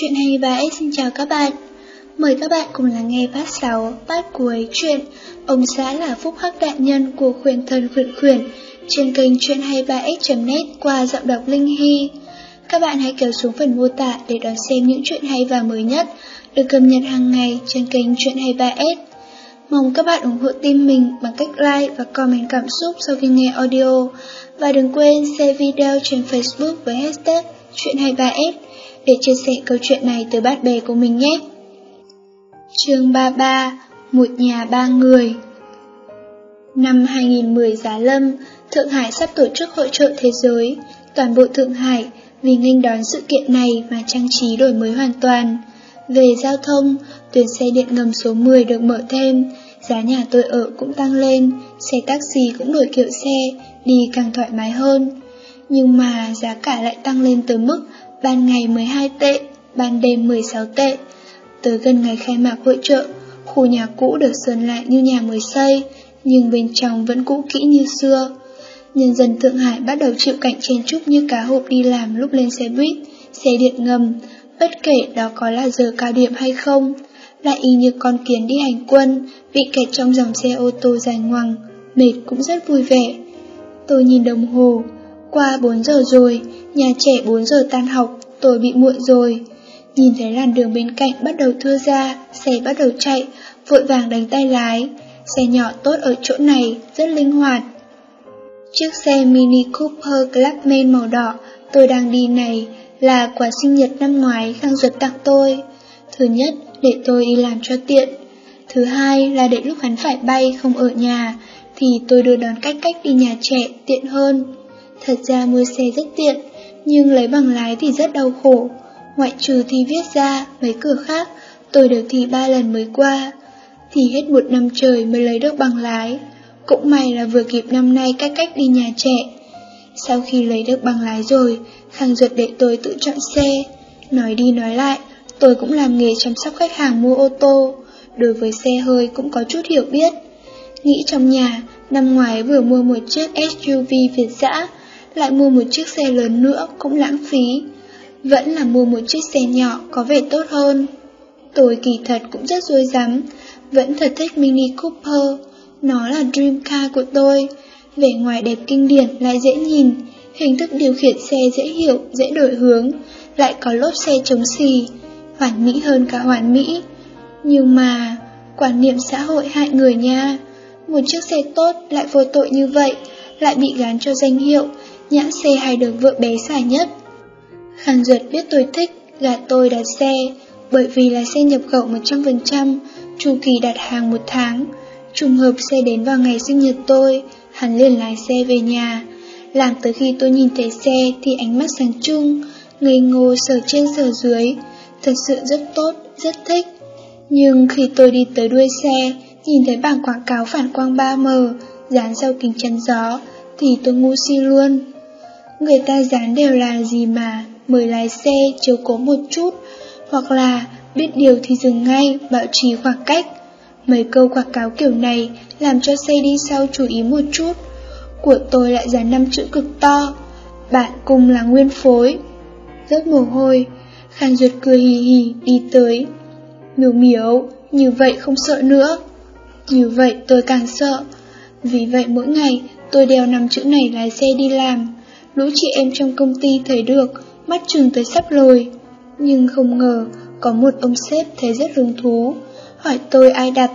Chuyện hay bà S xin chào các bạn. Mời các bạn cùng lắng nghe phát 6, phát cuối chuyện Ông xã là Phúc Hắc Đại Nhân của Khuyển Thần Khuyển Khuyển trên kênh Chuyện hay bà S.net qua giọng đọc Linh Hy. Các bạn hãy kéo xuống phần mô tả để đón xem những chuyện hay và mới nhất được cập nhật hàng ngày trên kênh Chuyện hay bà S. Mong các bạn ủng hộ team mình bằng cách like và comment cảm xúc sau khi nghe audio. Và đừng quên share video trên Facebook với hashtag Chuyện hay bà S để chia sẻ câu chuyện này tới bạn bè của mình nhé. Chương 33, một nhà ba người. Năm 2010 Giá Lâm, Thượng Hải sắp tổ chức hội chợ thế giới. Toàn bộ Thượng Hải vì nghênh đón sự kiện này mà trang trí đổi mới hoàn toàn. Về giao thông, tuyến xe điện ngầm số 10 được mở thêm, giá nhà tôi ở cũng tăng lên, xe taxi cũng đổi kiểu xe, đi càng thoải mái hơn. Nhưng mà giá cả lại tăng lên tới mức ban ngày 12 tệ, ban đêm 16 tệ. Tới gần ngày khai mạc hội chợ, khu nhà cũ được sơn lại như nhà mới xây, nhưng bên trong vẫn cũ kỹ như xưa. Nhân dân Thượng Hải bắt đầu chịu cảnh chen chúc như cá hộp đi làm lúc lên xe buýt, xe điện ngầm, bất kể đó có là giờ cao điểm hay không. Lại y như con kiến đi hành quân, bị kẹt trong dòng xe ô tô dài ngoằng, mệt cũng rất vui vẻ. Tôi nhìn đồng hồ, qua 4 giờ rồi, nhà trẻ 4 giờ tan học, tôi bị muộn rồi. Nhìn thấy làn đường bên cạnh bắt đầu thưa ra, xe bắt đầu chạy, vội vàng đánh tay lái. Xe nhỏ tốt ở chỗ này, rất linh hoạt. Chiếc xe Mini Cooper Clubman màu đỏ tôi đang đi này là quà sinh nhật năm ngoái Khang Duật tặng tôi. Thứ nhất, để tôi đi làm cho tiện. Thứ hai là để lúc hắn phải bay không ở nhà, thì tôi đưa đón cách đi nhà trẻ tiện hơn. Thật ra mua xe rất tiện, nhưng lấy bằng lái thì rất đau khổ. Ngoại trừ thi viết ra, mấy cửa khác, tôi đều thi 3 lần mới qua. Thì hết một năm trời mới lấy được bằng lái. Cũng may là vừa kịp năm nay cách đi nhà trẻ. Sau khi lấy được bằng lái rồi, Khang Duật để tôi tự chọn xe. Nói đi nói lại, tôi cũng làm nghề chăm sóc khách hàng mua ô tô. Đối với xe hơi cũng có chút hiểu biết. Nghĩ trong nhà, năm ngoái vừa mua một chiếc SUV Việt dã, lại mua một chiếc xe lớn nữa cũng lãng phí. Vẫn là mua một chiếc xe nhỏ có vẻ tốt hơn. Tôi kỳ thật cũng rất rối rắm, vẫn thật thích Mini Cooper. Nó là dream car của tôi. Vẻ ngoài đẹp kinh điển lại dễ nhìn, hình thức điều khiển xe dễ hiểu, dễ đổi hướng, lại có lốp xe chống xì, hoàn mỹ hơn cả hoàn mỹ. Nhưng mà quan niệm xã hội hại người nha. Một chiếc xe tốt lại vô tội như vậy, lại bị gán cho danh hiệu nhãn xe hay được vợ bé xài nhất. Khang Duật biết tôi thích, gạt tôi đặt xe, bởi vì là xe nhập khẩu 100%, chu kỳ đặt hàng 1 tháng. Trùng hợp xe đến vào ngày sinh nhật tôi, hắn liền lái xe về nhà. Làm tới khi tôi nhìn thấy xe thì ánh mắt sáng trưng, ngây ngô sờ trên sờ dưới, thật sự rất tốt, rất thích. Nhưng khi tôi đi tới đuôi xe, nhìn thấy bảng quảng cáo phản quang 3M, dán sau kính chắn gió, thì tôi ngu si luôn. Người ta dán đều là gì mà, mới lái xe chiếu cố một chút, hoặc là biết điều thì dừng ngay, bảo trì khoảng cách. Mấy câu quảng cáo kiểu này làm cho xe đi sau chú ý một chút. Của tôi lại dán 5 chữ cực to: bạn cùng là nguyên phối. Rớt mồ hôi, Khang Duật cười hì hì đi tới. Miếu miếu, như vậy không sợ nữa. Như vậy tôi càng sợ. Vì vậy mỗi ngày tôi đeo 5 chữ này lái xe đi làm. Lũ chị em trong công ty thấy được, mắt chừng tới sắp lồi. Nhưng không ngờ có một ông sếp thấy rất hứng thú, hỏi tôi ai đặt.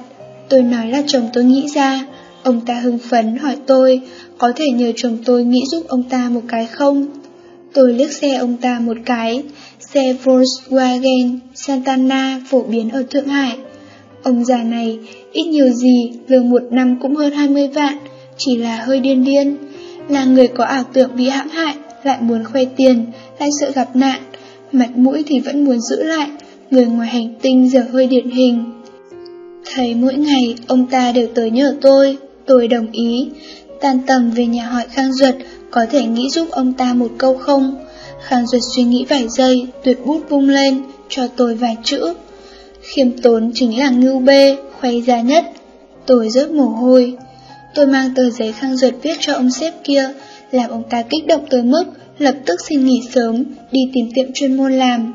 Tôi nói là chồng tôi nghĩ ra. Ông ta hưng phấn hỏi tôi có thể nhờ chồng tôi nghĩ giúp ông ta một cái không. Tôi liếc xe ông ta một cái. Xe Volkswagen Santana phổ biến ở Thượng Hải. Ông già này ít nhiều gì lương một năm cũng hơn 20 vạn, chỉ là hơi điên. Là người có ảo tưởng bị hãm hại, lại muốn khoe tiền, lại sợ gặp nạn, mặt mũi thì vẫn muốn giữ lại, người ngoài hành tinh giờ hơi điển hình. Thấy mỗi ngày ông ta đều tới nhờ tôi đồng ý. Tan tầm về nhà hỏi Khang Duật có thể nghĩ giúp ông ta một câu không. Khang Duật suy nghĩ vài giây, tuyệt bút vung lên, cho tôi vài chữ. Khiêm tốn chính là ngưu bê, khoe ra nhất. Tôi rớt mồ hôi. Tôi mang tờ giấy Khang Duật viết cho ông sếp kia, làm ông ta kích động tới mức lập tức xin nghỉ sớm, đi tìm tiệm chuyên môn làm.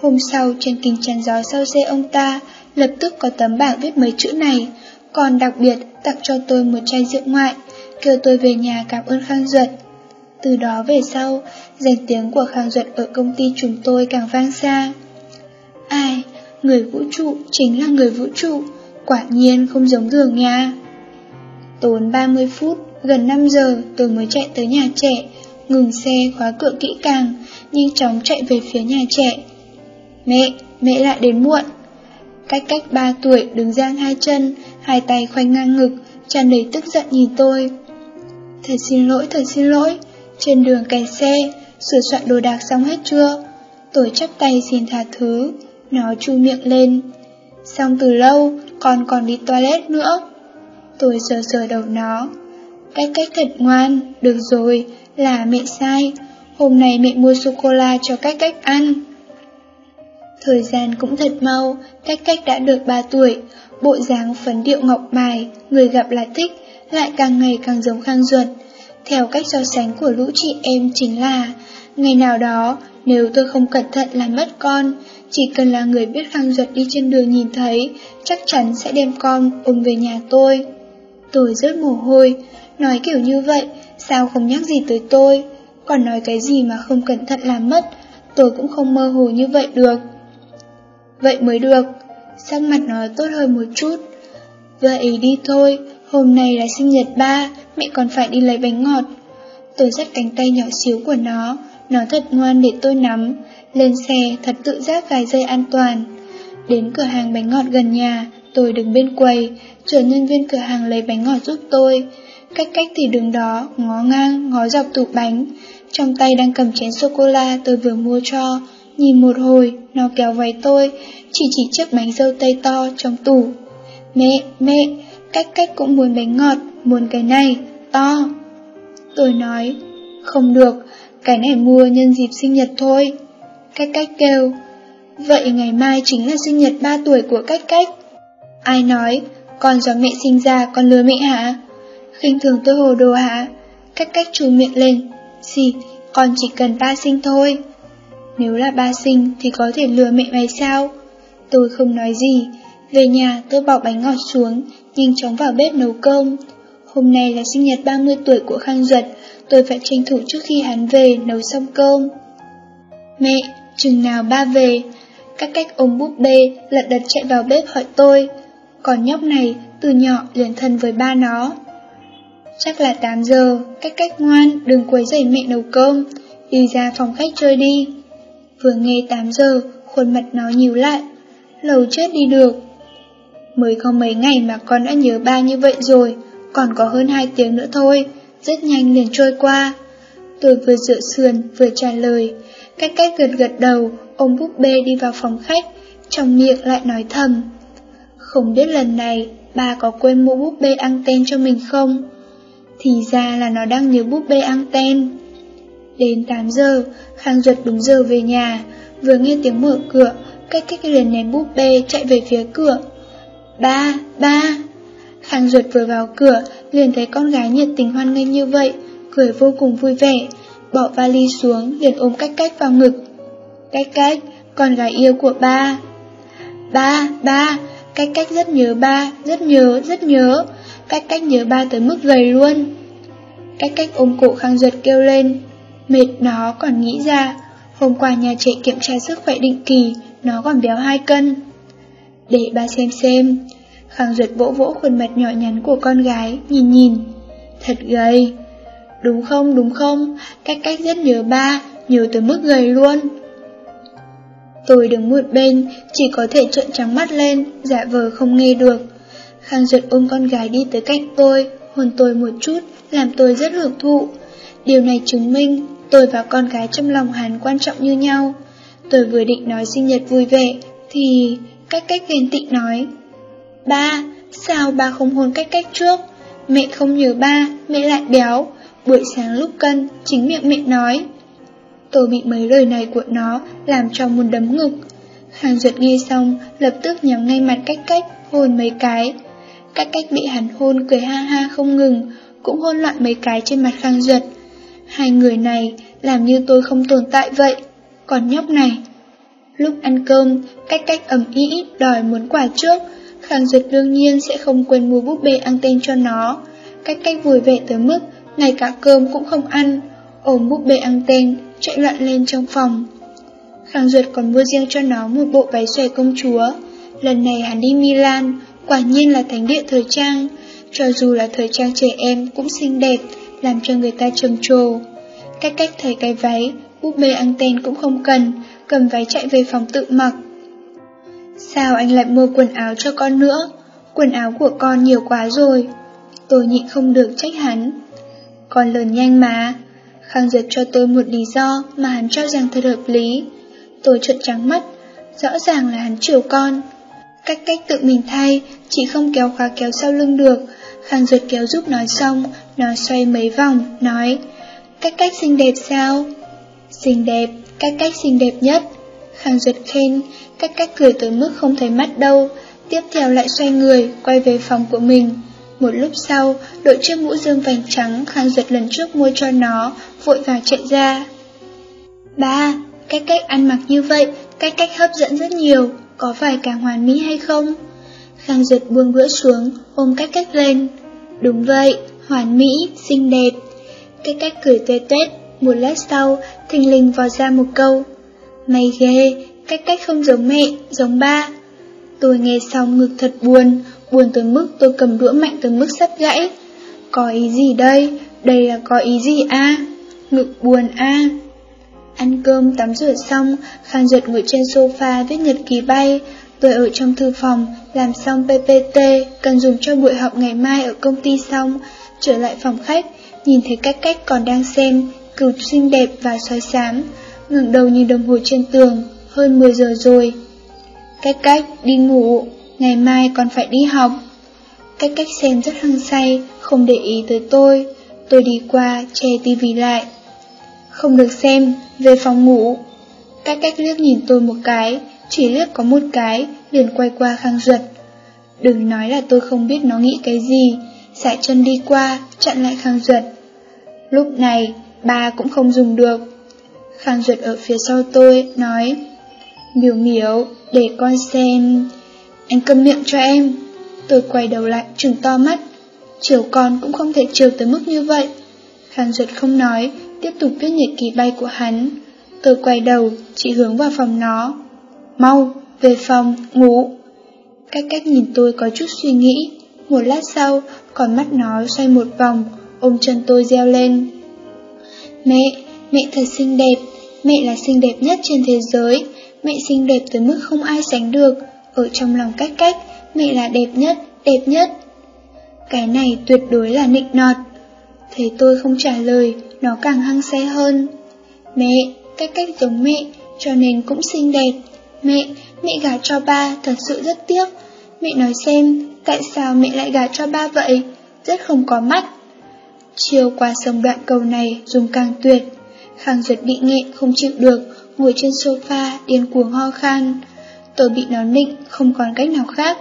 Hôm sau trên kinh chắn gió sau xe ông ta lập tức có tấm bảng viết mấy chữ này, còn đặc biệt tặng cho tôi một chai rượu ngoại, kêu tôi về nhà cảm ơn Khang Duật. Từ đó về sau, danh tiếng của Khang Duật ở công ty chúng tôi càng vang xa. Ai, người vũ trụ chính là người vũ trụ, quả nhiên không giống thường nha. Tốn 30 phút, gần 5 giờ tôi mới chạy tới nhà trẻ, ngừng xe khóa cửa kỹ càng, nhanh chóng chạy về phía nhà trẻ. Mẹ, mẹ lại đến muộn. Cách 3 tuổi đứng dang hai chân, hai tay khoanh ngang ngực, tràn đầy tức giận nhìn tôi. Thật xin lỗi, trên đường kẹt xe, sửa soạn đồ đạc xong hết chưa? Tôi chắp tay xin tha thứ, nó chu miệng lên. Xong từ lâu, con còn đi toilet nữa. Tôi sờ đầu nó. Cách thật ngoan, được rồi, là mẹ sai. Hôm nay mẹ mua sô-cô-la cho cách ăn. Thời gian cũng thật mau, cách đã được 3 tuổi, bộ dáng phấn điệu ngọc bài, người gặp là thích, lại càng ngày càng giống Khang Duật. Theo cách so sánh của lũ chị em chính là, ngày nào đó, nếu tôi không cẩn thận làm mất con, chỉ cần là người biết Khang Duật đi trên đường nhìn thấy, chắc chắn sẽ đem con ôm về nhà tôi. Tôi rớt mồ hôi, nói kiểu như vậy, sao không nhắc gì tới tôi, còn nói cái gì mà không cẩn thận làm mất, tôi cũng không mơ hồ như vậy được. Vậy mới được, sắc mặt nó tốt hơn một chút. Vậy đi thôi, hôm nay là sinh nhật ba, mẹ còn phải đi lấy bánh ngọt. Tôi dắt cánh tay nhỏ xíu của nó thật ngoan để tôi nắm, lên xe thật tự giác gài dây an toàn. Đến cửa hàng bánh ngọt gần nhà, tôi đứng bên quầy, chờ nhân viên cửa hàng lấy bánh ngọt giúp tôi. Cách thì đứng đó, ngó ngang, ngó dọc tủ bánh, trong tay đang cầm chén sô-cô-la tôi vừa mua cho. Nhìn một hồi, nó kéo váy tôi, chỉ chiếc bánh dâu tây to trong tủ. Mẹ, cách cũng muốn bánh ngọt, muốn cái này, to. Tôi nói, không được, cái này mua nhân dịp sinh nhật thôi. Cách kêu, vậy ngày mai chính là sinh nhật 3 tuổi của cách. Ai nói, con do mẹ sinh ra con lừa mẹ hả? Khinh thường tôi hồ đồ hả? Cách chu miệng lên, xì, con chỉ cần ba sinh thôi. Nếu là ba sinh thì có thể lừa mẹ mày sao? Tôi không nói gì. Về nhà tôi bỏ bánh ngọt xuống, nhanh chóng vào bếp nấu cơm. Hôm nay là sinh nhật 30 tuổi của Khang Duật, tôi phải tranh thủ trước khi hắn về nấu xong cơm. Mẹ, chừng nào ba về? Cách ôm búp bê lật đật chạy vào bếp hỏi tôi. Còn nhóc này từ nhỏ liền thân với ba nó. Chắc là 8 giờ, cách ngoan đừng quấy rầy mẹ nấu cơm, đi ra phòng khách chơi đi. Vừa nghe 8 giờ, khuôn mặt nó nhíu lại, lầu chết đi được. Mới có mấy ngày mà con đã nhớ ba như vậy rồi, còn có hơn 2 tiếng nữa thôi, rất nhanh liền trôi qua. Tôi vừa dựa sườn vừa trả lời, cách gật đầu, ôm búp bê đi vào phòng khách, trong miệng lại nói thầm. Không biết lần này, ba có quên mua búp bê anten cho mình không? Thì ra là nó đang nhớ búp bê anten. Đến 8 giờ, Khang Duật đúng giờ về nhà, vừa nghe tiếng mở cửa, cách liền ném búp bê chạy về phía cửa. Ba! Khang Duật vừa vào cửa, liền thấy con gái nhiệt tình hoan nghênh như vậy, cười vô cùng vui vẻ, bỏ vali xuống liền ôm cách vào ngực. Cách, con gái yêu của ba. Ba, cách rất nhớ ba, rất nhớ, cách nhớ ba tới mức gầy luôn. Cách ôm cổ Khang Duật kêu lên. Mệt nó còn nghĩ ra, hôm qua nhà trẻ kiểm tra sức khỏe định kỳ, nó còn béo 2 cân. Để ba xem. Khang Duật vỗ khuôn mặt nhỏ nhắn của con gái, nhìn. Thật gầy. Đúng không, cách rất nhớ ba, nhớ tới mức gầy luôn. Tôi đứng một bên, chỉ có thể trợn trắng mắt lên, giả vờ không nghe được. Khang Duật ôm con gái đi tới cạnh tôi, hôn tôi một chút, làm tôi rất hưởng thụ. Điều này chứng minh tôi và con gái trong lòng hắn quan trọng như nhau. Tôi vừa định nói sinh nhật vui vẻ thì cách ghen tị nói: "Ba, sao ba không hôn cách trước? Mẹ không nhớ ba, mẹ lại béo. Buổi sáng lúc cân chính miệng mẹ nói." Tôi bị mấy lời này của nó làm cho muốn đấm ngực. Khang Duật nghe xong lập tức nhắm ngay mặt cách hôn mấy cái. Cách bị hắn hôn cười ha ha không ngừng, cũng hôn loạn mấy cái trên mặt Khang Duật. Hai người này làm như tôi không tồn tại vậy. Còn nhóc này, Lúc ăn cơm, Cách ầm ĩ đòi muốn quà trước. Khang Duyệt đương nhiên sẽ không quên mua búp bê ăn tên cho nó. Cách vui vẻ tới mức ngay cả cơm cũng không ăn, ôm búp bê ăn tên chạy loạn lên trong phòng. Khang Duyệt còn mua riêng cho nó một bộ váy xòe công chúa. Lần này hắn đi Milan, quả nhiên là thánh địa thời trang. Cho dù là thời trang trẻ em cũng xinh đẹp, làm cho người ta trầm trồ. Cách thấy cái váy, búp bê ăn tên cũng không cần, cầm váy chạy về phòng tự mặc. Sao anh lại mua quần áo cho con nữa? Quần áo của con nhiều quá rồi. Tôi nhịn không được trách hắn. Con lớn nhanh mà. Khang Duyệt cho tôi một lý do mà hắn cho rằng thật hợp lý. Tôi trợn trắng mắt, rõ ràng là hắn chiều con. Cách tự mình thay, chỉ không kéo khóa kéo sau lưng được. Khang Duyệt kéo giúp nó xong, nó xoay mấy vòng, nói: Cách xinh đẹp sao? Xinh đẹp, Cách xinh đẹp nhất. Khang Duyệt khen. Cách cười tới mức không thấy mắt đâu. Tiếp theo lại xoay người, quay về phòng của mình. Một lúc sau, đội chiếc mũ dương vành trắng Khang Duyệt lần trước mua cho nó, vội vàng chạy ra. Ba, Cách ăn mặc như vậy, Cách hấp dẫn rất nhiều, có phải càng hoàn mỹ hay không? Khang Duyệt buông bữa xuống, ôm Cách lên. Đúng vậy, hoàn mỹ, xinh đẹp. Cách cười tê tết, một lát sau, thình lình vò ra một câu. May ghê, Cách không giống mẹ, giống ba. Tôi nghe xong ngực thật buồn, buồn tới mức tôi cầm đũa mạnh tới mức sắp gãy. Có ý gì đây? Đây là có ý gì à? Ngực buồn à? Ăn cơm tắm rửa xong, Khang Duyệt ngồi trên sofa viết nhật ký bay. Tôi ở trong thư phòng, làm xong PPT, cần dùng cho buổi họp ngày mai ở công ty xong. Trở lại phòng khách, nhìn thấy Cách còn đang xem Cừu xinh đẹp và sói xám. Ngẩng đầu nhìn đồng hồ trên tường, hơn 10 giờ rồi. Cách đi ngủ, ngày mai còn phải đi học. Cách xem rất hăng say, không để ý tới tôi. Tôi đi qua, che tivi lại. Không được xem, về phòng ngủ. Cách liếc nhìn tôi một cái, chỉ liếc có một cái, liền quay qua Khang Duyệt. Đừng nói là tôi không biết nó nghĩ cái gì. Sải chân đi qua, chặn lại Khang Duyệt. Lúc này, ba cũng không dùng được. Khang Duyệt ở phía sau tôi, nói: Miểu Miểu, để con xem. Anh câm miệng cho em. Tôi quay đầu lại trừng to mắt. Chiều con cũng không thể chiều tới mức như vậy. Khang Duyệt không nói, tiếp tục viết nhật ký bay của hắn. Tôi quay đầu, chỉ hướng vào phòng nó. Mau, về phòng, ngủ. Cách nhìn tôi có chút suy nghĩ. Một lát sau, còn mắt nó xoay một vòng, ôm chân tôi reo lên. Mẹ thật xinh đẹp. Mẹ là xinh đẹp nhất trên thế giới. Mẹ xinh đẹp tới mức không ai sánh được. Ở trong lòng Cách, mẹ là đẹp nhất, đẹp nhất. Cái này tuyệt đối là nịnh nọt. Thấy tôi không trả lời, nó càng hăng say hơn. Mẹ, Cách giống mẹ, cho nên cũng xinh đẹp. Mẹ gả cho ba thật sự rất tiếc. Mẹ nói xem, tại sao mẹ lại gả cho ba vậy? Rất không có mắt. Chiều qua xong đoạn cầu này dùng càng tuyệt. Khang Duyệt bị nghẹn không chịu được, ngồi trên sofa điên cuồng ho khan. Tôi bị nó nịnh không còn cách nào khác.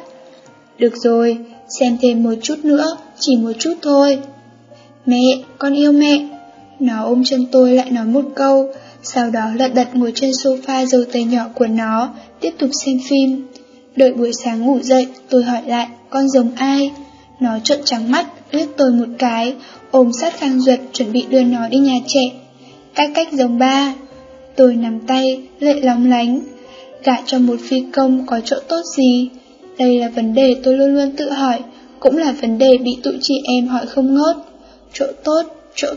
Được rồi, xem thêm một chút nữa, chỉ một chút thôi. Mẹ, con yêu mẹ. Nó ôm chân tôi lại nói một câu, sau đó lật đật ngồi trên sofa giơ tay nhỏ của nó, tiếp tục xem phim. Đợi buổi sáng ngủ dậy, tôi hỏi lại, con giống ai? Nó trợn trắng mắt, liếc tôi một cái, ôm sát Khang Duyệt chuẩn bị đưa nó đi nhà trẻ. Cách giống ba. Tôi nắm tay, lệ lóng lánh. Gả cho một phi công có chỗ tốt gì? Đây là vấn đề tôi luôn luôn tự hỏi, cũng là vấn đề bị tụi chị em hỏi không ngớt. Chỗ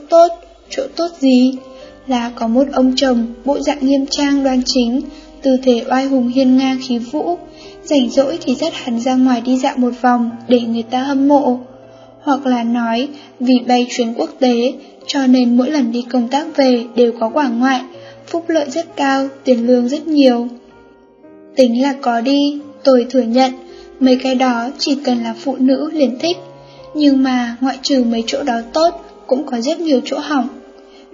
tốt gì? Là có một ông chồng, bộ dạng nghiêm trang đoan chính, tư thế oai hùng hiên ngang khí vũ, rảnh rỗi thì dắt hắn ra ngoài đi dạo một vòng để người ta hâm mộ. Hoặc là nói, vì bay chuyến quốc tế, cho nên mỗi lần đi công tác về đều có quả ngoại, phúc lợi rất cao, tiền lương rất nhiều. Tính là có đi, tôi thừa nhận, mấy cái đó chỉ cần là phụ nữ liền thích. Nhưng mà ngoại trừ mấy chỗ đó tốt, cũng có rất nhiều chỗ hỏng.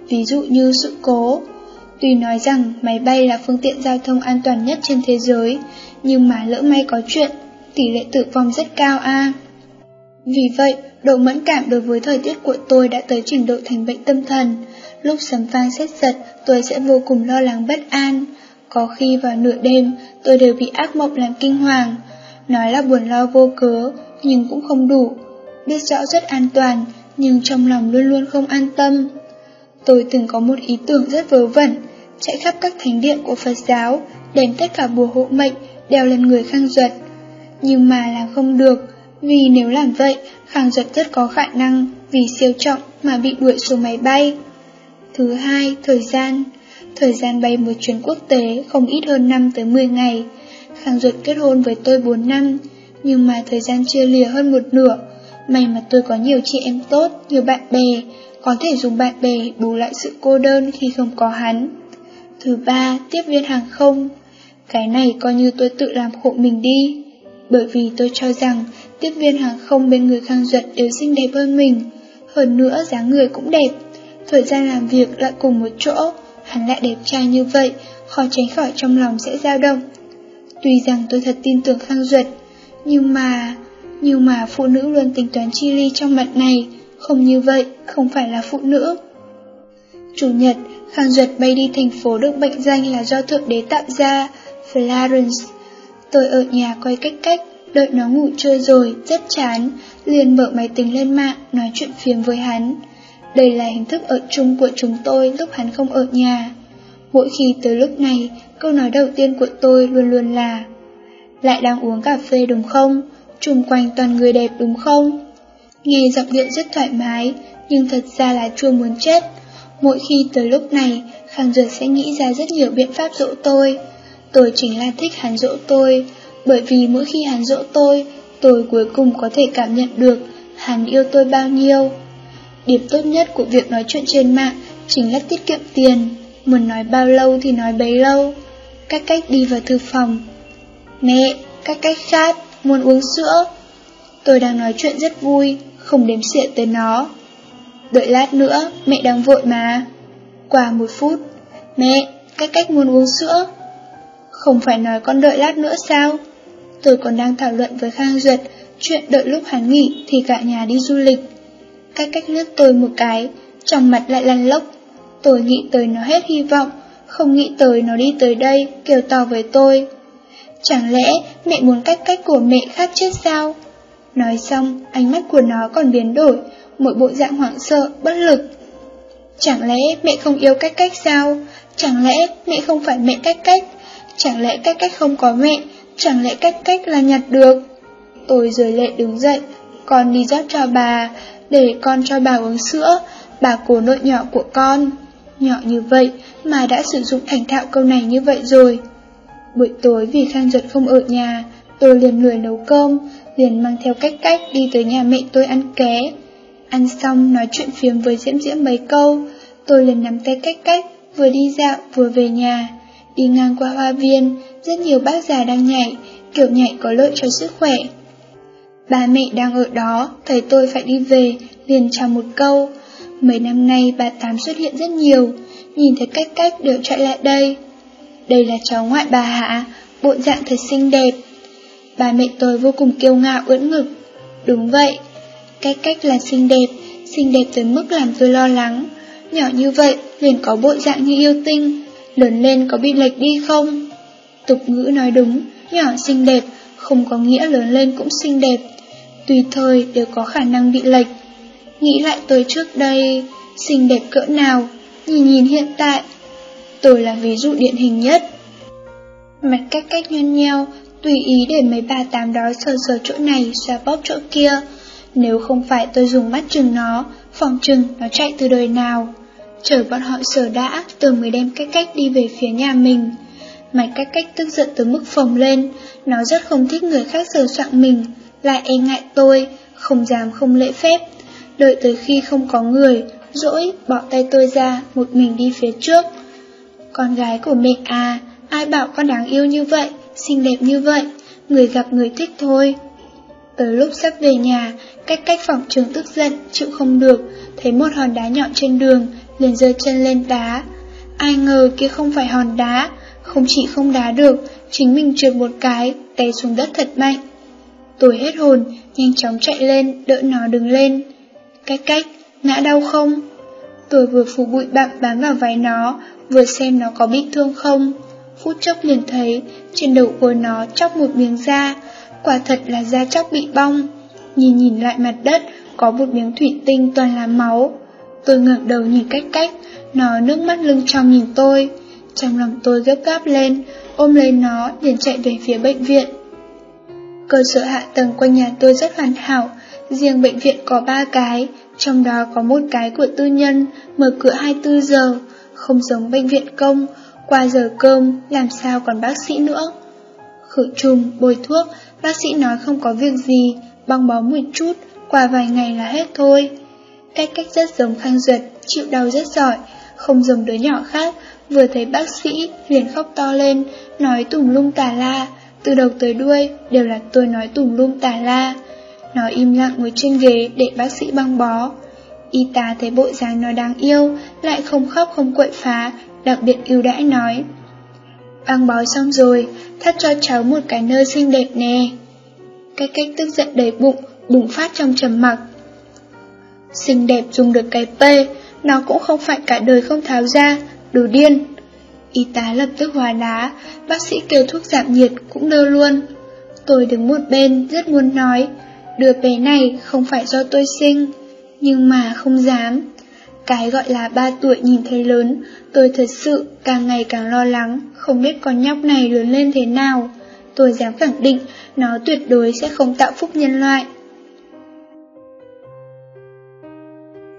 Ví dụ như sự cố. Tuy nói rằng máy bay là phương tiện giao thông an toàn nhất trên thế giới, nhưng mà lỡ may có chuyện, tỷ lệ tử vong rất cao à. Vì vậy, độ mẫn cảm đối với thời tiết của tôi đã tới trình độ thành bệnh tâm thần. Lúc sấm vang sét giật, tôi sẽ vô cùng lo lắng bất an. Có khi vào nửa đêm tôi đều bị ác mộng làm kinh hoàng. Nói là buồn lo vô cớ nhưng cũng không đủ. Biết rõ rất an toàn nhưng trong lòng luôn luôn không an tâm. Tôi từng có một ý tưởng rất vớ vẩn, chạy khắp các thánh điện của Phật giáo, đem tất cả bùa hộ mệnh đeo lên người Khang Duật. Nhưng mà làm không được, vì nếu làm vậy, Khang Duật rất có khả năng vì siêu trọng mà bị đuổi xuống máy bay. Thứ hai, thời gian. Thời gian bay một chuyến quốc tế không ít hơn 5 tới 10 ngày. Khang Duật kết hôn với tôi 4 năm, nhưng mà thời gian chia lìa hơn một nửa. May mà tôi có nhiều chị em tốt, nhiều bạn bè, có thể dùng bạn bè bù lại sự cô đơn khi không có hắn. Thứ ba, tiếp viên hàng không. Cái này coi như tôi tự làm khổ mình đi, bởi vì tôi cho rằng tiếp viên hàng không bên người Khang Duật đều xinh đẹp hơn mình. Hơn nữa dáng người cũng đẹp, thời gian làm việc lại cùng một chỗ, hắn lại đẹp trai như vậy, khó tránh khỏi trong lòng sẽ dao động. Tuy rằng tôi thật tin tưởng Khang Duật, nhưng mà phụ nữ luôn tính toán chi ly trong mặt này, không như vậy không phải là phụ nữ. Chủ nhật, Khang Duật bay đi thành phố được mệnh danh là do Thượng Đế tạo ra, Florence. Tôi ở nhà quay cách, đợi nó ngủ trưa rồi, rất chán, liền mở máy tính lên mạng, nói chuyện phiếm với hắn. Đây là hình thức ở chung của chúng tôi lúc hắn không ở nhà. Mỗi khi tới lúc này, câu nói đầu tiên của tôi luôn luôn là: lại đang uống cà phê đúng không? Chung quanh toàn người đẹp đúng không? Nghe giọng điệu rất thoải mái, nhưng thật ra là chua muốn chết. Mỗi khi tới lúc này, Khang Duật sẽ nghĩ ra rất nhiều biện pháp dỗ tôi. Tôi chính là thích hắn dỗ tôi, bởi vì mỗi khi hắn dỗ tôi cuối cùng có thể cảm nhận được hắn yêu tôi bao nhiêu. Điểm tốt nhất của việc nói chuyện trên mạng chính là tiết kiệm tiền, muốn nói bao lâu thì nói bấy lâu. Các Cách đi vào thư phòng. Mẹ, Các Cách khát, muốn uống sữa. Tôi đang nói chuyện rất vui, không đếm xỉa tới nó. Đợi lát nữa, mẹ đang vội mà. Qua một phút, mẹ, Các Cách muốn uống sữa. Không phải nói con đợi lát nữa sao? Tôi còn đang thảo luận với Khang Duật chuyện đợi lúc hắn nghỉ thì cả nhà đi du lịch. Các Cách liếc tôi một cái, trong mặt lại lăn lóc. Tôi nghĩ tới nó hết hy vọng, không nghĩ tới nó đi tới đây kêu to với tôi. Chẳng lẽ mẹ muốn Cách Cách của mẹ khát chết sao? Nói xong, ánh mắt của nó còn biến đổi, mỗi bộ dạng hoảng sợ, bất lực. Chẳng lẽ mẹ không yêu Cách Cách sao? Chẳng lẽ mẹ không phải mẹ Cách Cách? Chẳng lẽ Cách Cách không có mẹ? Chẳng lẽ Cách Cách là nhặt được? Tôi rơi lệ đứng dậy. Con đi rót cho bà, để con cho bà uống sữa, bà cố nội nhỏ của con. Nhỏ như vậy mà đã sử dụng thành thạo câu này như vậy rồi. Buổi tối vì Khang Duật không ở nhà, tôi liền lười nấu cơm, liền mang theo Cách Cách đi tới nhà mẹ tôi ăn ké. Ăn xong nói chuyện phiếm với Diễm mấy câu, tôi liền nắm tay Cách Cách, vừa đi dạo vừa về nhà. Đi ngang qua hoa viên, rất nhiều bác già đang nhảy, kiểu nhảy có lợi cho sức khỏe. Bà mẹ đang ở đó, thấy tôi phải đi về, liền chào một câu. Mấy năm nay bà Tám xuất hiện rất nhiều, nhìn thấy Cách Cách đều chạy lại đây. Đây là cháu ngoại bà hả? Bộ dạng thật xinh đẹp. Bà mẹ tôi vô cùng kiêu ngạo ưỡn ngực. Đúng vậy, Cách Cách là xinh đẹp tới mức làm tôi lo lắng. Nhỏ như vậy liền có bộ dạng như yêu tinh, lớn lên có bị lệch đi không? Tục ngữ nói đúng, nhỏ xinh đẹp không có nghĩa lớn lên cũng xinh đẹp, tùy thời đều có khả năng bị lệch. Nghĩ lại tôi trước đây xinh đẹp cỡ nào, nhìn hiện tại, tôi là ví dụ điển hình nhất. Mặt Cách Cách nhăn nheo, tùy ý để mấy bà Tám đó sờ chỗ này, xoa bóp chỗ kia. Nếu không phải tôi dùng mắt chừng nó, phòng chừng nó chạy từ đời nào. Chờ bọn họ sờ đã, tôi mới đem Cách Cách đi về phía nhà mình. Mày Cách Cách tức giận tới mức phồng lên, nó rất không thích người khác sờ soạng mình, lại e ngại tôi, không dám không lễ phép. Đợi tới khi không có người, dỗi bỏ tay tôi ra, một mình đi phía trước. Con gái của mẹ à, ai bảo con đáng yêu như vậy, xinh đẹp như vậy, người gặp người thích thôi. Tới lúc sắp về nhà, Cách Cách phỏng chừng tức giận, chịu không được, thấy một hòn đá nhọn trên đường, liền giơ chân lên đá. Ai ngờ kia không phải hòn đá, không chỉ không đá được, chính mình trượt một cái, té xuống đất thật mạnh. Tôi hết hồn, nhanh chóng chạy lên, đỡ nó đứng lên. Cách Cách, ngã đau không? Tôi vừa phủ bụi bặm bám vào váy nó, vừa xem nó có bị thương không. phút chốc liền thấy trên đầu của nó chóc một miếng da, quả thật là da chóc bị bong. Nhìn lại mặt đất, có một miếng thủy tinh toàn là máu. Tôi ngẩng đầu nhìn Cách, nó nước mắt lưng trong nhìn tôi. Trong lòng tôi gấp gáp lên, ôm lấy nó liền chạy về phía bệnh viện. Cơ sở hạ tầng quanh nhà tôi rất hoàn hảo, riêng bệnh viện có 3 cái, trong đó có một cái của tư nhân, mở cửa 24 giờ, không giống bệnh viện công, qua giờ cơm làm sao còn bác sĩ nữa. Khử trùng, bôi thuốc, bác sĩ nói không có việc gì, băng bó một chút, qua vài ngày là hết thôi. Cách rất giống Khang Duyệt, chịu đau rất giỏi, không giống đứa nhỏ khác, vừa thấy bác sĩ liền khóc to lên, nói tùm lum tà la, từ đầu tới đuôi đều là tôi nói tùm lum tà la. Nó im lặng ngồi trên ghế để bác sĩ băng bó. Y tá thấy bộ dáng nó đáng yêu, lại không khóc không quậy phá, đặc biệt ưu đãi nói: "Băng bó xong rồi, thắt cho cháu một cái nơi xinh đẹp nè." Cách tức giận đầy bụng, bùng phát trong trầm mặc. Xinh đẹp dùng được cái P, nó cũng không phải cả đời không tháo ra, đồ điên. Y tá lập tức hóa đá, bác sĩ kêu thuốc giảm nhiệt cũng đưa luôn. Tôi đứng một bên rất muốn nói: "Đứa bé này không phải do tôi sinh", nhưng mà không dám. Cái gọi là 3 tuổi nhìn thấy lớn, tôi thật sự càng ngày càng lo lắng, không biết con nhóc này lớn lên thế nào. Tôi dám khẳng định nó tuyệt đối sẽ không tạo phúc nhân loại.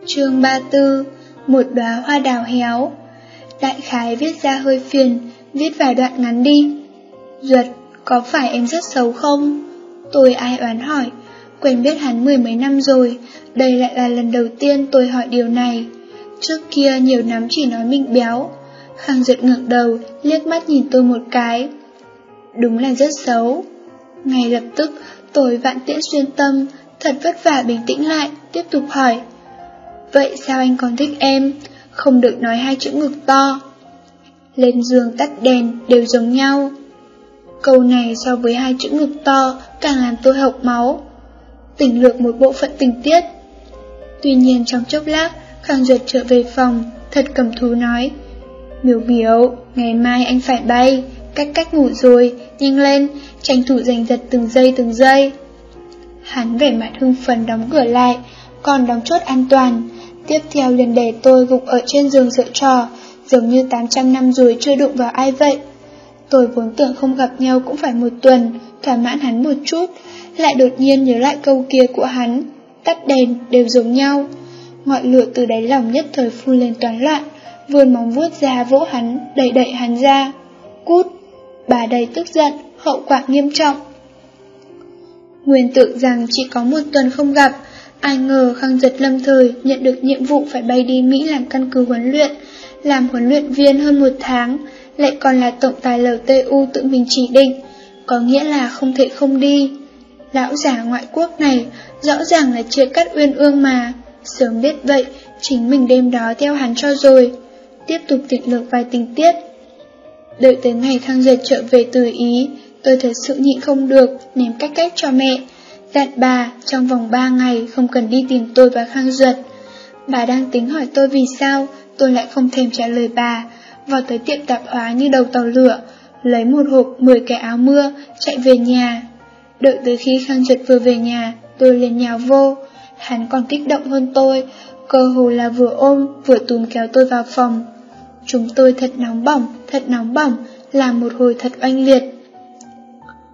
Chương 34, một đóa hoa đào héo. Đại khái viết ra hơi phiền, viết vài đoạn ngắn đi. "Duyệt, có phải em rất xấu không?" Tôi ai oán hỏi. Quen biết hắn mười mấy năm rồi, đây lại là lần đầu tiên tôi hỏi điều này. Trước kia nhiều lắm chỉ nói mình béo. Khang Duyệt ngẩng đầu, liếc mắt nhìn tôi một cái. "Đúng là rất xấu." Ngay lập tức, tôi vạn tiễn xuyên tâm, thật vất vả bình tĩnh lại, tiếp tục hỏi: "Vậy sao anh còn thích em? Không được nói 2 chữ ngực to. Lên giường tắt đèn đều giống nhau." Câu này so với 2 chữ ngực to càng làm tôi hộc máu. Tỉnh lược một bộ phận tình tiết. Tuy nhiên trong chốc lát, Khang Duyệt trở về phòng, thật cầm thú nói: "Miểu Miểu, ngày mai anh phải bay, cách ngủ rồi, nhanh lên, tranh thủ giành giật từng giây. Hắn vẻ mặt hưng phấn đóng cửa lại, còn đóng chốt an toàn. Tiếp theo liền để tôi gục ở trên giường dựa trò, giống như 800 năm rồi chưa đụng vào ai vậy. Tôi vốn tưởng không gặp nhau cũng phải 1 tuần, thỏa mãn hắn một chút, lại đột nhiên nhớ lại câu kia của hắn: tắt đèn đều giống nhau. Ngọn lửa từ đáy lòng nhất thời phun lên toán loạn, vươn móng vuốt ra vỗ hắn, đẩy hắn ra. "Cút!" Bà đầy tức giận, hậu quả nghiêm trọng. Nguyên tưởng rằng chỉ có 1 tuần không gặp, ai ngờ Khang Duyệt lâm thời nhận được nhiệm vụ phải bay đi Mỹ làm căn cứ huấn luyện, làm huấn luyện viên hơn 1 tháng, lại còn là tổng tài LTU tự mình chỉ định, có nghĩa là không thể không đi. Lão già ngoại quốc này rõ ràng là chia cắt uyên ương mà, sớm biết vậy chính mình đêm đó theo hắn cho rồi. Tiếp tục tịnh lược vài tình tiết. Đợi tới ngày Khang Duyệt trở về từ Ý, tôi thật sự nhịn không được, ném cách cho mẹ, dặn bà trong vòng 3 ngày không cần đi tìm tôi và Khang Duyệt. Bà đang tính hỏi tôi vì sao tôi lại không thèm trả lời bà, vào tới tiệm tạp hóa như đầu tàu lửa, lấy một hộp 10 cái áo mưa, chạy về nhà. Đợi tới khi Khang Duyệt vừa về nhà, tôi liền nhào vô. Hắn còn kích động hơn tôi, cơ hồ là vừa ôm vừa túm kéo tôi vào phòng. Chúng tôi thật nóng bỏng, làm một hồi thật oanh liệt.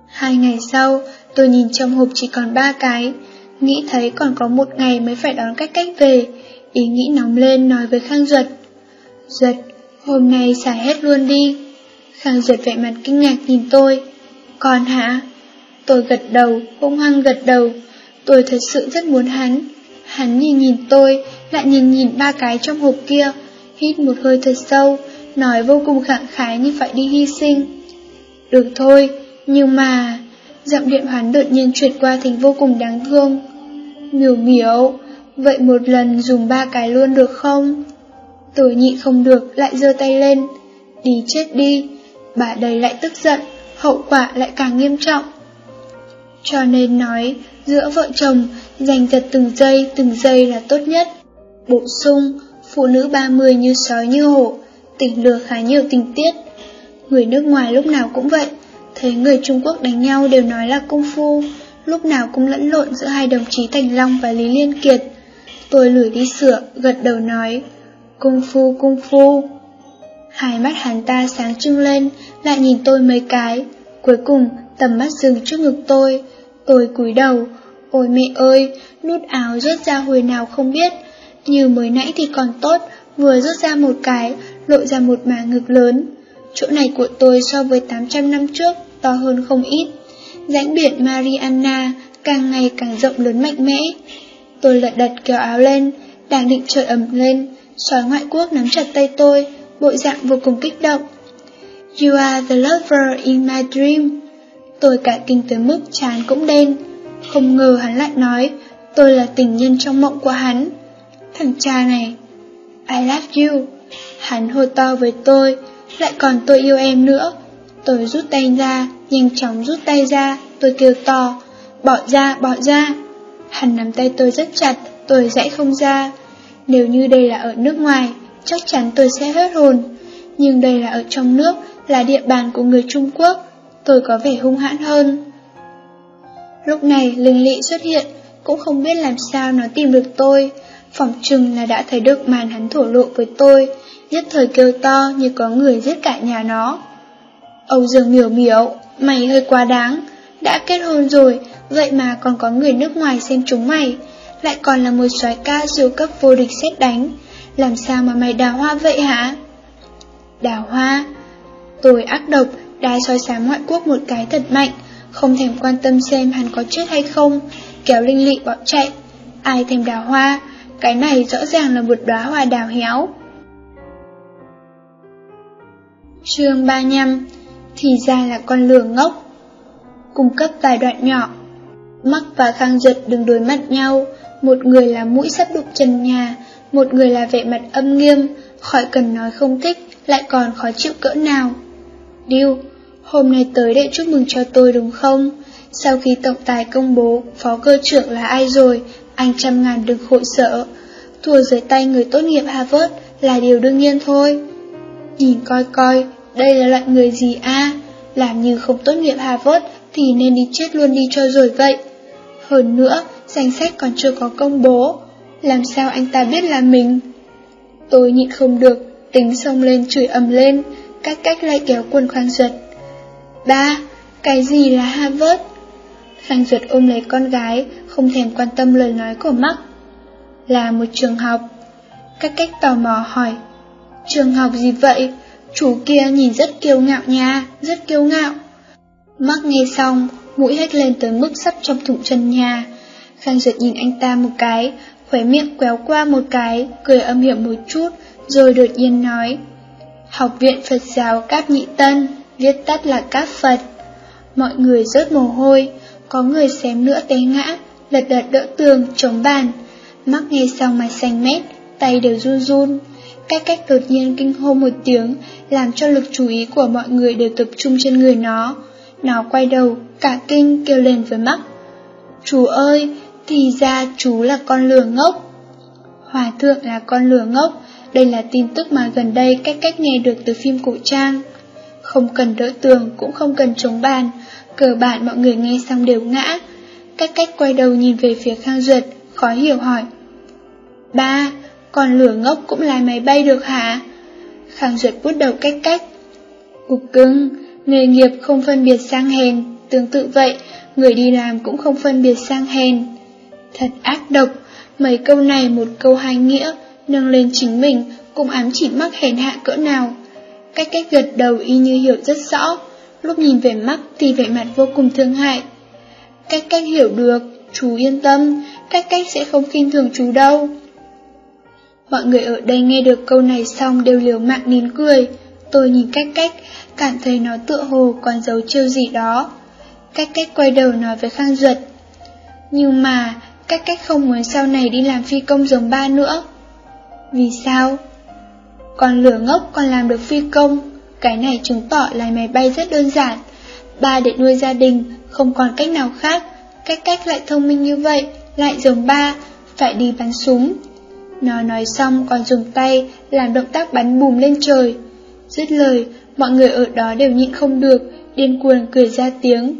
2 ngày sau, tôi nhìn trong hộp chỉ còn 3 cái, nghĩ thấy còn có 1 ngày mới phải đón cách về. Ý nghĩ nóng lên nói với Khang Duyệt: "Duyệt, hôm nay xài hết luôn đi." Khang Duyệt vẻ mặt kinh ngạc nhìn tôi: "Còn hả?" Tôi gật đầu, hung hăng gật đầu. Tôi thật sự rất muốn hắn. Hắn nhìn tôi, lại nhìn 3 cái trong hộp kia, hít một hơi thật sâu, nói vô cùng khẳng khái như phải đi hy sinh. "Được thôi, nhưng mà..." Giọng điện hắn đột nhiên chuyển qua thành vô cùng đáng thương: "Miểu Miểu, vậy một lần dùng 3 cái luôn được không?" Tôi nhịn không được, lại giơ tay lên. "Đi chết đi!" Bà đầy lại tức giận, hậu quả lại càng nghiêm trọng. Cho nên nói, giữa vợ chồng, giành giật từng giây là tốt nhất. Bổ sung, phụ nữ 30 như sói như hổ, tỉnh lừa khá nhiều tình tiết. Người nước ngoài lúc nào cũng vậy, thấy người Trung Quốc đánh nhau đều nói là công phu, lúc nào cũng lẫn lộn giữa hai đồng chí Thành Long và Lý Liên Kiệt. Tôi lủi đi sửa, gật đầu nói, công phu, công phu. Hai mắt hắn ta sáng trưng lên, lại nhìn tôi mấy cái, cuối cùng tầm mắt dừng trước ngực tôi. Tôi cúi đầu, ôi mẹ ơi, nút áo rớt ra hồi nào không biết, như mới nãy thì còn tốt, vừa rớt ra một cái, lộ ra một mảng ngực lớn. Chỗ này của tôi so với 800 năm trước, to hơn không ít. Rãnh biển Mariana càng ngày càng rộng lớn mạnh mẽ. Tôi lật đật kéo áo lên, đang định trời ẩm lên, sói ngoại quốc nắm chặt tay tôi, bộ dạng vô cùng kích động. You are the lover in my dream. Tôi cả kinh tới mức trán cũng đen. Không ngờ hắn lại nói, tôi là tình nhân trong mộng của hắn. Thằng cha này, I love you. Hắn hô to với tôi, lại còn tôi yêu em nữa. Tôi rút tay ra, nhanh chóng rút tay ra, tôi kêu to, bỏ ra, bỏ ra. Hắn nắm tay tôi rất chặt, tôi giãy không ra. Nếu như đây là ở nước ngoài, chắc chắn tôi sẽ hết hồn. Nhưng đây là ở trong nước, là địa bàn của người Trung Quốc, tôi có vẻ hung hãn hơn. Lúc này Linh Lị xuất hiện, cũng không biết làm sao nó tìm được tôi. Phỏng chừng là đã thấy được màn hắn thổ lộ với tôi, nhất thời kêu to như có người giết cả nhà nó. Âu Dương Miểu Miểu, mày hơi quá đáng, đã kết hôn rồi, vậy mà còn có người nước ngoài xem chúng mày, lại còn là một soái ca siêu cấp vô địch xét đánh, làm sao mà mày đào hoa vậy hả? Đào hoa? Tôi ác độc, đá soi sáng ngoại quốc một cái thật mạnh, không thèm quan tâm xem hắn có chết hay không, kéo Linh Lị bỏ chạy. Ai thèm đào hoa, cái này rõ ràng là một đóa hoa đào héo. Chương 35, thì ra là con lừa ngốc. Cung cấp vài đoạn nhỏ. Mắc và Khang Dật đứng đối mặt nhau, một người là mũi sắp đụng trần nhà, một người là vẻ mặt âm nghiêm, khỏi cần nói không thích, lại còn khó chịu cỡ nào. Điêu, hôm nay tới để chúc mừng cho tôi đúng không? Sau khi tổng tài công bố phó cơ trưởng là ai rồi, anh trăm ngàn đừng khổ sở. Thua dưới tay người tốt nghiệp Harvard là điều đương nhiên thôi. Nhìn coi coi, đây là loại người gì à? Làm như không tốt nghiệp Harvard thì nên đi chết luôn đi cho rồi vậy. Hơn nữa, danh sách còn chưa có công bố, làm sao anh ta biết là mình? Tôi nhịn không được, tính xông lên chửi ầm lên, cách lại kéo quần Khang Dật. Ba, cái gì là Harvard? Khang Dật ôm lấy con gái, không thèm quan tâm lời nói của Mắc. Là một trường học. Cách tò mò hỏi, trường học gì vậy? Chú kia nhìn rất kiêu ngạo nha, rất kiêu ngạo. Mắc nghe xong, mũi hét lên tới mức sắp trong thủng chân nhà. Khang Dật nhìn anh ta một cái, khóe miệng quéo qua một cái, cười âm hiểm một chút, rồi đột nhiên nói, Học viện Phật giáo Cáp Nhĩ Tân, viết tắt là Cáp Phật. Mọi người rớt mồ hôi, có người xém nữa té ngã, lật đật đỡ tường, chống bàn. Mắc nghe xong mà xanh mét, tay đều run run. Cách đột nhiên kinh hô một tiếng, làm cho lực chú ý của mọi người đều tập trung trên người nó. Nó quay đầu, cả kinh kêu lên với Mắc, chú ơi, thì ra chú là con lừa ngốc. Hòa thượng là con lừa ngốc, đây là tin tức mà gần đây cách nghe được từ phim cổ trang. Không cần đỡ tường cũng không cần chống bàn, cờ bạn mọi người nghe xong đều ngã. Cách quay đầu nhìn về phía Khang Dật, khó hiểu hỏi, ba, con lửa ngốc cũng lái máy bay được hả? Khang Dật vuốt đầu cách. Cục cưng, nghề nghiệp không phân biệt sang hèn, tương tự vậy, người đi làm cũng không phân biệt sang hèn. Thật ác độc, mấy câu này một câu hai nghĩa, nâng lên chính mình, cũng ám chỉ Mắc hèn hạ cỡ nào. Cách gật đầu y như hiểu rất rõ, lúc nhìn về Mắc thì vẻ mặt vô cùng thương hại. Cách hiểu được, chú yên tâm, cách sẽ không khinh thường chú đâu. Mọi người ở đây nghe được câu này xong đều liều mạng nín cười. Tôi nhìn cách, cảm thấy nó tựa hồ còn giấu chiêu gì đó. Cách quay đầu nói với Khang Dật, nhưng mà cách không muốn sau này đi làm phi công giống ba nữa. Vì sao? Còn lửa ngốc còn làm được phi công, cái này chứng tỏ lái máy bay rất đơn giản. Ba để nuôi gia đình, không còn cách nào khác. Cách lại thông minh như vậy, lại giống ba, phải đi bắn súng. Nó nói xong còn dùng tay làm động tác bắn bùm lên trời. Dứt lời, mọi người ở đó đều nhịn không được, điên cuồng cười ra tiếng.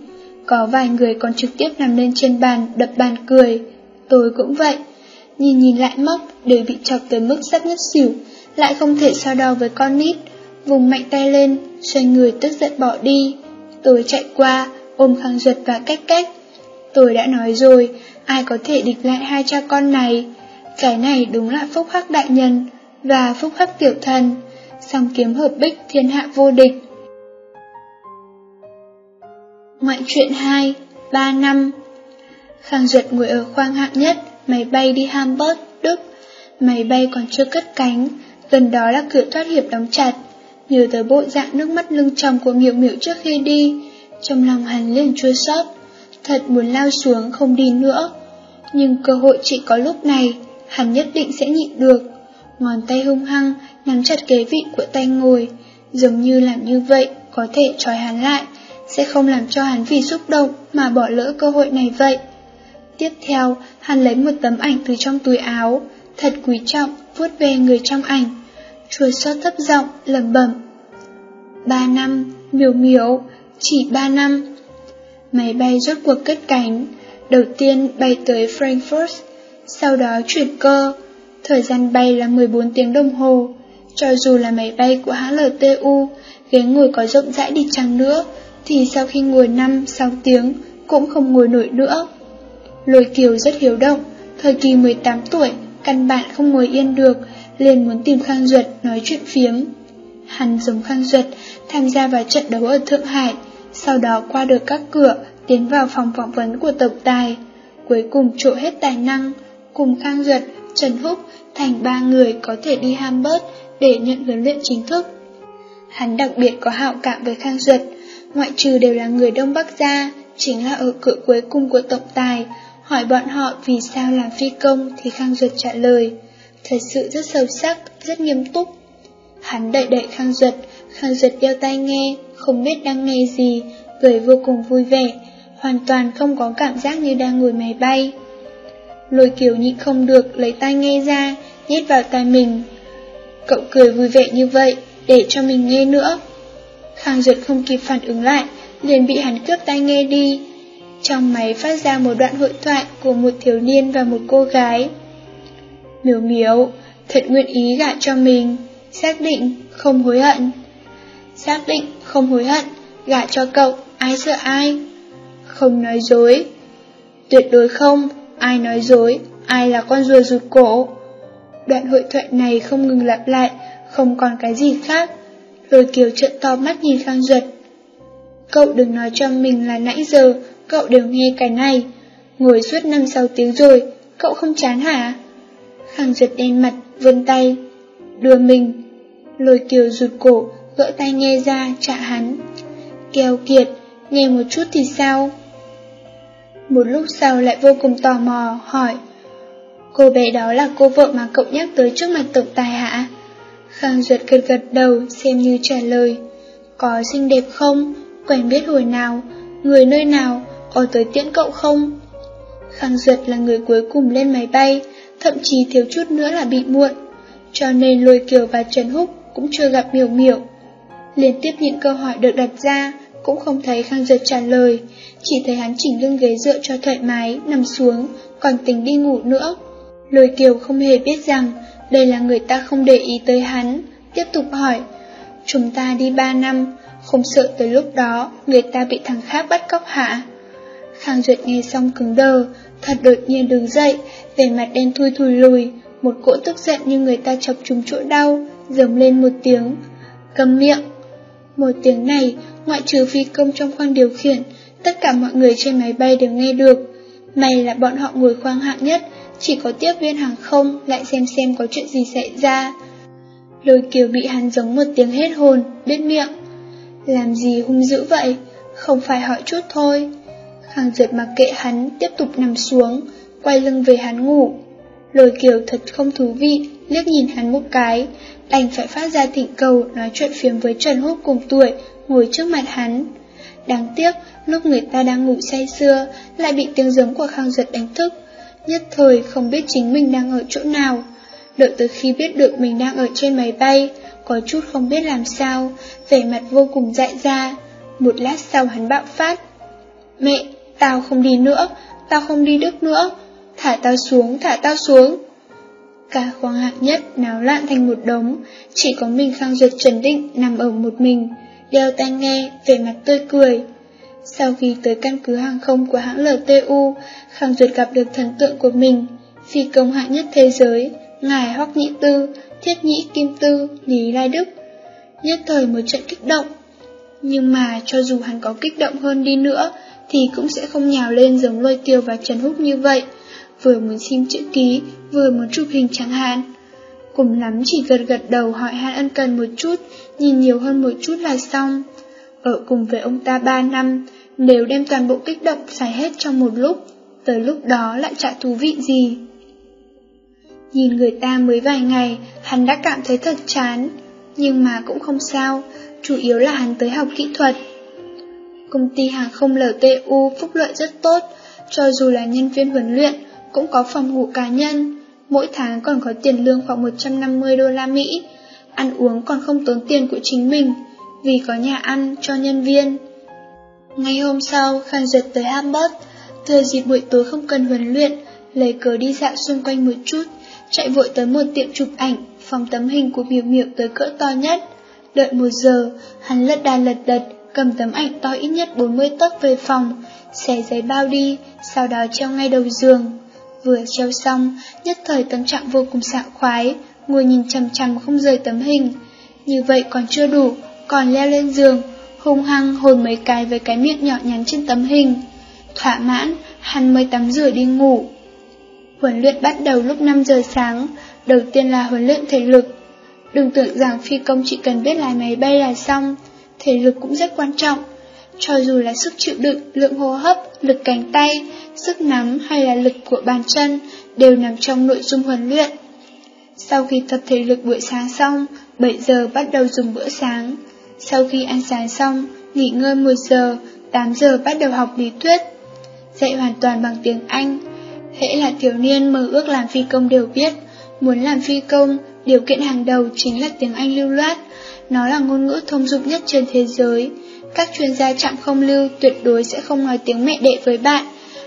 Có vài người còn trực tiếp nằm lên trên bàn, đập bàn cười. Tôi cũng vậy, nhìn lại móc, đều bị chọc tới mức sắp ngất xỉu, lại không thể so đo với con nít. Vùng mạnh tay lên, xoay người tức giận bỏ đi. Tôi chạy qua, ôm Khang Duật và Cách. Tôi đã nói rồi, ai có thể địch lại hai cha con này. Cái này đúng là phúc hắc đại nhân và phúc hắc tiểu thần, song kiếm hợp bích thiên hạ vô địch. Ngoại truyện 2, 3 năm. Khang Duật ngồi ở khoang hạng nhất, máy bay đi Hamburg, Đức. Máy bay còn chưa cất cánh, gần đó là cửa thoát hiểm đóng chặt. Nhớ tới bộ dạng nước mắt lưng tròng của Miểu Miểu trước khi đi, trong lòng hắn liền chua xót, thật muốn lao xuống không đi nữa. Nhưng cơ hội chỉ có lúc này, hắn nhất định sẽ nhịn được. Ngón tay hung hăng nắm chặt kế vị của tay ngồi, giống như làm như vậy có thể trói hắn lại, sẽ không làm cho hắn vì xúc động mà bỏ lỡ cơ hội này vậy. Tiếp theo, hắn lấy một tấm ảnh từ trong túi áo, thật quý trọng vuốt ve người trong ảnh, chua xót thấp giọng lẩm bẩm: 3 năm, Miểu Miểu, chỉ 3 năm. Máy bay rốt cuộc cất cánh, đầu tiên bay tới Frankfurt, sau đó chuyển cơ. Thời gian bay là 14 tiếng đồng hồ. Cho dù là máy bay của hãng LTU, ghế ngồi có rộng rãi đi chăng nữa, thì sau khi ngồi 5-6 tiếng cũng không ngồi nổi nữa. Lôi Kiều rất hiếu động, thời kỳ 18 tuổi, căn bản không ngồi yên được, liền muốn tìm Khang Duật nói chuyện phiếm. Hắn giống Khang Duật tham gia vào trận đấu ở Thượng Hải, sau đó qua được các cửa, tiến vào phòng phỏng vấn của tổng tài, cuối cùng trổ hết tài năng, cùng Khang Duật, Trần Húc thành 3 người có thể đi Hamburg để nhận huấn luyện chính thức. Hắn đặc biệt có hảo cảm với Khang Duật, ngoại trừ đều là người Đông Bắc ra, chính là ở cửa cuối cùng của tổng tài, hỏi bọn họ vì sao làm phi công thì Khang Duật trả lời, thật sự rất sâu sắc, rất nghiêm túc. Hắn đẩy Khang Duật đeo tai nghe, không biết đang nghe gì, cười vô cùng vui vẻ, hoàn toàn không có cảm giác như đang ngồi máy bay. Lôi Kiều nhịn không được lấy tai nghe ra, nhét vào tai mình. Cậu cười vui vẻ như vậy, để cho mình nghe nữa. Khang Duật không kịp phản ứng lại, liền bị hắn cướp tai nghe đi. Trong máy phát ra một đoạn hội thoại của một thiếu niên và một cô gái. Miểu Miểu, thật nguyện ý gả cho mình, xác định không hối hận. Xác định không hối hận, gả cho cậu, ai sợ ai? Không nói dối. Tuyệt đối không, ai nói dối, ai là con rùa rụt cổ. Đoạn hội thoại này không ngừng lặp lại, không còn cái gì khác. Lôi Kiều trợn to mắt nhìn Khang Duật. Cậu đừng nói cho mình là nãy giờ cậu đều nghe cái này. Ngồi suốt 5-6 tiếng rồi, cậu không chán hả? Khang Duật đen mặt, vươn tay đưa mình. Lôi Kiều rụt cổ, gỡ tay nghe ra trả hắn. Keo kiệt, nghe một chút thì sao? Một lúc sau lại vô cùng tò mò hỏi: cô bé đó là cô vợ mà cậu nhắc tới trước mặt tổng tài hả? Khang Duật gật đầu xem như trả lời. Có xinh đẹp không? Quen biết hồi nào? Người nơi nào? Có tới tiễn cậu không? Khang Duật là người cuối cùng lên máy bay, thậm chí thiếu chút nữa là bị muộn, cho nên Lôi Kiều và Trần Húc cũng chưa gặp Miểu Miểu. Liên tiếp những câu hỏi được đặt ra cũng không thấy Khang Duật trả lời, chỉ thấy hắn chỉnh lưng ghế dựa cho thoải mái, nằm xuống, còn tính đi ngủ nữa. Lôi Kiều không hề biết rằng đây là người ta không để ý tới hắn, tiếp tục hỏi: chúng ta đi 3 năm, không sợ tới lúc đó người ta bị thằng khác bắt cóc hả? Khang Duật nghe xong cứng đờ, thật đột nhiên đứng dậy, vẻ mặt đen thui thùi lùi, một cỗ tức giận như người ta chọc trúng chỗ đau, rống lên một tiếng: câm miệng! Một tiếng này, ngoại trừ phi công trong khoang điều khiển, tất cả mọi người trên máy bay đều nghe được. May là bọn họ ngồi khoang hạng nhất, chỉ có tiếp viên hàng không lại xem có chuyện gì xảy ra. Lôi Kiều bị hắn giống một tiếng hết hồn, biết miệng: làm gì hung dữ vậy? Không phải hỏi chút thôi. Khang Duật mặc kệ hắn, tiếp tục nằm xuống, quay lưng về hắn ngủ. Lôi Kiều thật không thú vị, liếc nhìn hắn một cái, đành phải phát ra thỉnh cầu nói chuyện phiếm với Trần Húc cùng tuổi ngồi trước mặt hắn. Đáng tiếc, lúc người ta đang ngủ say sưa, lại bị tiếng giấm của Khang Duật đánh thức, nhất thời không biết chính mình đang ở chỗ nào. Đợi tới khi biết được mình đang ở trên máy bay, có chút không biết làm sao, vẻ mặt vô cùng dại ra. Một lát sau hắn bạo phát: Mẹ, tao không đi nữa, tao không đi Đức nữa, thả tao xuống, thả tao xuống. Cả Hoàng Hạc Nhất náo loạn thành một đống, chỉ có mình Khang Duyệt chuẩn định nằm ở một mình, đeo tai nghe, vẻ mặt tươi cười. Sau khi tới căn cứ hàng không của hãng LTU, Khang Duyệt gặp được thần tượng của mình, phi công hạng nhất thế giới, ngài Hoắc Nhĩ Tư, Thiết Nhĩ Kim Tư, Lý Lai Đức. Nhất thời một trận kích động, nhưng mà cho dù hắn có kích động hơn đi nữa thì cũng sẽ không nhào lên giống Lôi Tiêu và Trần Húc như vậy, vừa muốn xin chữ ký, vừa muốn chụp hình chẳng hạn. Cùng lắm chỉ gật gật đầu hỏi han ân cần một chút, nhìn nhiều hơn một chút là xong. Ở cùng với ông ta 3 năm, nếu đem toàn bộ kích động xài hết trong một lúc, tới lúc đó lại chả thú vị gì. Nhìn người ta mới vài ngày, hắn đã cảm thấy thật chán, nhưng mà cũng không sao, chủ yếu là hắn tới học kỹ thuật. Công ty hàng không LTU phúc lợi rất tốt, cho dù là nhân viên huấn luyện, cũng có phòng ngủ cá nhân, mỗi tháng còn có tiền lương khoảng 150 đô la Mỹ, ăn uống còn không tốn tiền của chính mình, vì có nhà ăn cho nhân viên. Ngày hôm sau, Khang Duyệt tới Hamburg, thừa dịp buổi tối không cần huấn luyện, lấy cớ đi dạo xung quanh một chút, chạy vội tới một tiệm chụp ảnh, phòng tấm hình của Miểu Miểu tới cỡ to nhất. Đợi 1 giờ, hắn lật đà lật đật, cầm tấm ảnh to ít nhất 40 tấc về phòng, xé giấy bao đi, sau đó treo ngay đầu giường. Vừa treo xong, nhất thời tâm trạng vô cùng sảng khoái, ngồi nhìn chằm chằm không rời tấm hình. Như vậy còn chưa đủ, còn leo lên giường, hung hăng hôn mấy cái với cái miệng nhỏ nhắn trên tấm hình. Thỏa mãn, hắn mới tắm rửa đi ngủ. Huấn luyện bắt đầu lúc 5 giờ sáng, đầu tiên là huấn luyện thể lực. Đừng tưởng rằng phi công chỉ cần biết lái máy bay là xong, thể lực cũng rất quan trọng. Cho dù là sức chịu đựng, lượng hô hấp, lực cánh tay, sức nắm hay là lực của bàn chân đều nằm trong nội dung huấn luyện. Sau khi tập thể lực buổi sáng xong, 7 giờ bắt đầu dùng bữa sáng. Sau khi ăn sáng xong, nghỉ ngơi 1 giờ, 8 giờ bắt đầu học lý thuyết. Dạy hoàn toàn bằng tiếng Anh. Hễ là thiếu niên mơ ước làm phi công đều biết, muốn làm phi công, điều kiện hàng đầu chính là tiếng Anh lưu loát. Nó là ngôn ngữ thông dụng nhất trên thế giới. Các chuyên gia trạm không lưu tuyệt đối sẽ không nói tiếng mẹ đẻ với bạn,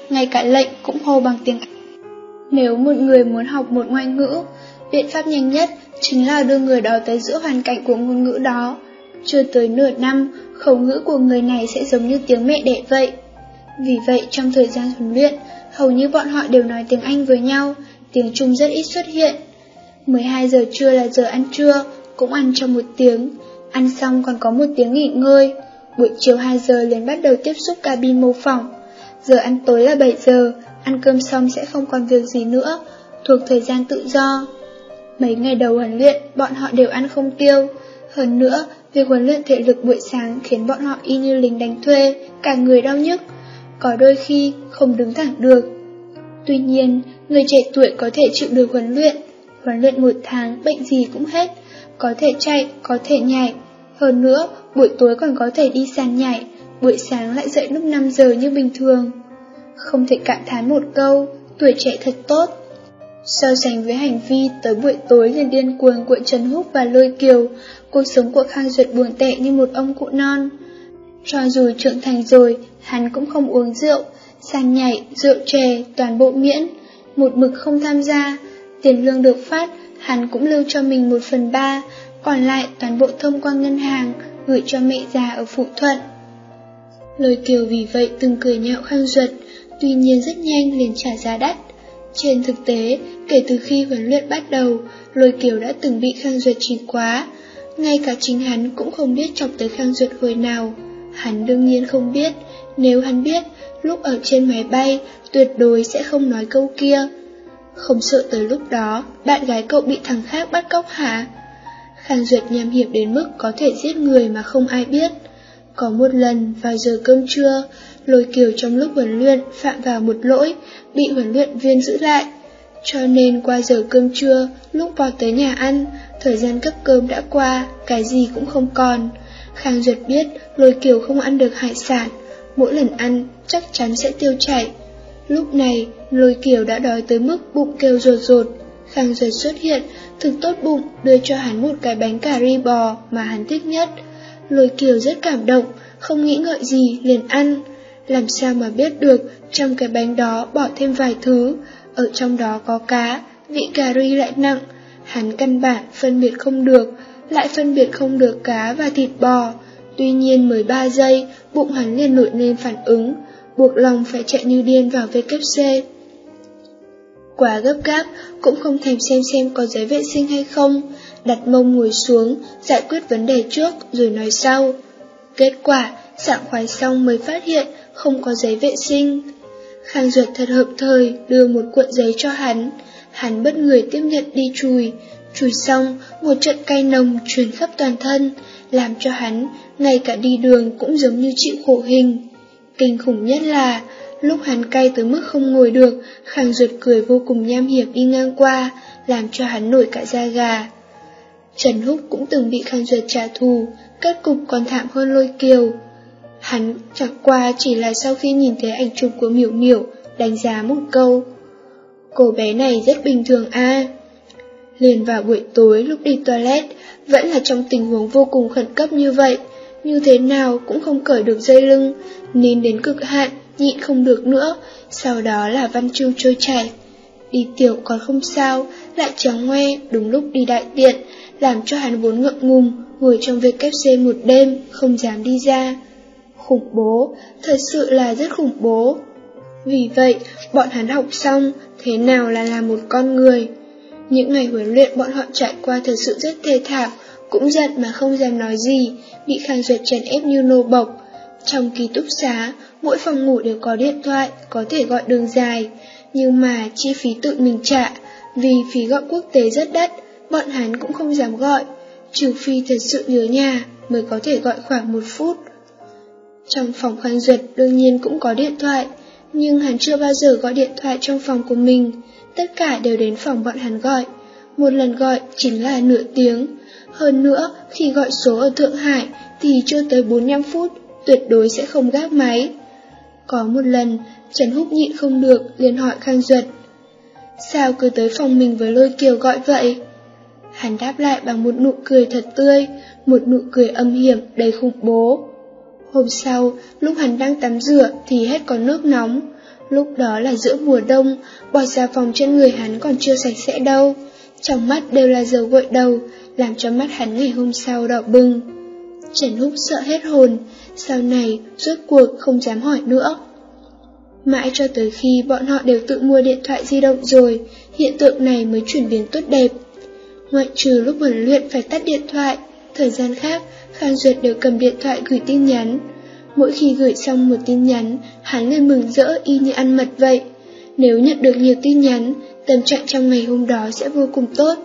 ngay cả lệnh cũng hô bằng tiếng Anh. Nếu một người muốn học một ngoại ngữ, biện pháp nhanh nhất chính là đưa người đó tới giữa hoàn cảnh của ngôn ngữ đó. Chưa tới nửa năm, khẩu ngữ của người này sẽ giống như tiếng mẹ đẻ vậy. Vì vậy, trong thời gian huấn luyện, hầu như bọn họ đều nói tiếng Anh với nhau, tiếng Trung rất ít xuất hiện. 12 giờ trưa là giờ ăn trưa, cũng ăn trong 1 tiếng, ăn xong còn có 1 tiếng nghỉ ngơi. Buổi chiều 2 giờ liền bắt đầu tiếp xúc cabin mô phỏng. Giờ ăn tối là 7 giờ, ăn cơm xong sẽ không còn việc gì nữa, thuộc thời gian tự do. Mấy ngày đầu huấn luyện, bọn họ đều ăn không tiêu. Hơn nữa, việc huấn luyện thể lực buổi sáng khiến bọn họ y như lính đánh thuê, cả người đau nhức, có đôi khi không đứng thẳng được. Tuy nhiên, người trẻ tuổi có thể chịu được huấn luyện 1 tháng, bệnh gì cũng hết, có thể chạy, có thể nhảy. Hơn nữa, buổi tối còn có thể đi sàn nhảy, buổi sáng lại dậy lúc 5 giờ như bình thường. Không thể cảm thán một câu, tuổi trẻ thật tốt. So sánh với hành vi tới buổi tối liền điên cuồng của Trần Húc và Lôi Kiều, cuộc sống của Khang Duyệt buồn tệ như một ông cụ non. Cho dù trưởng thành rồi, hắn cũng không uống rượu, sàn nhảy, rượu chè, toàn bộ miễn, một mực không tham gia. Tiền lương được phát, hắn cũng lưu cho mình 1/3, còn lại toàn bộ thông qua ngân hàng, gửi cho mẹ già ở Phụ Thuận. Lôi Kiều vì vậy từng cười nhạo Khang Duyệt, tuy nhiên rất nhanh liền trả giá đắt. Trên thực tế, kể từ khi huấn luyện bắt đầu, Lôi Kiều đã từng bị Khang Duyệt chỉ quá. Ngay cả chính hắn cũng không biết chọc tới Khang Duyệt hồi nào. Hắn đương nhiên không biết, nếu hắn biết, lúc ở trên máy bay, tuyệt đối sẽ không nói câu kia. Không sợ tới lúc đó, bạn gái cậu bị thằng khác bắt cóc hả? Khang Duyệt nham hiểm đến mức có thể giết người mà không ai biết. Có một lần, vào giờ cơm trưa, Lôi Kiều trong lúc huấn luyện phạm vào một lỗi, bị huấn luyện viên giữ lại. Cho nên qua giờ cơm trưa, lúc vào tới nhà ăn, thời gian cấp cơm đã qua, cái gì cũng không còn. Khang Duyệt biết Lôi Kiều không ăn được hải sản, mỗi lần ăn chắc chắn sẽ tiêu chảy. Lúc này, Lôi Kiều đã đói tới mức bụng kêu rột rột. Khang Duật xuất hiện, thực tốt bụng đưa cho hắn một cái bánh cà ri bò mà hắn thích nhất. Lôi Kiều rất cảm động, không nghĩ ngợi gì liền ăn. Làm sao mà biết được trong cái bánh đó bỏ thêm vài thứ, ở trong đó có cá, vị cà ri lại nặng. Hắn căn bản phân biệt không được, lại phân biệt không được cá và thịt bò. Tuy nhiên 13 giây, bụng hắn liền nổi lên phản ứng, buộc lòng phải chạy như điên vào WC. Quá gấp gáp, cũng không thèm xem có giấy vệ sinh hay không, đặt mông ngồi xuống, giải quyết vấn đề trước rồi nói sau. Kết quả, sảng khoái xong mới phát hiện không có giấy vệ sinh. Khang Duật thật hợp thời đưa một cuộn giấy cho hắn, hắn bất người tiếp nhận đi chùi. Chùi xong, một trận cay nồng truyền khắp toàn thân, làm cho hắn ngay cả đi đường cũng giống như chịu khổ hình. Kinh khủng nhất là lúc hắn cay tới mức không ngồi được, Khang Duật cười vô cùng nham hiểm đi ngang qua, làm cho hắn nổi cả da gà. Trần Húc cũng từng bị Khang Duật trả thù, kết cục còn thảm hơn Lôi Kiều. Hắn chẳng qua chỉ là sau khi nhìn thấy ảnh chụp của Miểu Miểu, đánh giá một câu: cô bé này rất bình thường à. Liền vào buổi tối lúc đi toilet, vẫn là trong tình huống vô cùng khẩn cấp như vậy, như thế nào cũng không cởi được dây lưng, nên đến cực hạn, nhịn không được nữa, sau đó là văn chương trôi chảy. Đi tiểu còn không sao, lại chéo ngoe đúng lúc đi đại tiện, làm cho hắn vốn ngượng ngùng, ngồi trong WC một đêm, không dám đi ra. Khủng bố, thật sự là rất khủng bố. Vì vậy, bọn hắn học xong, thế nào là làm một con người. Những ngày huấn luyện bọn họ trải qua thật sự rất thê thảm, cũng giận mà không dám nói gì, bị Khang Duật chèn ép như nô bộc. Trong ký túc xá, mỗi phòng ngủ đều có điện thoại, có thể gọi đường dài, nhưng mà chi phí tự mình trả, vì phí gọi quốc tế rất đắt, bọn hắn cũng không dám gọi, trừ phi thật sự nhớ nhà mới có thể gọi khoảng 1 phút. Trong phòng Khang Duật đương nhiên cũng có điện thoại, nhưng hắn chưa bao giờ gọi điện thoại trong phòng của mình, tất cả đều đến phòng bọn hắn gọi, một lần gọi chính là nửa tiếng. Hơn nữa, khi gọi số ở Thượng Hải thì chưa tới 45 phút, tuyệt đối sẽ không gác máy. Có một lần, Trần Húc nhịn không được, liền hỏi Khang Duật: sao cứ tới phòng mình với Lôi Kiều gọi vậy? Hắn đáp lại bằng một nụ cười thật tươi, một nụ cười âm hiểm đầy khủng bố. Hôm sau, lúc hắn đang tắm rửa thì hết có nước nóng. Lúc đó là giữa mùa đông, bọt xà phòng trên người hắn còn chưa sạch sẽ đâu, trong mắt đều là dầu gội đầu, làm cho mắt hắn ngày hôm sau đỏ bừng. Trần Húc sợ hết hồn, sau này rốt cuộc không dám hỏi nữa. Mãi cho tới khi bọn họ đều tự mua điện thoại di động rồi, hiện tượng này mới chuyển biến tốt đẹp. Ngoại trừ lúc huấn luyện phải tắt điện thoại, thời gian khác Khang Duật đều cầm điện thoại gửi tin nhắn. Mỗi khi gửi xong một tin nhắn, hắn liền mừng rỡ y như ăn mật vậy. Nếu nhận được nhiều tin nhắn, tâm trạng trong ngày hôm đó sẽ vô cùng tốt.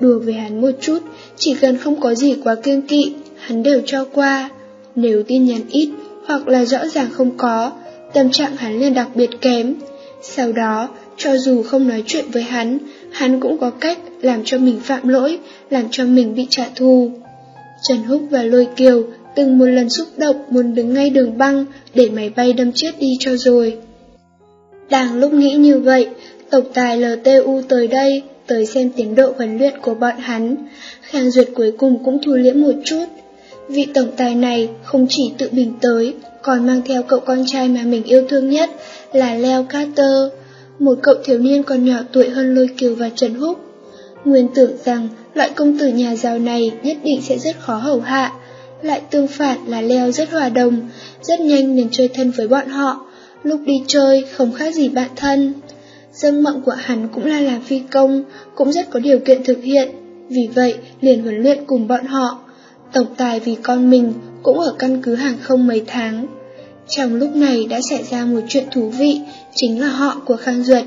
Đùa với hắn một chút, chỉ cần không có gì quá kiêng kỵ, hắn đều cho qua. Nếu tin nhắn ít, hoặc là rõ ràng không có, tâm trạng hắn liền đặc biệt kém. Sau đó, cho dù không nói chuyện với hắn, hắn cũng có cách làm cho mình phạm lỗi, làm cho mình bị trả thù. Trần Húc và Lôi Kiều từng một lần xúc động muốn đứng ngay đường băng để máy bay đâm chết đi cho rồi. Đang lúc nghĩ như vậy, tổng tài LTU tới đây, tới xem tiến độ huấn luyện của bọn hắn. Khang Duật cuối cùng cũng thu liễm một chút. Vị tổng tài này không chỉ tự mình tới, còn mang theo cậu con trai mà mình yêu thương nhất là Leo Carter, một cậu thiếu niên còn nhỏ tuổi hơn Lôi Kiều và Trần Húc. Nguyên tưởng rằng loại công tử nhà giàu này nhất định sẽ rất khó hầu hạ, lại tương phản là Leo rất hòa đồng, rất nhanh liền chơi thân với bọn họ, lúc đi chơi không khác gì bạn thân. Giấc mộng của hắn cũng là làm phi công, cũng rất có điều kiện thực hiện, vì vậy liền huấn luyện cùng bọn họ. Tổng tài vì con mình cũng ở căn cứ hàng không mấy tháng. Trong lúc này đã xảy ra một chuyện thú vị, chính là họ của Khang Duật.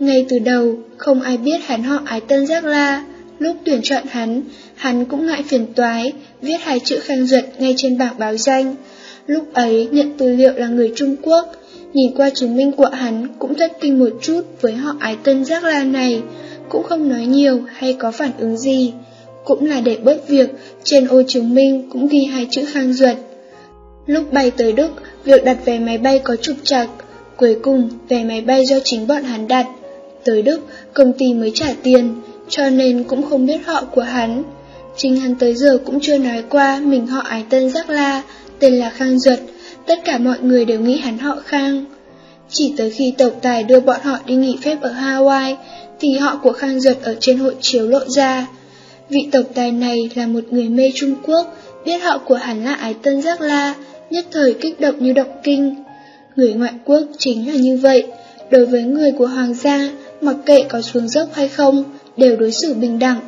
Ngay từ đầu, không ai biết hắn họ Ái Tân Giác La. Lúc tuyển chọn hắn, hắn cũng ngại phiền toái, viết 2 chữ Khang Duật ngay trên bảng báo danh. Lúc ấy nhận tư liệu là người Trung Quốc, nhìn qua chứng minh của hắn cũng thất kinh một chút với họ Ái Tân Giác La này, cũng không nói nhiều hay có phản ứng gì. Cũng là để bớt việc, trên ô chứng minh cũng ghi 2 chữ Khang Duật. Lúc bay tới Đức, việc đặt vé máy bay có trục trặc, cuối cùng vé máy bay do chính bọn hắn đặt. Tới Đức, công ty mới trả tiền, cho nên cũng không biết họ của hắn. Chính hắn tới giờ cũng chưa nói qua mình họ ái tên Giác La, tên là Khang Duật, tất cả mọi người đều nghĩ hắn họ Khang. Chỉ tới khi tổng tài đưa bọn họ đi nghỉ phép ở Hawaii, thì họ của Khang Duật ở trên hội chiếu lộ ra. Vị tổng tài này là một người mê Trung Quốc, biết họ của hắn là Ái Tân Giác La, nhất thời kích động như động kinh. Người ngoại quốc chính là như vậy, đối với người của hoàng gia, mặc kệ có xuống dốc hay không, đều đối xử bình đẳng.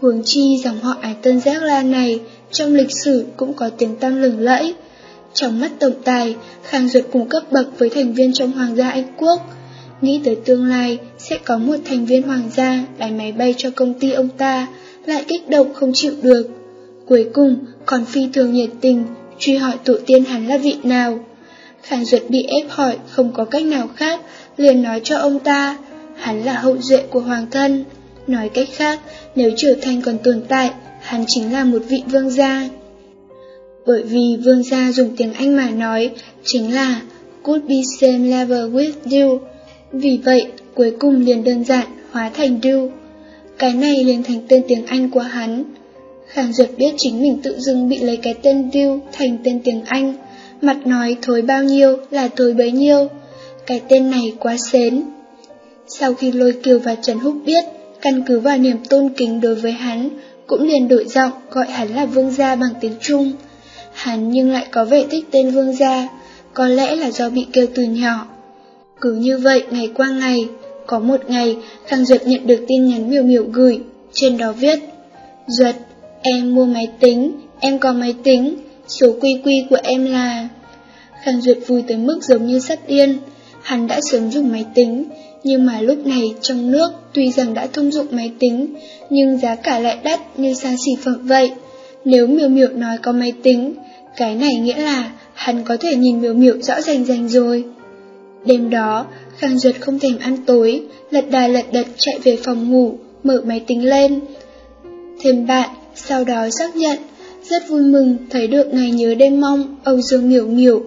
Huống chi dòng họ Ái Tân Giác La này trong lịch sử cũng có tiếng tăm lừng lẫy. Trong mắt tổng tài, Khang Duật cùng cấp bậc với thành viên trong hoàng gia Anh Quốc. Nghĩ tới tương lai sẽ có một thành viên hoàng gia lái máy bay cho công ty ông ta, lại kích động không chịu được. Cuối cùng còn phi thường nhiệt tình truy hỏi tổ tiên hắn là vị nào. Khang Duật bị ép hỏi không có cách nào khác, liền nói cho ông ta hắn là hậu duệ của hoàng thân. Nói cách khác, nếu Triều Thanh còn tồn tại, hắn chính là một vị vương gia. Bởi vì vương gia dùng tiếng Anh mà nói chính là could be same level with you, vì vậy cuối cùng liền đơn giản hóa thành do. Cái này liền thành tên tiếng Anh của hắn. Khang Duật biết chính mình tự dưng bị lấy cái tên Diu thành tên tiếng Anh, mặt nói thối bao nhiêu là thối bấy nhiêu. Cái tên này quá xến. Sau khi Lôi Kiều và Trần Húc biết, căn cứ vào niềm tôn kính đối với hắn, cũng liền đổi giọng gọi hắn là vương gia bằng tiếng Trung. Hắn nhưng lại có vẻ thích tên vương gia, có lẽ là do bị kêu từ nhỏ. Cứ như vậy ngày qua ngày, có một ngày Khang Duật nhận được tin nhắn Miểu Miểu gửi, trên đó viết: Duật, em mua máy tính, em có máy tính, số QQ của em là... Khang Duật vui tới mức giống như sắp điên. Hắn đã sớm dùng máy tính, nhưng mà lúc này trong nước tuy rằng đã thông dụng máy tính, nhưng giá cả lại đắt như xa xỉ phẩm vậy. Nếu Miểu Miểu nói có máy tính, cái này nghĩa là hắn có thể nhìn Miểu Miểu rõ rành rành rồi. Đêm đó, Khang Duật không thèm ăn tối, lật đà lật đật chạy về phòng ngủ, mở máy tính lên, thêm bạn, sau đó xác nhận, rất vui mừng thấy được ngày nhớ đêm mong, Âu Dương Miểu Miểu.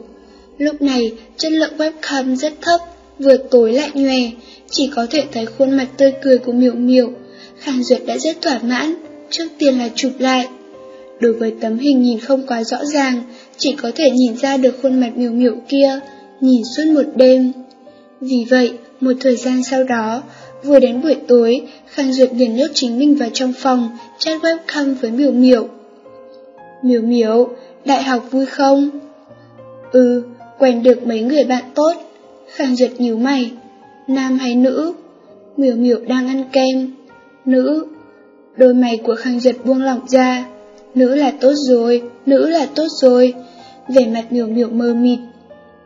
Lúc này, chất lượng webcam rất thấp, vừa tối lại nhòe, chỉ có thể thấy khuôn mặt tươi cười của Miểu Miểu. Khang Duật đã rất thỏa mãn, trước tiên là chụp lại. Đối với tấm hình nhìn không quá rõ ràng, chỉ có thể nhìn ra được khuôn mặt Miểu Miểu kia, nhìn suốt một đêm. Vì vậy, một thời gian sau đó, vừa đến buổi tối, Khang Duật liền nhốt chính mình vào trong phòng, chat webcam với Miểu Miểu. Miểu Miểu, đại học vui không? Ừ, quen được mấy người bạn tốt. Khang Duật nhíu mày. Nam hay nữ? Miểu Miểu đang ăn kem. Nữ. Đôi mày của Khang Duật buông lỏng ra. Nữ là tốt rồi, nữ là tốt rồi. Vẻ mặt Miểu Miểu mờ mịt.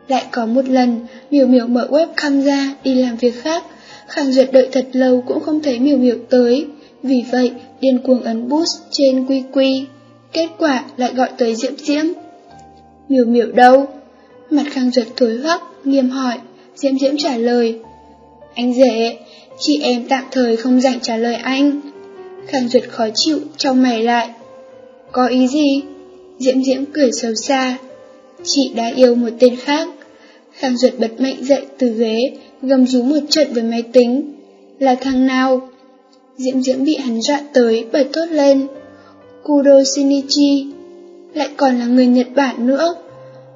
Lại có một lần, Miểu Miểu mở webcam ra đi làm việc khác. Khang Duật đợi thật lâu cũng không thấy Miểu Miểu tới, vì vậy điên cuồng ấn boost trên QQ. Kết quả lại gọi tới Diễm Diễm. Miểu Miểu đâu? Mặt Khang Duật thối hoắc, nghiêm hỏi. Diễm Diễm trả lời: Anh rể, chị em tạm thời không rảnh trả lời anh. Khang Duật khó chịu chau mày lại. Có ý gì? Diễm Diễm cười xấu xa. Chị đã yêu một tên khác. Khang Duật bật mạnh dậy từ ghế, gầm rú một trận với máy tính. Là thằng nào? Diễm Diễm bị hắn dọa tới bởi thốt lên: Kudo Shinichi. Lại còn là người Nhật Bản nữa.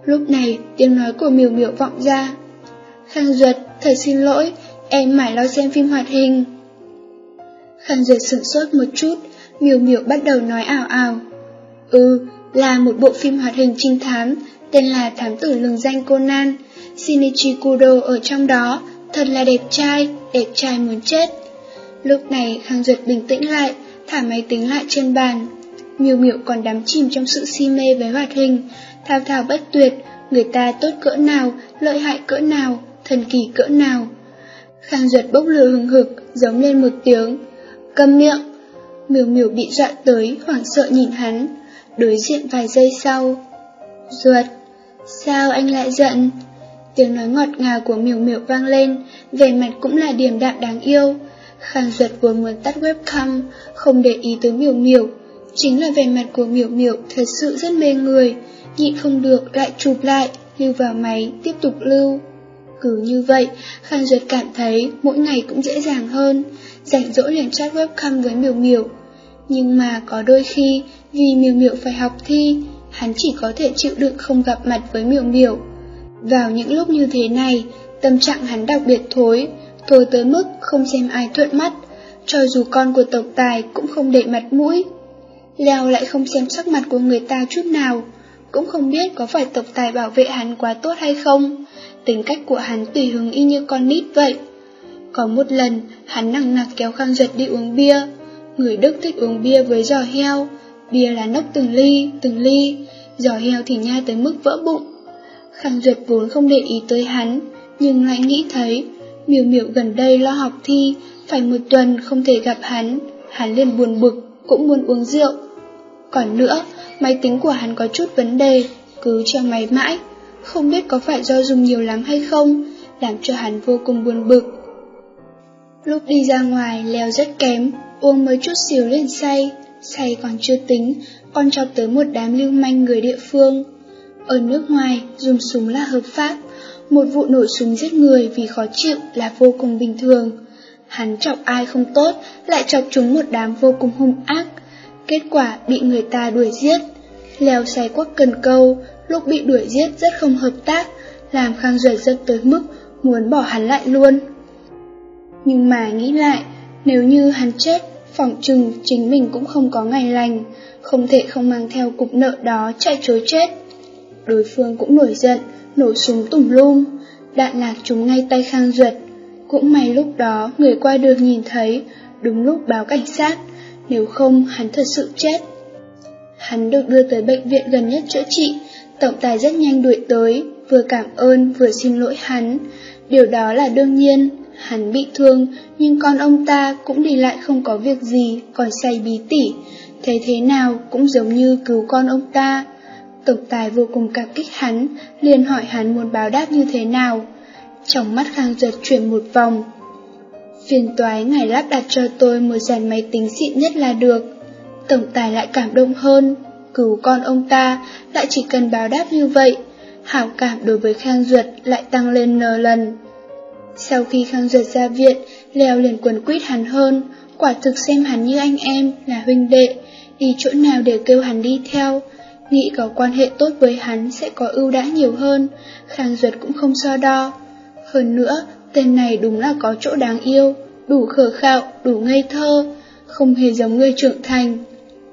Lúc này tiếng nói của Miểu Miểu vọng ra: Khang Duật, thật xin lỗi, em mải lo xem phim hoạt hình. Khang Duật sửng sốt một chút. Miểu Miểu bắt đầu nói ảo ảo: Ừ, là một bộ phim hoạt hình trinh thám, tên là Thám Tử Lừng Danh Conan. Shinichi Kudo ở trong đó, thật là đẹp trai muốn chết. Lúc này Khang Duật bình tĩnh lại, thả máy tính lại trên bàn. Miểu Miểu còn đắm chìm trong sự si mê với hoạt hình, thao thao bất tuyệt, người ta tốt cỡ nào, lợi hại cỡ nào, thần kỳ cỡ nào. Khang Duật bốc lửa hừng hực, giống lên một tiếng: Câm miệng! Miểu Miểu bị dọa tới, hoảng sợ nhìn hắn. Đối diện vài giây sau: Duật, sao anh lại giận? Tiếng nói ngọt ngào của Miểu Miểu vang lên, vẻ mặt cũng là điềm đạm đáng yêu. Khang Duật vốn muốn tắt webcam, không để ý tới Miểu Miểu. Chính là vẻ mặt của Miểu Miểu thật sự rất mê người, nhịn không được lại chụp lại, lưu vào máy, tiếp tục lưu. Cứ như vậy, Khang Duyệt cảm thấy mỗi ngày cũng dễ dàng hơn, rảnh rỗi liền chat webcam với Miểu Miểu. Nhưng mà có đôi khi, vì Miểu Miểu phải học thi, hắn chỉ có thể chịu đựng không gặp mặt với Miểu Miểu. Vào những lúc như thế này, tâm trạng hắn đặc biệt thối tới mức không xem ai thuận mắt, cho dù con của tộc tài cũng không để mặt mũi. Leo lại không xem sắc mặt của người ta chút nào, cũng không biết có phải tộc tài bảo vệ hắn quá tốt hay không. Tính cách của hắn tùy hứng y như con nít vậy. Có một lần, hắn nặng nặc kéo Khang Duyệt đi uống bia. Người Đức thích uống bia với giò heo, bia là nốc từng ly, giò heo thì nhai tới mức vỡ bụng. Khang Duyệt vốn không để ý tới hắn, nhưng lại nghĩ thấy, Miểu Miểu gần đây lo học thi, phải một tuần không thể gặp hắn liền buồn bực, cũng muốn uống rượu. Còn nữa, máy tính của hắn có chút vấn đề, cứ treo máy mãi, không biết có phải do dùng nhiều lắm hay không, làm cho hắn vô cùng buồn bực. Lúc đi ra ngoài, Leo rất kém, uống mới chút xíu liền say, say còn chưa tính, còn chọc tới một đám lưu manh người địa phương. Ở nước ngoài, dùng súng là hợp pháp, một vụ nổ súng giết người vì khó chịu là vô cùng bình thường. Hắn chọc ai không tốt, lại chọc chúng một đám vô cùng hung ác, kết quả bị người ta đuổi giết. Leo say quắc cần câu, lúc bị đuổi giết rất không hợp tác, làm Khang Duyệt rất tới mức muốn bỏ hắn lại luôn. Nhưng mà nghĩ lại, nếu như hắn chết, phỏng chừng chính mình cũng không có ngày lành, không thể không mang theo cục nợ đó chạy trối chết. Đối phương cũng nổi giận, nổ súng tùm lum, đạn lạc trúng ngay tay Khang Duyệt. Cũng may lúc đó người qua đường nhìn thấy, đúng lúc báo cảnh sát, nếu không hắn thật sự chết. Hắn được đưa tới bệnh viện gần nhất chữa trị, tổng tài rất nhanh đuổi tới, vừa cảm ơn vừa xin lỗi hắn. Điều đó là đương nhiên, hắn bị thương nhưng con ông ta cũng đi lại không có việc gì, còn say bí tỉ, thấy thế nào cũng giống như cứu con ông ta. Tổng tài vô cùng cảm kích hắn, liền hỏi hắn muốn báo đáp như thế nào. Trong mắt Khang Duyệt chuyển một vòng. Phiền toái ngài lắp đặt cho tôi một dàn máy tính xịn nhất là được. Tổng tài lại cảm động hơn, cứu con ông ta lại chỉ cần báo đáp như vậy, hảo cảm đối với Khang Duyệt lại tăng lên n lần. Sau khi Khang Duyệt ra viện, Leo liền quấn quýt hắn hơn, quả thực xem hắn như anh em, là huynh đệ, đi chỗ nào đều kêu hắn đi theo, nghĩ có quan hệ tốt với hắn sẽ có ưu đãi nhiều hơn. Khang Duyệt cũng không so đo. Hơn nữa, tên này đúng là có chỗ đáng yêu, đủ khờ khạo, đủ ngây thơ, không hề giống người trưởng thành.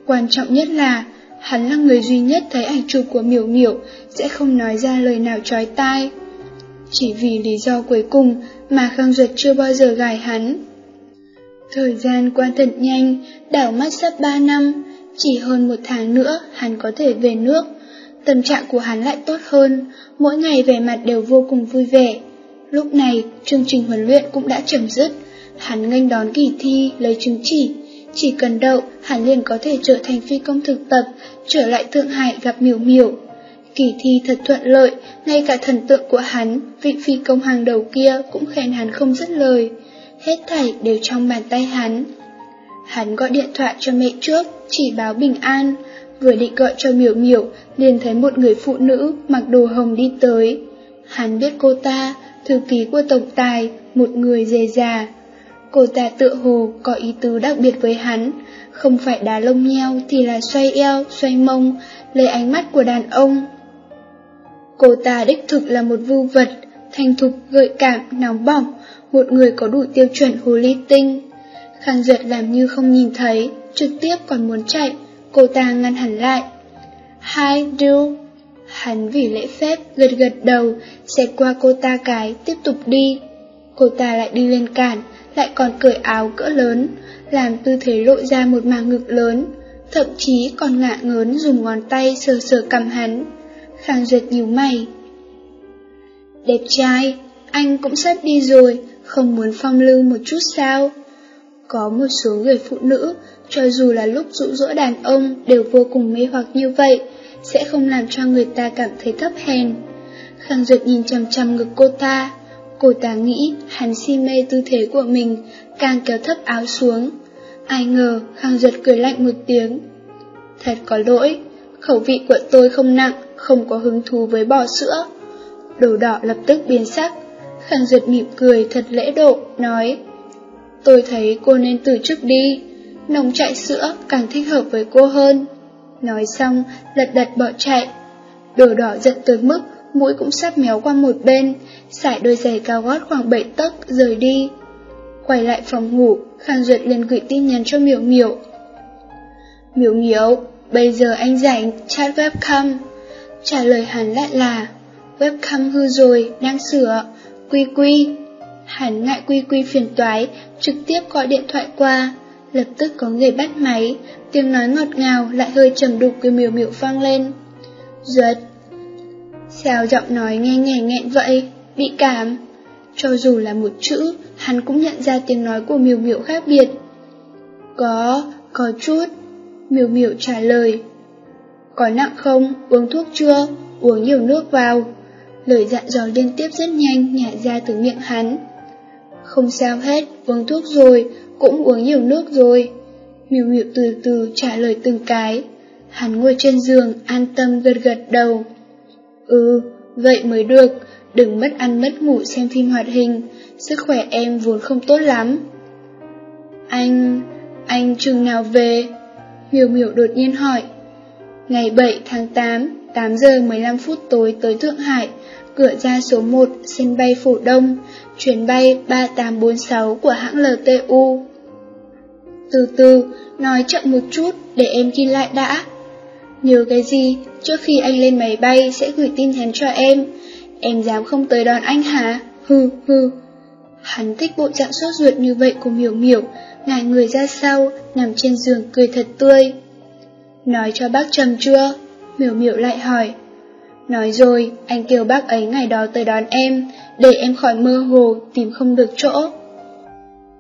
Quan trọng nhất là, hắn là người duy nhất thấy ảnh chụp của Miểu Miểu sẽ không nói ra lời nào chói tai. Chỉ vì lý do cuối cùng mà Khang Duyệt chưa bao giờ gài hắn. Thời gian qua thật nhanh, đảo mắt sắp 3 năm, chỉ hơn một tháng nữa hắn có thể về nước. Tâm trạng của hắn lại tốt hơn, mỗi ngày vẻ mặt đều vô cùng vui vẻ. Lúc này, chương trình huấn luyện cũng đã chấm dứt, hắn nghênh đón kỳ thi lấy chứng chỉ cần đậu, hắn liền có thể trở thành phi công thực tập, trở lại Thượng Hải gặp Miểu Miểu. Kỳ thi thật thuận lợi, ngay cả thần tượng của hắn, vị phi công hàng đầu kia cũng khen hắn không dứt lời, hết thảy đều trong bàn tay hắn. Hắn gọi điện thoại cho mẹ trước, chỉ báo bình an, vừa định gọi cho Miểu Miểu, liền thấy một người phụ nữ mặc đồ hồng đi tới. Hắn biết cô ta, thư ký của tổng tài, một người dề già. Cô ta tựa hồ có ý tứ đặc biệt với hắn, không phải đá lông nheo thì là xoay eo, xoay mông, lấy ánh mắt của đàn ông. Cô ta đích thực là một vưu vật, thành thục, gợi cảm, nóng bỏng, một người có đủ tiêu chuẩn hồ ly tinh. Khang Duyệt làm như không nhìn thấy, trực tiếp còn muốn chạy, cô ta ngăn hẳn lại. Hi, dude. Hắn vì lễ phép gật gật đầu, xẹt qua cô ta cái, tiếp tục đi. Cô ta lại đi lên cản, lại còn cởi áo cỡ lớn, làm tư thế lộ ra một màng ngực lớn, thậm chí còn ngạ ngớn dùng ngón tay sờ sờ cằm hắn. Khang Duyệt nhíu mày. Đẹp trai, anh cũng sắp đi rồi, không muốn phong lưu một chút sao? Có một số người phụ nữ, cho dù là lúc dụ dỗ đàn ông đều vô cùng mê hoặc như vậy, sẽ không làm cho người ta cảm thấy thấp hèn. Khang Duyệt nhìn chằm chằm ngực cô ta, cô ta nghĩ hắn si mê tư thế của mình, càng kéo thấp áo xuống. Ai ngờ Khang Duyệt cười lạnh một tiếng. Thật có lỗi, khẩu vị của tôi không nặng, không có hứng thú với bò sữa. Đồ đỏ lập tức biến sắc. Khang Duyệt mỉm cười thật lễ độ, nói: Tôi thấy cô nên từ chức đi, nồng chạy sữa càng thích hợp với cô hơn. Nói xong, lật đật bỏ chạy. Đồ Đỏ giận tới mức mũi cũng sắp méo qua một bên, sải đôi giày cao gót khoảng 7 tấc rời đi. Quay lại phòng ngủ, Khang Duyệt liền gửi tin nhắn cho Miểu Miểu. Miểu Miểu, bây giờ anh rảnh, chat webcam. Trả lời hắn lại là: Webcam hư rồi, đang sửa, quy quy. Hắn ngại quy quy phiền toái, trực tiếp gọi điện thoại qua. Lập tức có người bắt máy, tiếng nói ngọt ngào lại hơi trầm đục của Miểu Miểu vang lên: Duyệt. Sao giọng nói nghe nghẹn nghẹn vậy, bị cảm? Cho dù là một chữ, hắn cũng nhận ra tiếng nói của Miểu Miểu khác biệt. Có chút. Miểu Miểu trả lời. Có nặng không, uống thuốc chưa, uống nhiều nước vào. Lời dặn dò liên tiếp rất nhanh nhả ra từ miệng hắn. Không sao hết, uống thuốc rồi, cũng uống nhiều nước rồi. Miểu Miểu từ từ trả lời từng cái. Hắn ngồi trên giường, an tâm gật gật đầu. Ừ, vậy mới được, đừng mất ăn mất ngủ xem phim hoạt hình, sức khỏe em vốn không tốt lắm. Anh chừng nào về? Miểu Miểu đột nhiên hỏi. Ngày 7 tháng 8, 8 giờ 15 phút tối tới Thượng Hải, cửa ra số 1, sân bay Phổ Đông, chuyến bay 3846 của hãng LTU. Từ từ, nói chậm một chút để em ghi lại đã. Nhớ cái gì, trước khi anh lên máy bay sẽ gửi tin nhắn cho em. Em dám không tới đón anh hả? Hừ hừ. Hắn thích bộ dạng sốt ruột như vậy của Miểu Miểu, ngả người ra sau, nằm trên giường cười thật tươi. Nói cho bác Trầm chưa? Miểu Miểu lại hỏi. Nói rồi, anh kêu bác ấy ngày đó tới đón em, để em khỏi mơ hồ tìm không được chỗ.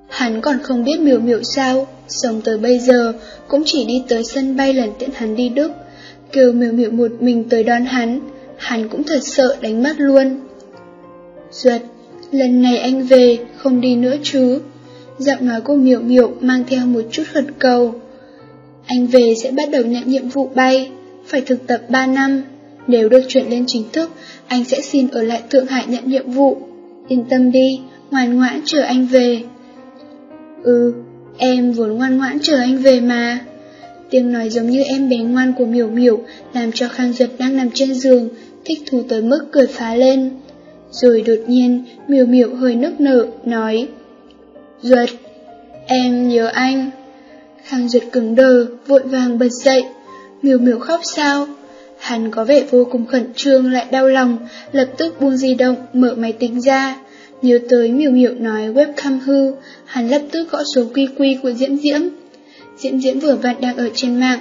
Hắn còn không biết Miểu Miểu sao, sống tới bây giờ cũng chỉ đi tới sân bay lần tiện hắn đi Đức, kêu Miểu Miểu một mình tới đón hắn, hắn cũng thật sợ đánh mất luôn. Duyệt, lần này anh về, không đi nữa chứ? Giọng nói của Miểu Miểu mang theo một chút khẩn cầu. Anh về sẽ bắt đầu nhận nhiệm vụ bay, phải thực tập 3 năm, nếu được chuyển lên chính thức, anh sẽ xin ở lại Thượng Hải nhận nhiệm vụ. Yên tâm đi, ngoan ngoãn chờ anh về. Ừ, em vốn ngoan ngoãn chờ anh về mà. Tiếng nói giống như em bé ngoan của Miểu Miểu làm cho Khang Duyệt đang nằm trên giường thích thú tới mức cười phá lên. Rồi đột nhiên Miểu Miểu hơi nức nở nói: Duyệt, em nhớ anh. Khang Duyệt cứng đờ, vội vàng bật dậy. Miểu Miểu khóc sao? Hắn có vẻ vô cùng khẩn trương lại đau lòng, lập tức buông di động mở máy tính ra. Nhớ tới Miểu Miểu nói webcam hư, hắn lập tức gõ số quy quy của Diễm Diễm. Diễm Diễm vừa vặn đang ở trên mạng.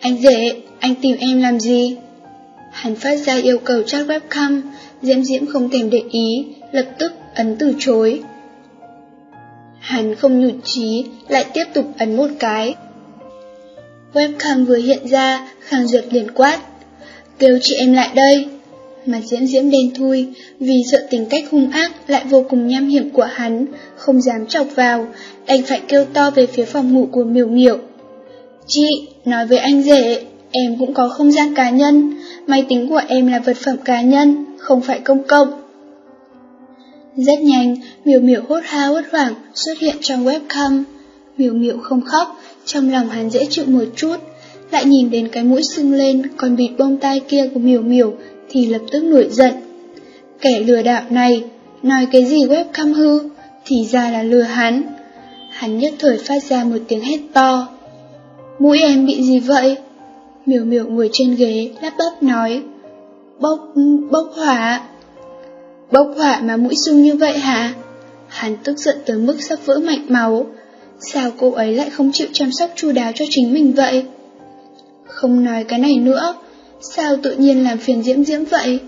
Anh rể, anh tìm em làm gì? Hắn phát ra yêu cầu chat webcam, Diễm Diễm không thèm để ý, lập tức ấn từ chối. Hắn không nhụt chí, lại tiếp tục ấn một cái. Webcam vừa hiện ra, Khang Duyệt liền quát: Kêu chị em lại đây. Mặt Diễm Diễm đen thui, vì sợ tính cách hung ác lại vô cùng nham hiểm của hắn, không dám chọc vào, đành phải kêu to về phía phòng ngủ của Miểu Miểu: Chị, nói với anh rể, em cũng có không gian cá nhân, máy tính của em là vật phẩm cá nhân, không phải công cộng. Rất nhanh, Miểu Miểu hốt ha hốt hoảng xuất hiện trong webcam. Miểu Miểu không khóc, trong lòng hắn dễ chịu một chút, lại nhìn đến cái mũi sưng lên còn bịt bông tai kia của Miểu Miểu thì lập tức nổi giận. Kẻ lừa đảo này, nói cái gì webcam hư, thì ra là lừa hắn. Hắn nhất thời phát ra một tiếng hét to: Mũi em bị gì vậy? Miểu Miểu ngồi trên ghế, lắp bắp nói: Bốc hỏa. Bốc hỏa mà mũi sưng như vậy hả? Hắn tức giận tới mức sắp vỡ mạch máu. Sao cô ấy lại không chịu chăm sóc chu đáo cho chính mình vậy? Không nói cái này nữa, sao tự nhiên làm phiền Diễm Diễm vậy?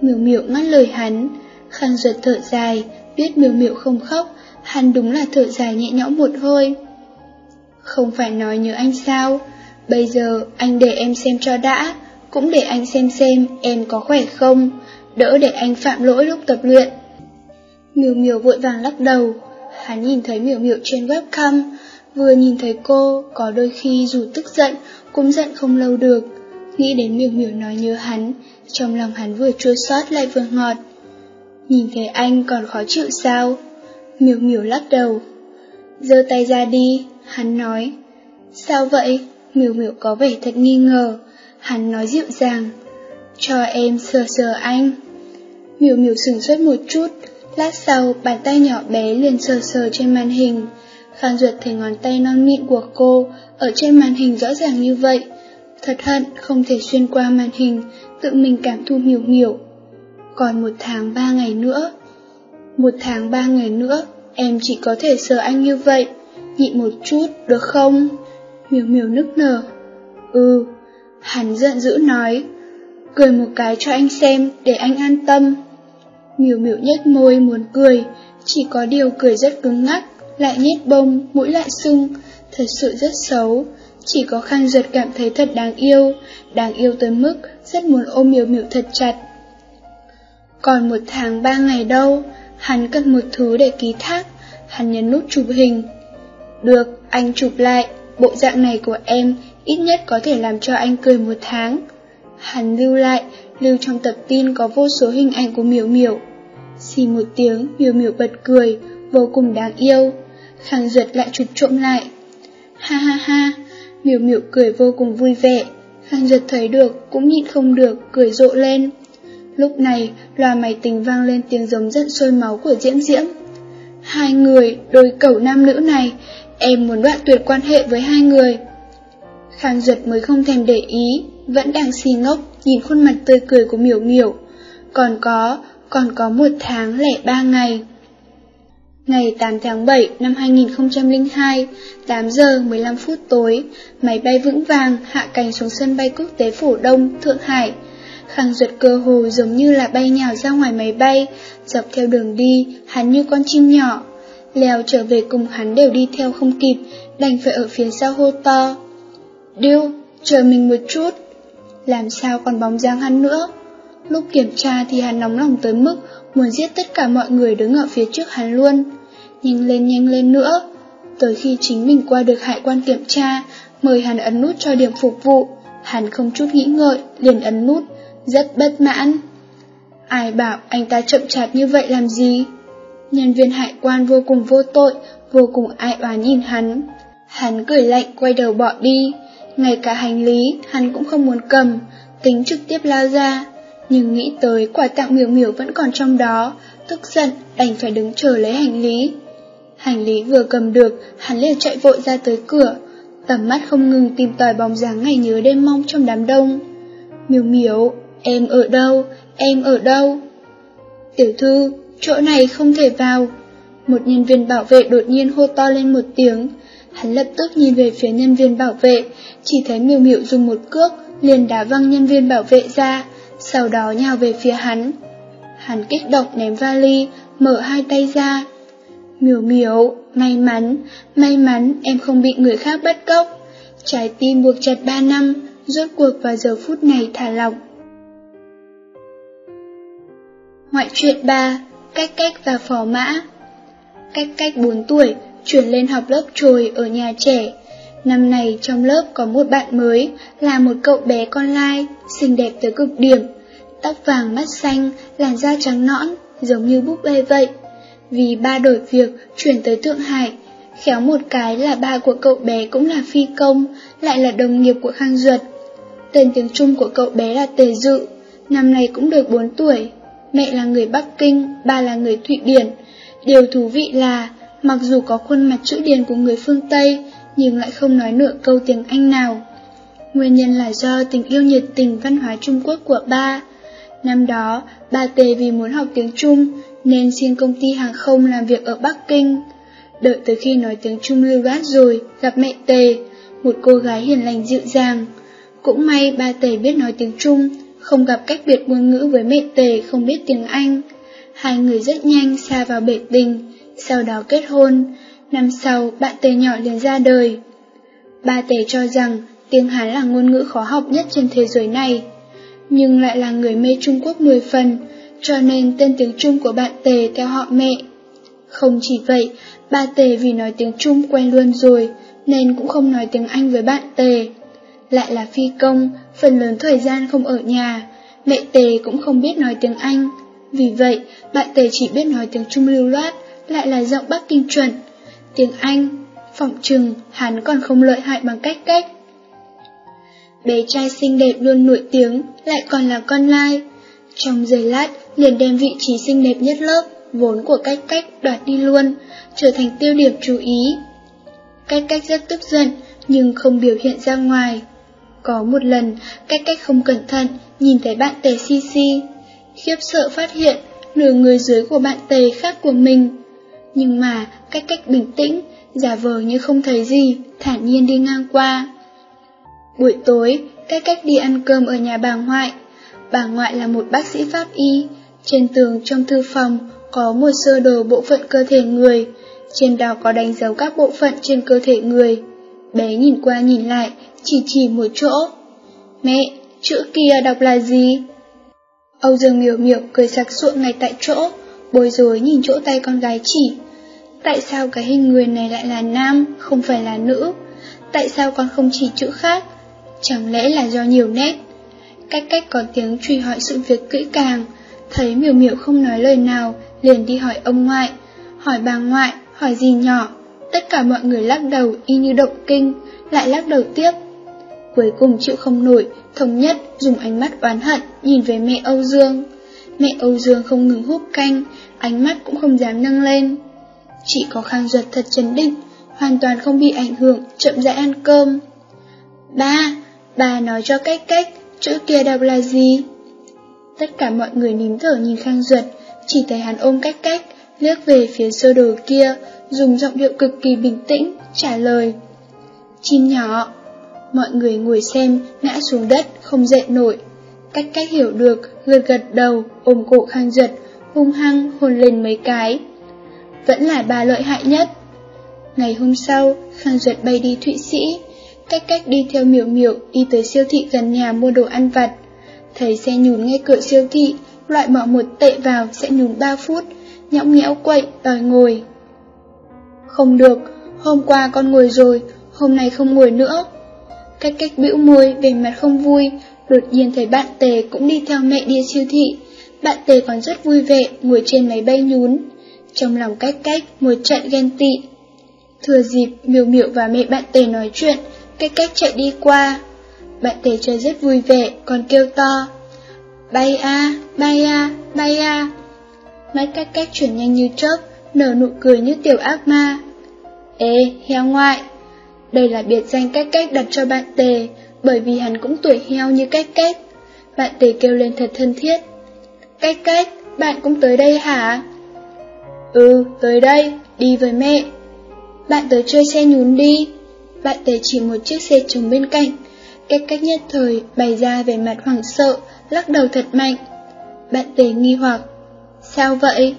Miểu Miểu ngắt lời hắn. Khang Duyệt thở dài, biết Miểu Miểu không khóc, hắn đúng là thở dài nhẹ nhõm một hơi. Không phải nói nhớ anh sao? Bây giờ anh để em xem cho đã, cũng để anh xem em có khỏe không, đỡ để anh phạm lỗi lúc tập luyện. Miểu Miểu vội vàng lắc đầu. Hắn nhìn thấy Miểu Miểu trên webcam, vừa nhìn thấy cô, có đôi khi dù tức giận cũng giận không lâu được. Nghĩ đến Miểu Miểu nói nhớ hắn, trong lòng hắn vừa chua xót lại vừa ngọt. Nhìn thấy anh còn khó chịu sao? Miểu Miểu lắc đầu. Giơ tay ra đi, hắn nói. Sao vậy? Miểu Miểu có vẻ thật nghi ngờ. Hắn nói dịu dàng. Cho em sờ sờ anh. Miểu Miểu sửng sốt một chút. Lát sau bàn tay nhỏ bé liền sờ sờ trên màn hình. Phan Duyệt thấy ngón tay non mịn của cô ở trên màn hình rõ ràng như vậy. Thật hận không thể xuyên qua màn hình, tự mình cảm thụ Miểu Miểu. Còn 1 tháng 3 ngày nữa. 1 tháng 3 ngày nữa, em chỉ có thể sờ anh như vậy. Nhịn một chút, được không? Miểu Miểu nức nở. Ừ, hắn giận dữ nói. Cười một cái cho anh xem, để anh an tâm. Miểu Miểu nhếch môi muốn cười, chỉ có điều cười rất cứng ngắc, lại nhếch bông, mũi lại sưng, thật sự rất xấu. Chỉ có Khang Duyệt cảm thấy thật đáng yêu tới mức rất muốn ôm Miểu Miểu thật chặt. Còn 1 tháng 3 ngày đâu, hắn cần một thứ để ký thác, hắn nhấn nút chụp hình. Được, anh chụp lại, bộ dạng này của em ít nhất có thể làm cho anh cười 1 tháng. Hắn lưu lại, lưu trong tập tin có vô số hình ảnh của Miểu Miểu. Xì một tiếng, Miểu Miểu bật cười, vô cùng đáng yêu. Khang Duyệt lại chụp trộm lại. Ha ha ha, Miểu Miểu cười vô cùng vui vẻ. Khang Duyệt thấy được, cũng nhịn không được, cười rộ lên. Lúc này, loa máy tính vang lên tiếng giống giận sôi máu của Diễm Diễm. Hai người, đôi cẩu nam nữ này, em muốn đoạn tuyệt quan hệ với hai người. Khang Duyệt mới không thèm để ý, vẫn đang si ngốc nhìn khuôn mặt tươi cười của Miểu Miểu. Còn có 1 tháng 3 ngày. Ngày 8 tháng 7 năm 2002, 8 giờ 15 phút tối, máy bay Vững Vàng hạ cánh xuống sân bay quốc tế Phổ Đông, Thượng Hải. Khang Duyệt cơ hồ giống như là bay nhào ra ngoài máy bay, dọc theo đường đi, hắn như con chim nhỏ. Leo trở về cùng hắn đều đi theo không kịp, đành phải ở phía sau hô to. Điêu, chờ mình một chút. Làm sao còn bóng dáng hắn nữa? Lúc kiểm tra thì hắn nóng lòng tới mức muốn giết tất cả mọi người đứng ở phía trước hắn luôn. Nhanh lên nữa. Tới khi chính mình qua được hải quan kiểm tra, mời hắn ấn nút cho điểm phục vụ. Hắn không chút nghĩ ngợi, liền ấn nút, rất bất mãn. Ai bảo anh ta chậm chạp như vậy làm gì? Nhân viên hải quan vô cùng vô tội, vô cùng ai oán nhìn hắn. Hắn cười lạnh quay đầu bỏ đi. Ngay cả hành lý hắn cũng không muốn cầm, tính trực tiếp lao ra. Nhưng nghĩ tới quà tặng Miểu Miểu vẫn còn trong đó, tức giận đành phải đứng chờ lấy hành lý. Hành lý vừa cầm được, hắn liền chạy vội ra tới cửa, tầm mắt không ngừng tìm tòi bóng dáng ngày nhớ đêm mong trong đám đông. Miểu Miểu, em ở đâu? Em ở đâu? Tiểu thư, chỗ này không thể vào. Một nhân viên bảo vệ đột nhiên hô to lên một tiếng. Hắn lập tức nhìn về phía nhân viên bảo vệ, chỉ thấy Miểu Miểu dùng một cước liền đá văng nhân viên bảo vệ ra, sau đó nhào về phía hắn. Hắn kích động ném vali, mở hai tay ra. Miểu Miểu, may mắn em không bị người khác bắt cóc. Trái tim buộc chặt 3 năm, rốt cuộc vào giờ phút này thả lỏng. Ngoại truyện 3, Cách Cách và Phó Mã. Cách Cách 4 tuổi, chuyển lên học lớp trồi ở nhà trẻ. Năm nay trong lớp có một bạn mới, là một cậu bé con lai, xinh đẹp tới cực điểm. Tóc vàng mắt xanh, làn da trắng nõn, giống như búp bê vậy. Vì ba đổi việc, chuyển tới Thượng Hải, khéo một cái là ba của cậu bé cũng là phi công, lại là đồng nghiệp của Khang Duyệt. Tên tiếng Trung của cậu bé là Tề Dự, năm nay cũng được 4 tuổi. Mẹ là người Bắc Kinh, ba là người Thụy Điển. Điều thú vị là, mặc dù có khuôn mặt chữ điền của người phương Tây, nhưng lại không nói nửa câu tiếng Anh nào. Nguyên nhân là do tình yêu nhiệt tình văn hóa Trung Quốc của ba. Năm đó, ba Tề vì muốn học tiếng Trung nên xin công ty hàng không làm việc ở Bắc Kinh. Đợi tới khi nói tiếng Trung lưu loát rồi, gặp mẹ Tề, một cô gái hiền lành dịu dàng. Cũng may ba Tề biết nói tiếng Trung, không gặp cách biệt ngôn ngữ với mẹ Tề không biết tiếng Anh. Hai người rất nhanh sa vào bể tình, sau đó kết hôn. Năm sau, bạn Tề nhỏ liền ra đời. Ba Tề cho rằng tiếng Hán là ngôn ngữ khó học nhất trên thế giới này, nhưng lại là người mê Trung Quốc 10 phần, cho nên tên tiếng Trung của bạn Tề theo họ mẹ. Không chỉ vậy, ba Tề vì nói tiếng Trung quen luôn rồi, nên cũng không nói tiếng Anh với bạn Tề. Lại là phi công, phần lớn thời gian không ở nhà, mẹ Tề cũng không biết nói tiếng Anh. Vì vậy, bạn Tề chỉ biết nói tiếng Trung lưu loát, lại là giọng Bắc Kinh chuẩn. Tiếng Anh, phỏng chừng hắn còn không lợi hại bằng cách. Bé trai xinh đẹp luôn nổi tiếng, lại còn là con lai. Trong giây lát, liền đem vị trí xinh đẹp nhất lớp, vốn của cách đoạt đi luôn, trở thành tiêu điểm chú ý. Cách rất tức giận, nhưng không biểu hiện ra ngoài. Có một lần, cách không cẩn thận, nhìn thấy bạn Tề xi xi. Khiếp sợ phát hiện, nửa người dưới của bạn Tề khác của mình. Nhưng mà, cách bình tĩnh, giả vờ như không thấy gì, thản nhiên đi ngang qua. Buổi tối, cách đi ăn cơm ở nhà bà ngoại. Bà ngoại là một bác sĩ pháp y. Trên tường trong thư phòng có một sơ đồ bộ phận cơ thể người. Trên đó có đánh dấu các bộ phận trên cơ thể người. Bé nhìn qua nhìn lại, chỉ một chỗ. Mẹ, chữ kia đọc là gì? Âu Dương Miểu cười sặc sụa ngay tại chỗ, bối rối nhìn chỗ tay con gái chỉ. Tại sao cái hình người này lại là nam, không phải là nữ? Tại sao con không chỉ chữ khác? Chẳng lẽ là do nhiều nét? Cách có tiếng truy hỏi sự việc kỹ càng. Thấy Miểu không nói lời nào, liền đi hỏi ông ngoại, hỏi bà ngoại, hỏi dì nhỏ. Tất cả mọi người lắc đầu y như động kinh, lại lắc đầu tiếp. Cuối cùng chịu không nổi, thống nhất dùng ánh mắt oán hận nhìn về mẹ Âu Dương. Mẹ Âu Dương không ngừng húp canh, ánh mắt cũng không dám nâng lên. Chỉ có Khang Duật thật trấn định, hoàn toàn không bị ảnh hưởng, chậm rãi ăn cơm. Bà nói cho cách, chữ kia đọc là gì? Tất cả mọi người nín thở nhìn Khang Duật, chỉ thấy hắn ôm cách, liếc về phía sơ đồ kia, dùng giọng điệu cực kỳ bình tĩnh, trả lời. Chim nhỏ. Mọi người ngồi xem, ngã xuống đất, không dậy nổi. Cách hiểu được, gật đầu, ôm cổ Khang Duật, hung hăng, hôn lên mấy cái. Vẫn là bà lợi hại nhất. Ngày hôm sau, Khang Duật bay đi Thụy Sĩ. Cách đi theo Miểu đi tới siêu thị gần nhà mua đồ ăn vặt. Thấy xe nhún ngay cửa siêu thị, loại bỏ 1 tệ vào sẽ nhún 3 phút, nhõng nhẽo quậy, đòi ngồi. Không được, hôm qua con ngồi rồi, hôm nay không ngồi nữa. Cách bĩu môi, vẻ mặt không vui, đột nhiên thấy bạn Tề cũng đi theo mẹ đi siêu thị. Bạn Tề còn rất vui vẻ, ngồi trên máy bay nhún. Trong lòng cách một trận ghen tị. Thừa dịp Miểu và mẹ bạn Tề nói chuyện, cách chạy đi qua. Bạn Tề chơi rất vui vẻ, còn kêu to. Bay a, bay a, bay a. Mắt cách chuyển nhanh như chớp, nở nụ cười như tiểu ác ma. Ê, heo ngoại. Đây là biệt danh cách đặt cho bạn Tề, bởi vì hắn cũng tuổi heo như cách. Bạn Tề kêu lên thật thân thiết. Cách, bạn cũng tới đây hả? Ừ, tới đây, đi với mẹ. Bạn tới chơi xe nhún đi. Bạn Tề chỉ một chiếc xe trống bên cạnh. Cách nhất thời bày ra vẻ mặt hoảng sợ, lắc đầu thật mạnh. Bạn Tề nghi hoặc. Sao vậy?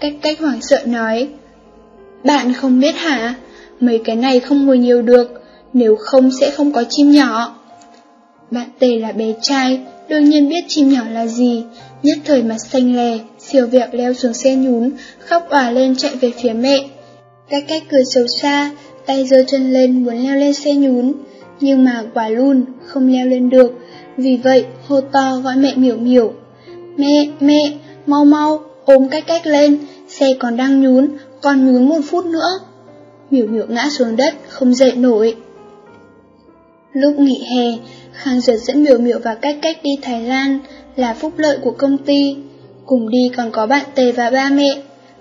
Cách hoảng sợ nói. Bạn không biết hả? Mấy cái này không ngồi nhiều được, nếu không sẽ không có chim nhỏ. Bạn Tề là bé trai, đương nhiên biết chim nhỏ là gì, nhất thời mặt xanh lè, siêu vẹo leo xuống xe nhún, khóc òa lên chạy về phía mẹ. Cách cười xấu xa, tay giơ chân lên muốn leo lên xe nhún, nhưng mà quả lùn, không leo lên được, vì vậy hô to gọi mẹ Miểu. Mẹ, mau, ôm cách lên, xe còn đang nhún, còn nhún 1 phút nữa. Miểu ngã xuống đất, không dậy nổi. Lúc nghỉ hè, Khang Duật dẫn Miểu và cách đi Thái Lan, là phúc lợi của công ty. Cùng đi còn có bạn Tề và ba mẹ.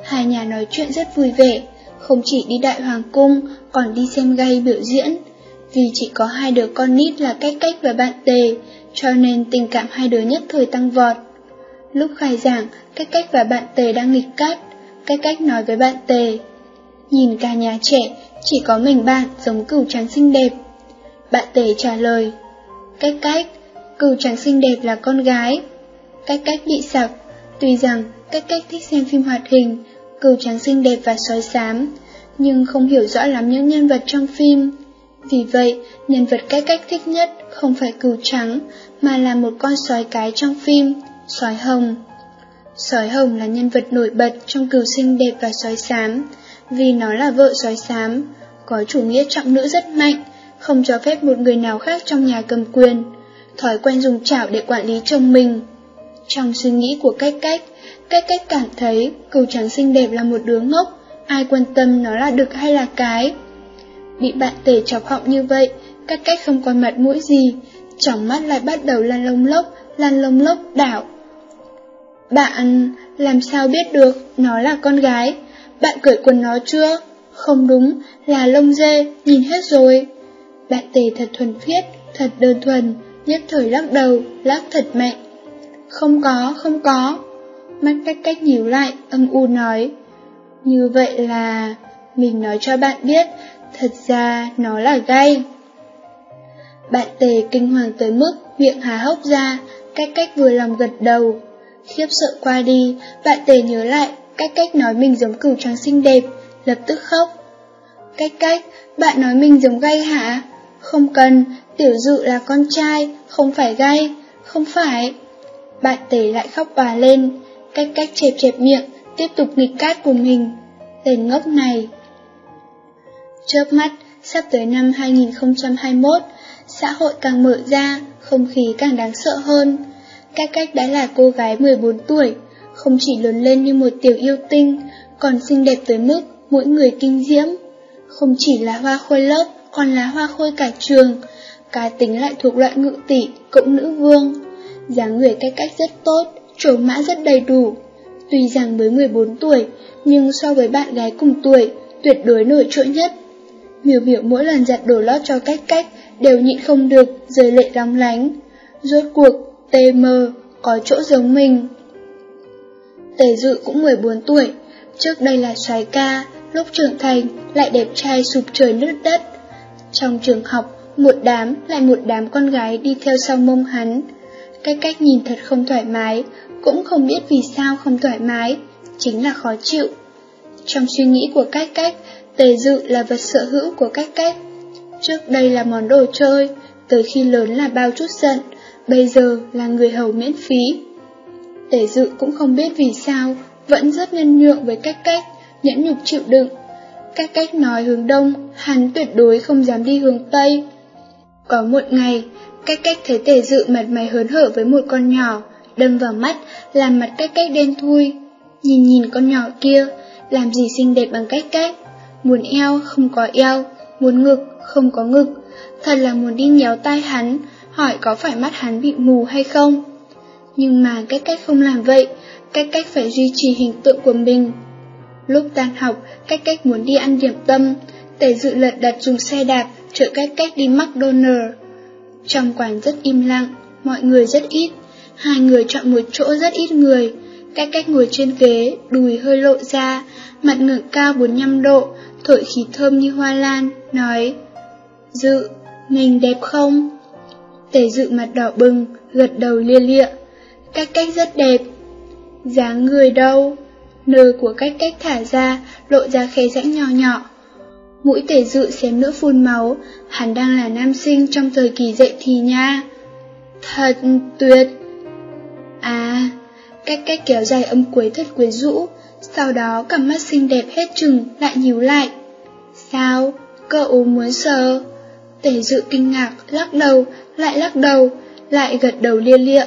Hai nhà nói chuyện rất vui vẻ, không chỉ đi Đại Hoàng Cung, còn đi xem gay biểu diễn. Vì chỉ có 2 đứa con nít là cách và bạn Tề, cho nên tình cảm 2 đứa nhất thời tăng vọt. Lúc khai giảng, cách và bạn Tề đang nghịch cát. Cách nói với bạn Tề. Nhìn cả nhà trẻ, chỉ có mình bạn giống cừu trắng xinh đẹp. Bạn Tề trả lời. Cách, cừu trắng xinh đẹp là con gái. Cách bị sặc. Tuy rằng cách thích xem phim hoạt hình, cừu trắng xinh đẹp và sói xám, nhưng không hiểu rõ lắm những nhân vật trong phim. Vì vậy, nhân vật cách thích nhất không phải cừu trắng, mà là một con sói cái trong phim, sói hồng. Sói hồng là nhân vật nổi bật trong cừu xinh đẹp và sói xám. Vì nó là vợ sói xám, có chủ nghĩa trọng nữ rất mạnh, không cho phép một người nào khác trong nhà cầm quyền, thói quen dùng chảo để quản lý chồng mình. Trong suy nghĩ của Cách Cách cảm thấy Cừu Trắng xinh đẹp là một đứa ngốc, ai quan tâm nó là đực hay là cái. Bị bạn Tể chọc họng như vậy, Cách Cách không còn mặt mũi gì, trong mắt lại bắt đầu lan lông lốc đảo. Bạn làm sao biết được nó là con gái? Bạn cởi quần nó chưa? Không đúng, là lông dê, nhìn hết rồi. Bạn Tề thật thuần khiết, thật đơn thuần, nhất thời lắc đầu, lắc thật mạnh. Không có. Mắt Cách Cách nhíu lại, âm u nói. Như vậy là mình nói cho bạn biết, thật ra nó là gay. Bạn Tề kinh hoàng tới mức miệng há hốc ra. Cách Cách vừa lòng gật đầu. Khiếp sợ qua đi, bạn Tề nhớ lại Cách Cách nói mình giống Cừu Trắng xinh đẹp, lập tức khóc. Cách Cách, bạn nói mình giống gay hả? Không cần, Tiểu Dự là con trai, không phải gay, không phải. Bạn Tề lại khóc òa lên. Cách Cách chẹp miệng, tiếp tục nghịch cát của mình. Tên ngốc này. Chớp mắt, sắp tới năm 2021, xã hội càng mở ra, không khí càng đáng sợ hơn. Cách Cách đã là cô gái 14 tuổi, không chỉ lớn lên như một tiểu yêu tinh, còn xinh đẹp tới mức mỗi người kinh diễm. Không chỉ là hoa khôi lớp, còn là hoa khôi cả trường. Cá tính lại thuộc loại ngự tỷ, cộng nữ vương. Dáng người Cách Cách rất tốt, trổ mã rất đầy đủ. Tuy rằng mới 14 tuổi, nhưng so với bạn gái cùng tuổi, tuyệt đối nổi trội nhất. Miểu Miểu mỗi lần giặt đồ lót cho Cách Cách đều nhịn không được rơi lệ long lánh. Rốt cuộc TM có chỗ giống mình. Tề Dự cũng 14 tuổi, trước đây là soái ca, lúc trưởng thành lại đẹp trai sụp trời nước đất. Trong trường học, một đám lại một đám con gái đi theo sau mông hắn. Cách Cách nhìn thật không thoải mái, cũng không biết vì sao không thoải mái, chính là khó chịu. Trong suy nghĩ của Cách Cách, Tề Dự là vật sở hữu của Cách Cách. Trước đây là món đồ chơi, tới khi lớn là bao chút giận, bây giờ là người hầu miễn phí. Tề Dự cũng không biết vì sao, vẫn rất nhân nhượng với Cách Cách, nhẫn nhục chịu đựng. Cách Cách nói hướng đông, hắn tuyệt đối không dám đi hướng tây. Có một ngày, Cách Cách thấy Tề Dự mặt mày hớn hở với một con nhỏ, đâm vào mắt, làm mặt Cách Cách đen thui. Nhìn con nhỏ kia, làm gì xinh đẹp bằng Cách Cách. Muốn eo không có eo, muốn ngực không có ngực, thật là muốn đi nhéo tai hắn, hỏi có phải mắt hắn bị mù hay không. Nhưng mà Cách Cách không làm vậy, Cách Cách phải duy trì hình tượng của mình. Lúc tan học, Cách Cách muốn đi ăn điểm tâm, Tề Dự lật đặt dùng xe đạp chở Cách Cách đi McDonald's. Trong quán rất im lặng, mọi người rất ít, hai người chọn một chỗ rất ít người. Cách Cách ngồi trên ghế, đùi hơi lộ ra, mặt ngẩng cao 45 độ, thổi khí thơm như hoa lan, nói: "Dự, mình đẹp không?" Tề Dự mặt đỏ bừng, gật đầu lia lịa. Cách Cách rất đẹp. Dáng người đâu? Nơ của Cách Cách thả ra, lộ ra khe rãnh nhỏ. Mũi Tề Dự xém nữa phun máu, hắn đang là nam sinh trong thời kỳ dậy thì nha. Thật tuyệt. À, Cách Cách kéo dài âm cuối thật quyến rũ, sau đó cặp mắt xinh đẹp hết chừng lại nhíu lại. Sao? Cậu muốn sờ? Tề Dự kinh ngạc, lắc đầu, lại gật đầu lia lịa.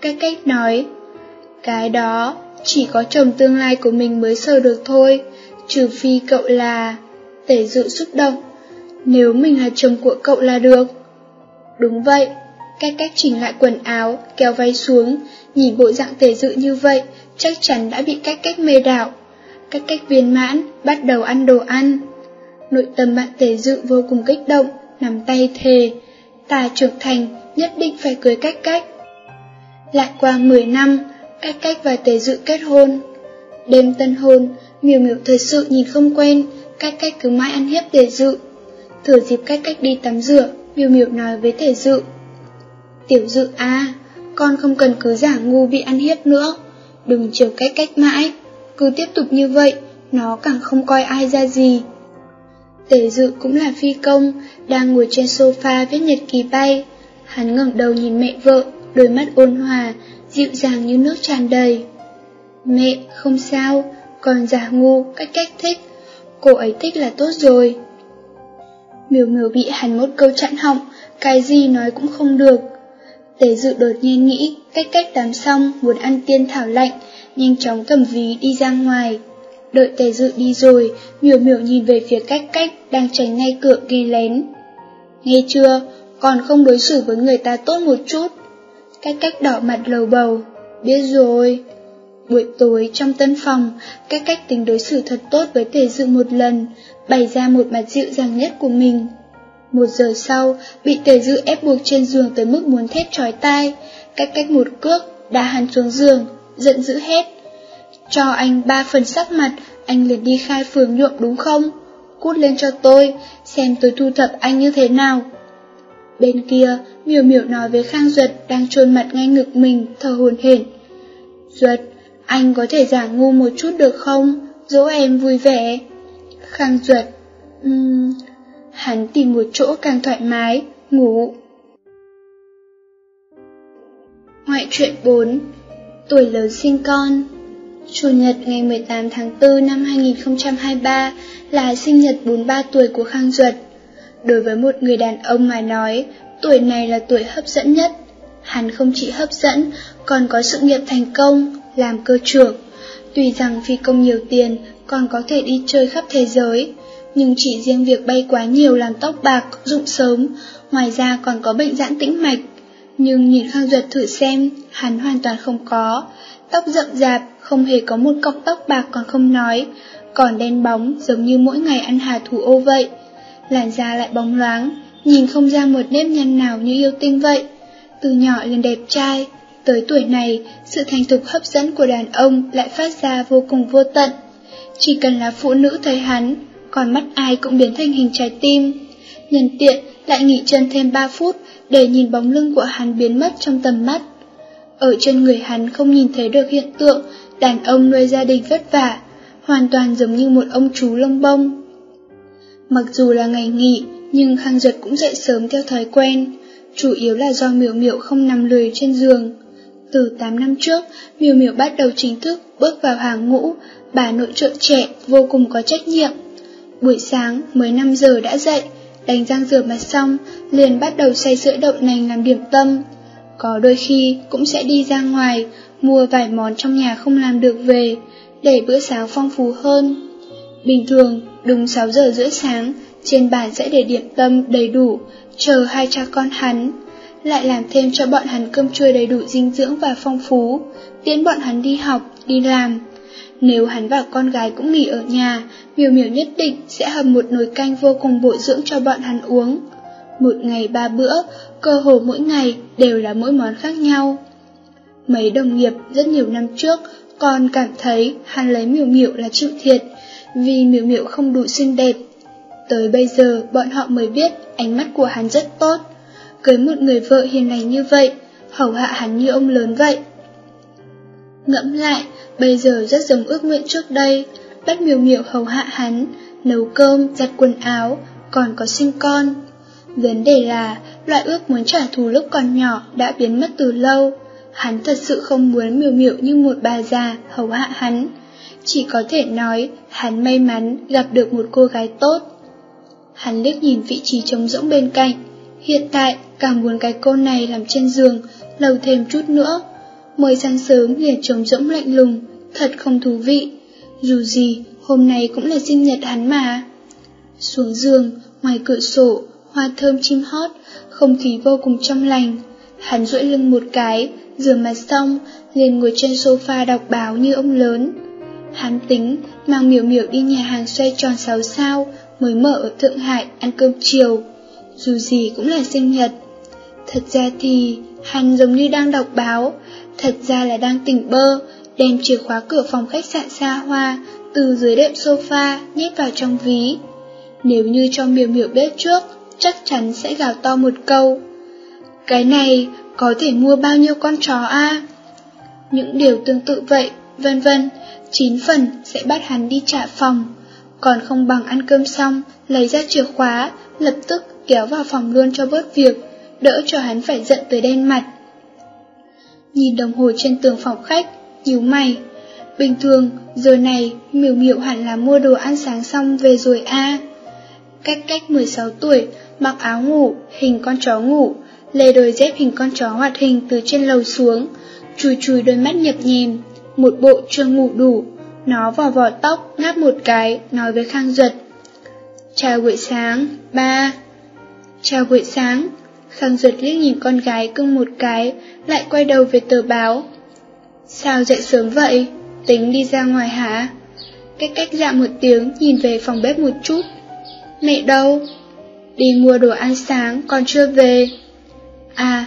Cách Cách nói, cái đó chỉ có chồng tương lai của mình mới sờ được thôi, trừ phi cậu là... Tề Dự xúc động, nếu mình là chồng của cậu là được. Đúng vậy. Cách Cách chỉnh lại quần áo, kéo váy xuống, nhìn bộ dạng Tề Dự như vậy, chắc chắn đã bị Cách Cách mê đảo. Cách Cách viên mãn, bắt đầu ăn đồ ăn. Nội tâm bạn Tề Dự vô cùng kích động, nắm tay thề, ta trưởng thành, nhất định phải cưới Cách Cách. Lại qua 10 năm, Cách Cách và Tề Dự kết hôn. Đêm tân hôn, Miểu thật sự nhìn không quen, Cách Cách cứ mãi ăn hiếp Tề Dự. Thừa dịp Cách Cách đi tắm rửa, Miểu nói với Tề Dự, Tiểu Dự à, con không cần cứ giả ngu bị ăn hiếp nữa, đừng chiều Cách Cách mãi, cứ tiếp tục như vậy, nó càng không coi ai ra gì. Tề Dự cũng là phi công, đang ngồi trên sofa viết nhật ký bay. Hắn ngẩng đầu nhìn mẹ vợ, đôi mắt ôn hòa, dịu dàng như nước tràn đầy. Mẹ, không sao, còn giả ngu Cách Cách thích, cô ấy thích là tốt rồi. Miểu bị hắn một câu chặn họng, cái gì nói cũng không được. Tề Dự đột nhiên nghĩ, cách tắm xong, muốn ăn tiên thảo lạnh, nhanh chóng cầm ví đi ra ngoài. Đợi Tề Dự đi rồi, Miểu nhìn về phía cách đang tránh ngay cửa ghê lén. Nghe chưa, còn không đối xử với người ta tốt một chút. Cách đỏ mặt lầu bầu, biết rồi. Buổi tối trong tân phòng, cách tính đối xử thật tốt với Tề Dự một lần, bày ra một mặt dịu dàng nhất của mình. Một giờ sau, bị Tề Dự ép buộc trên giường tới mức muốn thét chói tai, cách một cước đá hắn xuống giường, giận dữ hét. Cho anh 3 phần sắc mặt, anh liền đi khai phường nhuộm đúng không? Cút lên cho tôi, xem tôi thu thập anh như thế nào. Bên kia, Miểu nói với Khang Duật đang chôn mặt ngay ngực mình, thở hổn hển. Duật, anh có thể giả ngu một chút được không? Dỗ em vui vẻ. Khang Duật, hắn tìm một chỗ càng thoải mái, ngủ. Ngoại truyện 4. Tuổi lớn sinh con. Chủ nhật ngày 18 tháng 4 năm 2023 là sinh nhật 43 tuổi của Khang Duật. Đối với một người đàn ông mà nói, tuổi này là tuổi hấp dẫn nhất. Hắn không chỉ hấp dẫn, còn có sự nghiệp thành công, làm cơ trưởng. Tuy rằng phi công nhiều tiền, còn có thể đi chơi khắp thế giới, nhưng chỉ riêng việc bay quá nhiều làm tóc bạc, rụng sớm, ngoài ra còn có bệnh giãn tĩnh mạch. Nhưng nhìn Khang Duật thử xem, hắn hoàn toàn không có. Tóc rậm rạp, không hề có một cọng tóc bạc còn không nói, còn đen bóng giống như mỗi ngày ăn hà thủ ô vậy. Làn da lại bóng loáng, nhìn không ra một nếp nhăn nào như yêu tinh vậy. Từ nhỏ liền đẹp trai, tới tuổi này, sự thành thục hấp dẫn của đàn ông lại phát ra vô cùng vô tận. Chỉ cần là phụ nữ thấy hắn, còn mắt ai cũng biến thành hình trái tim. Nhân tiện lại nghỉ chân thêm 3 phút để nhìn bóng lưng của hắn biến mất trong tầm mắt. Ở trên người hắn không nhìn thấy được hiện tượng đàn ông nuôi gia đình vất vả, hoàn toàn giống như một ông chú lông bông. Mặc dù là ngày nghỉ, nhưng Khang Duật cũng dậy sớm theo thói quen, chủ yếu là do Miểu không nằm lười trên giường. Từ 8 năm trước, Miểu bắt đầu chính thức bước vào hàng ngũ bà nội trợ trẻ vô cùng có trách nhiệm. Buổi sáng mới 5 giờ đã dậy, đánh răng rửa mặt xong, liền bắt đầu xay sữa đậu nành làm điểm tâm. Có đôi khi cũng sẽ đi ra ngoài, mua vài món trong nhà không làm được về, để bữa sáng phong phú hơn. Bình thường, đúng 6 giờ rưỡi sáng, trên bàn sẽ để điểm tâm đầy đủ, chờ hai cha con hắn. Lại làm thêm cho bọn hắn cơm trưa đầy đủ dinh dưỡng và phong phú, tiễn bọn hắn đi học, đi làm. Nếu hắn và con gái cũng nghỉ ở nhà, Miểu nhất định sẽ hầm một nồi canh vô cùng bổ dưỡng cho bọn hắn uống. Một ngày 3 bữa, cơ hồ mỗi ngày đều là mỗi món khác nhau. Mấy đồng nghiệp rất nhiều năm trước còn cảm thấy hắn lấy Miểu là chịu thiệt, vì Miểu không đủ xinh đẹp. Tới bây giờ bọn họ mới biết ánh mắt của hắn rất tốt, cưới một người vợ hiền lành như vậy, hầu hạ hắn như ông lớn vậy. Ngẫm lại, bây giờ rất giống ước nguyện trước đây, bắt Miểu hầu hạ hắn, nấu cơm, giặt quần áo, còn có sinh con. Vấn đề là, loại ước muốn trả thù lúc còn nhỏ đã biến mất từ lâu. Hắn thật sự không muốn Miểu như một bà già hầu hạ hắn. Chỉ có thể nói, hắn may mắn gặp được một cô gái tốt. Hắn liếc nhìn vị trí trống rỗng bên cạnh. Hiện tại, càng muốn cái cô này làm trên giường, lâu thêm chút nữa. Mỗi sáng sớm liền trống rỗng lạnh lùng, thật không thú vị. Dù gì, hôm nay cũng là sinh nhật hắn mà. Xuống giường, ngoài cửa sổ, hoa thơm chim hót, không khí vô cùng trong lành. Hắn duỗi lưng một cái, rửa mặt xong, liền ngồi trên sofa đọc báo như ông lớn. Hắn tính mang Miểu đi nhà hàng xoay tròn 6 sao mới mở ở Thượng Hải ăn cơm chiều. Dù gì cũng là sinh nhật. Thật ra thì hắn giống như đang đọc báo, thật ra là đang tỉnh bơ, đem chìa khóa cửa phòng khách sạn xa hoa từ dưới đệm sofa nhét vào trong ví. Nếu như cho Miểu biết trước, chắc chắn sẽ gào to một câu. Cái này có thể mua bao nhiêu con chó à? Những điều tương tự vậy, vân vân, 9 phần sẽ bắt hắn đi trả phòng, còn không bằng ăn cơm xong, lấy ra chìa khóa, lập tức kéo vào phòng luôn cho bớt việc, đỡ cho hắn phải giận tới đen mặt. Nhìn đồng hồ trên tường phòng khách, nhíu mày. Bình thường, giờ này, Miểu hẳn là mua đồ ăn sáng xong về rồi à. Cách 16 tuổi, mặc áo ngủ, hình con chó ngủ, lê đôi dép hình con chó hoạt hình từ trên lầu xuống, chùi chùi đôi mắt nhập nhèm, một bộ chưa ngủ đủ. Nó vò vò tóc, ngáp một cái, nói với Khang Duật: "Chào buổi sáng, ba." "Chào buổi sáng." Khang Duật liếc nhìn con gái cưng một cái, lại quay đầu về tờ báo. "Sao dậy sớm vậy? Tính đi ra ngoài hả?" Cách dạ một tiếng, nhìn về phòng bếp một chút. "Mẹ đâu?" "Đi mua đồ ăn sáng, còn chưa về." "À."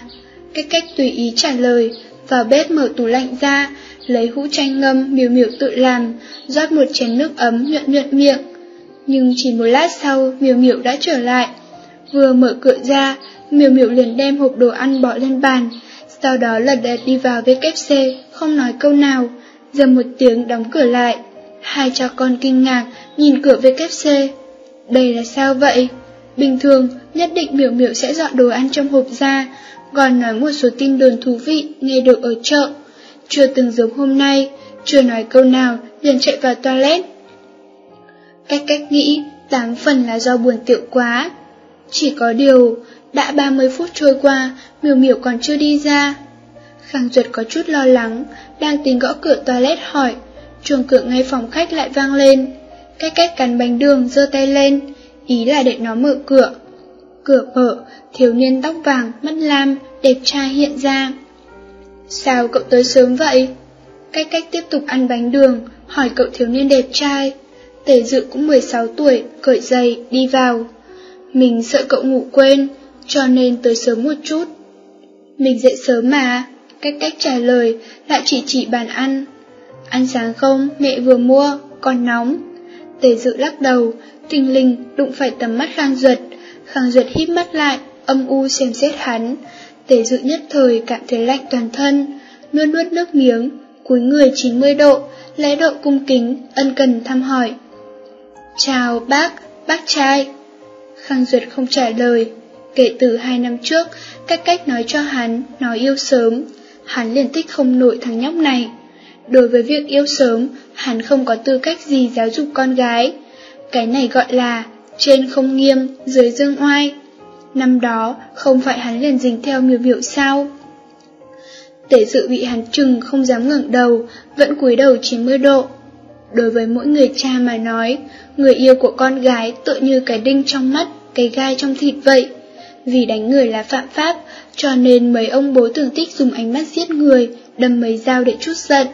Cách tùy ý trả lời, vào bếp mở tủ lạnh ra, lấy hũ chanh ngâm Miểu Miểu tự làm, rót một chén nước ấm nhuận nhuận miệng. Nhưng chỉ một lát sau, Miểu Miểu đã trở lại. Vừa mở cửa ra, Miểu Miểu liền đem hộp đồ ăn bỏ lên bàn, sau đó lật đật đi vào WC, không nói câu nào, dầm một tiếng đóng cửa lại. Hai cha con kinh ngạc nhìn cửa WC. Đây là sao vậy? Bình thường, nhất định Miểu Miểu sẽ dọn đồ ăn trong hộp ra, còn nói một số tin đồn thú vị nghe được ở chợ. Chưa từng giống hôm nay, chưa nói câu nào, liền chạy vào toilet. Cách nghĩ, 8 phần là do buồn tiểu quá. Chỉ có điều, đã 30 phút trôi qua, Miểu Miểu còn chưa đi ra. Khang Duật có chút lo lắng, đang tính gõ cửa toilet hỏi, chuông cửa ngay phòng khách lại vang lên. Cách cắn bánh đường giơ tay lên, ý là để nó mở cửa. Cửa mở, thiếu niên tóc vàng, mắt lam, đẹp trai hiện ra. "Sao cậu tới sớm vậy?" Cách tiếp tục ăn bánh đường, hỏi cậu thiếu niên đẹp trai. Tề Dự cũng 16 tuổi, cởi giày, đi vào. "Mình sợ cậu ngủ quên, cho nên tới sớm một chút." "Mình dậy sớm mà." Cách trả lời, lại chỉ bàn ăn. "Ăn sáng không? Mẹ vừa mua, còn nóng." Tề Dự lắc đầu, thình lình đụng phải tầm mắt Khang Duật. Khang Duật híp mắt lại, âm u xem xét hắn. Tề Dự nhất thời cảm thấy lạnh toàn thân, nuốt nuốt nước miếng, cúi người 90 độ, lễ độ cung kính, ân cần thăm hỏi. "Chào bác trai." Khang Duật không trả lời. Kể từ 2 năm trước, cách nói cho hắn, nói yêu sớm, hắn liền thích không nổi thằng nhóc này. Đối với việc yêu sớm, hắn không có tư cách gì giáo dục con gái. Cái này gọi là trên không nghiêm, dưới dương oai. Năm đó, không phải hắn liền dính theo Miểu Miểu sao? Tể Dự bị hắn trừng không dám ngẩng đầu, vẫn cúi đầu 90 độ. Đối với mỗi người cha mà nói, người yêu của con gái tựa như cái đinh trong mắt, cái gai trong thịt vậy. Vì đánh người là phạm pháp, cho nên mấy ông bố thường tích dùng ánh mắt giết người, đâm mấy dao để trút giận.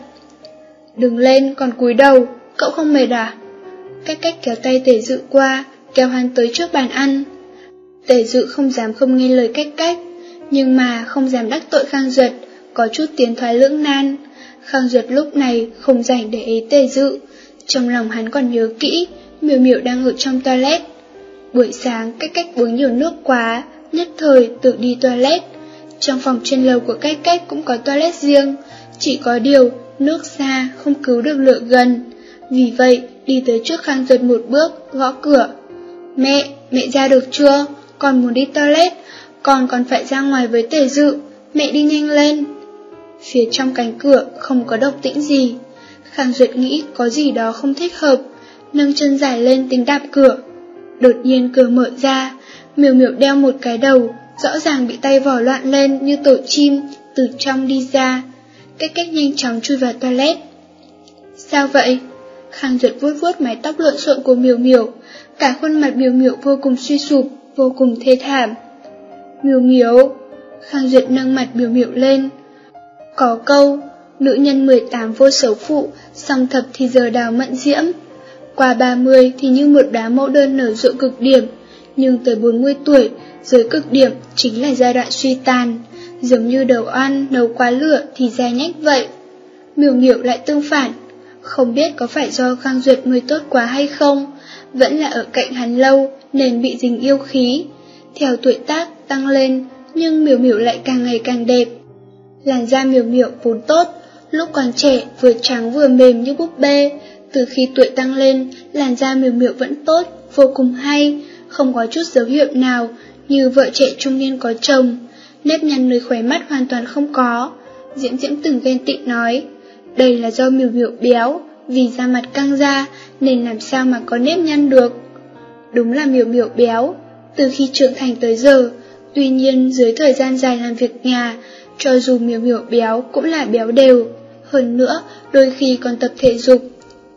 "Đứng lên còn cúi đầu, cậu không mệt à?" Cách kéo tay Tể Dự qua, kéo hắn tới trước bàn ăn. Tề Dự không dám không nghe lời cách, nhưng mà không dám đắc tội Khang Duật, có chút tiến thoái lưỡng nan. Khang Duật lúc này không rảnh để ý Tề Dự, trong lòng hắn còn nhớ kỹ, Miểu Miểu đang ở trong toilet. Buổi sáng cách uống nhiều nước quá, nhất thời tự đi toilet. Trong phòng trên lầu của cách cũng có toilet riêng, chỉ có điều nước xa không cứu được lửa gần. Vì vậy, đi tới trước Khang Duật một bước, gõ cửa. Mẹ ra được chưa? Con muốn đi toilet, con còn phải ra ngoài với Tề Dự, mẹ đi nhanh lên." Phía trong cánh cửa không có động tĩnh gì. Khang Duật nghĩ có gì đó không thích hợp, nâng chân dài lên tính đạp cửa. Đột nhiên cửa mở ra, Miểu Miểu đeo một cái đầu, rõ ràng bị tay vò loạn lên như tổ chim, từ trong đi ra. Cách nhanh chóng chui vào toilet. "Sao vậy?" Khang Duật vuốt vuốt mái tóc lộn xộn của Miểu Miểu, cả khuôn mặt Miểu Miểu vô cùng suy sụp, vô cùng thê thảm. "Miểu Miểu." Khang Duật nâng mặt Miểu Miểu lên. Có câu, nữ nhân 18 vô xấu phụ, song thập thì giờ đào mận diễm. Qua 30 thì như một đá mẫu đơn nở rộ cực điểm, nhưng tới 40 tuổi, dưới cực điểm chính là giai đoạn suy tàn, giống như đầu oan nấu quá lửa thì da nhách vậy. Miểu Miểu lại tương phản, không biết có phải do Khang Duật mới tốt quá hay không, vẫn là ở cạnh hắn lâu nên bị dính yêu khí. Theo tuổi tác tăng lên, nhưng Miểu Miểu lại càng ngày càng đẹp. Làn da Miểu Miểu vốn tốt, lúc còn trẻ vừa trắng vừa mềm như búp bê. Từ khi tuổi tăng lên, làn da Miểu Miểu vẫn tốt, vô cùng hay, không có chút dấu hiệu nào như vợ trẻ trung niên có chồng. Nếp nhăn nơi khóe mắt hoàn toàn không có. Diễm từng ghen tị nói, đây là do Miểu Miểu béo, vì da mặt căng ra nên làm sao mà có nếp nhăn được. Đúng là Miểu Miểu béo. Từ khi trưởng thành tới giờ, Tuy nhiên, dưới thời gian dài làm việc nhà, cho dù Miểu Miểu béo cũng là béo đều. Hơn nữa, đôi khi còn tập thể dục.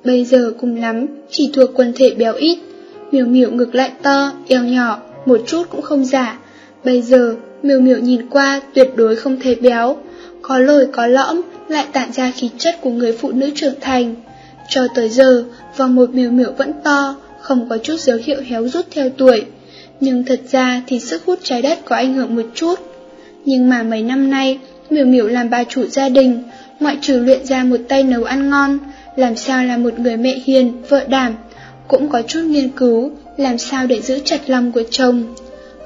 Bây giờ cùng lắm, chỉ thuộc quần thể béo ít. Miểu Miểu ngực lại to, eo nhỏ, một chút cũng không giả. Bây giờ, Miểu Miểu nhìn qua tuyệt đối không thấy béo. Có lồi có lõm, lại tản ra khí chất của người phụ nữ trưởng thành. Cho tới giờ, vòng một Miểu Miểu vẫn to, không có chút dấu hiệu héo rút theo tuổi. Nhưng thật ra thì sức hút trái đất có ảnh hưởng một chút. Nhưng mà mấy năm nay, Miểu Miểu làm bà chủ gia đình, ngoại trừ luyện ra một tay nấu ăn ngon, làm sao là một người mẹ hiền, vợ đảm, cũng có chút nghiên cứu, làm sao để giữ chặt lòng của chồng.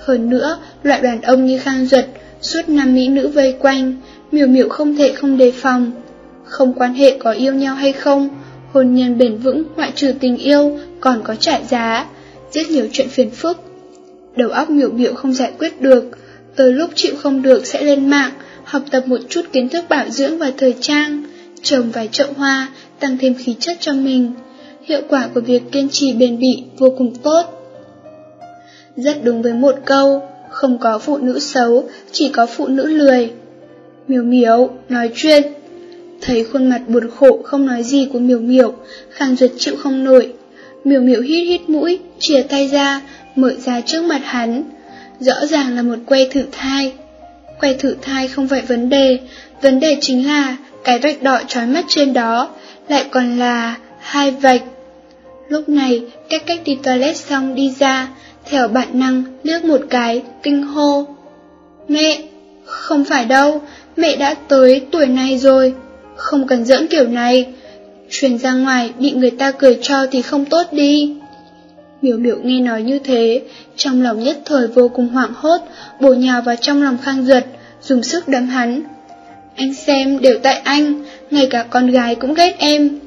Hơn nữa, loại đàn ông như Khang Duật, suốt năm mỹ nữ vây quanh, Miểu Miểu không thể không đề phòng. Không quan hệ có yêu nhau hay không, hôn nhân bền vững ngoại trừ tình yêu còn có trả giá, rất nhiều chuyện phiền phức. Đầu óc Miểu Miểu không giải quyết được, tới lúc chịu không được sẽ lên mạng, học tập một chút kiến thức bảo dưỡng và thời trang, trồng vài chậu hoa, tăng thêm khí chất cho mình. Hiệu quả của việc kiên trì bền bỉ vô cùng tốt. Rất đúng với một câu, không có phụ nữ xấu, chỉ có phụ nữ lười. Miểu Miểu, nói chuyện. Thấy khuôn mặt buồn khổ không nói gì của Miểu Miểu, Khang Duật chịu không nổi. Miểu Miểu hít mũi, chìa tay ra, mở ra trước mặt hắn. Rõ ràng là một que thử thai. Que thử thai không phải vấn đề, vấn đề chính là cái vạch đỏ trói mắt trên đó, lại còn là hai vạch. Lúc này, cách đi toilet xong đi ra, theo bản năng liếc một cái, kinh hô. Mẹ, không phải đâu, mẹ đã tới tuổi này rồi, không cần giỡn kiểu này, truyền ra ngoài bị người ta cười cho thì không tốt đi. Miểu Miểu nghe nói như thế, trong lòng nhất thời vô cùng hoảng hốt, bổ nhào vào trong lòng Khang Duật, dùng sức đấm hắn. Anh xem, đều tại anh, ngay cả con gái cũng ghét em.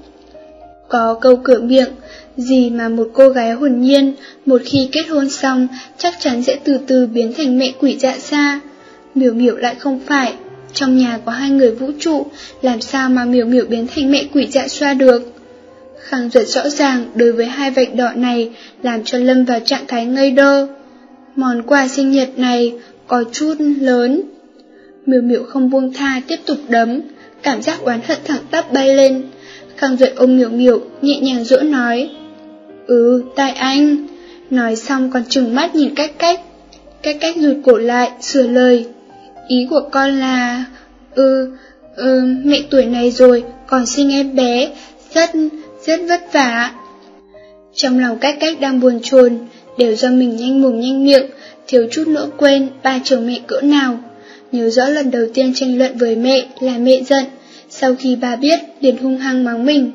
Có câu cửa miệng, gì mà một cô gái hồn nhiên, một khi kết hôn xong, chắc chắn sẽ từ từ biến thành mẹ quỷ dạ xa. Miểu Miểu lại không phải, trong nhà có hai người vũ trụ, làm sao mà Miểu Miểu biến thành mẹ quỷ dạ xoa được. Khang Duật rõ ràng đối với hai vạch đỏ này làm cho lâm vào trạng thái ngây đơ. Món quà sinh nhật này có chút lớn. Miểu Miểu không buông tha tiếp tục đấm, cảm giác oán hận thẳng tắp bay lên. Khang Duật ôm Miểu Miểu nhẹ nhàng dỗ nói. Ừ, tại anh. Nói xong còn trừng mắt nhìn cách. Cách rụt cổ lại, sửa lời. Ý của con là... mẹ tuổi này rồi, còn sinh em bé, rất vất vả. Trong lòng cách đang buồn chồn, đều do mình nhanh mồm nhanh miệng, thiếu chút nữa quên ba chồng mẹ cỡ nào. Nhớ rõ lần đầu tiên tranh luận với mẹ là mẹ giận, sau khi ba biết liền hung hăng mắng mình.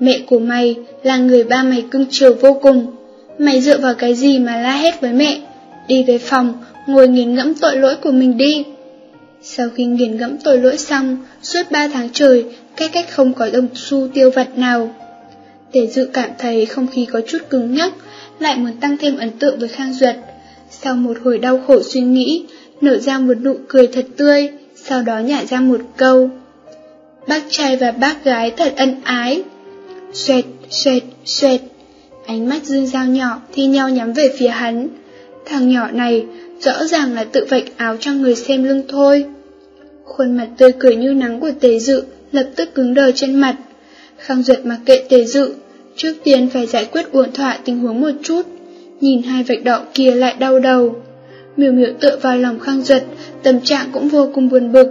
Mẹ của mày là người ba mày cưng chiều vô cùng, mày dựa vào cái gì mà la hét với mẹ? Đi về phòng, ngồi nghiền ngẫm tội lỗi của mình đi. Sau khi nghiền ngẫm tội lỗi xong, suốt 3 tháng trời, cách không có đồng xu tiêu vặt nào. Tề Dự cảm thấy không khí có chút cứng nhắc, lại muốn tăng thêm ấn tượng với Khang Duật. Sau một hồi đau khổ suy nghĩ, nở ra một nụ cười thật tươi, sau đó nhả ra một câu. Bác trai và bác gái thật ân ái. Xoẹt, xoẹt, xoẹt. Ánh mắt dương dao nhỏ thi nhau nhắm về phía hắn. Thằng nhỏ này rõ ràng là tự vạch áo cho người xem lưng thôi. Khuôn mặt tươi cười như nắng của Tề Dự lập tức cứng đờ trên mặt. Khang Duật mặc kệ Tề Dự, trước tiên phải giải quyết ổn thỏa tình huống một chút. Nhìn hai vạch đỏ kia lại đau đầu. Miểu Miểu tựa vào lòng Khang Duật, tâm trạng cũng vô cùng buồn bực.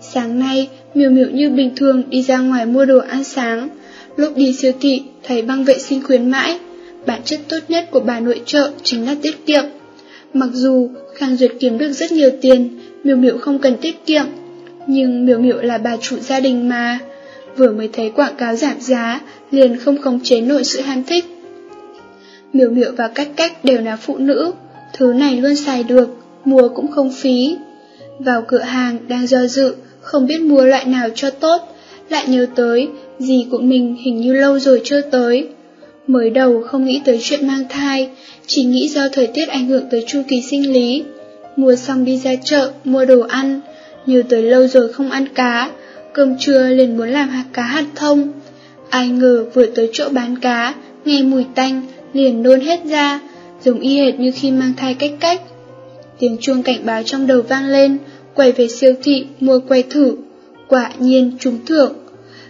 Sáng nay, Miểu Miểu như bình thường đi ra ngoài mua đồ ăn sáng. Lúc đi siêu thị, thấy băng vệ sinh khuyến mãi. Bản chất tốt nhất của bà nội trợ chính là tiết kiệm. Mặc dù Khang Duật kiếm được rất nhiều tiền, Miểu Miểu không cần tiết kiệm, nhưng Miểu Miểu là bà chủ gia đình mà. Vừa mới thấy quảng cáo giảm giá, liền không khống chế nổi sự ham thích. Miểu Miểu và cách đều là phụ nữ, thứ này luôn xài được, mua cũng không phí. Vào cửa hàng đang do dự, không biết mua loại nào cho tốt, lại nhớ tới dì của mình hình như lâu rồi chưa tới. Mới đầu không nghĩ tới chuyện mang thai, chỉ nghĩ do thời tiết ảnh hưởng tới chu kỳ sinh lý. Mua xong đi ra chợ, mua đồ ăn, như tới lâu rồi không ăn cá, cơm trưa liền muốn làm hạt cá hạt thông. Ai ngờ vừa tới chỗ bán cá, nghe mùi tanh, liền nôn hết ra, giống y hệt như khi mang thai cách. Tiếng chuông cảnh báo trong đầu vang lên, quay về siêu thị mua que thử, quả nhiên trúng thưởng.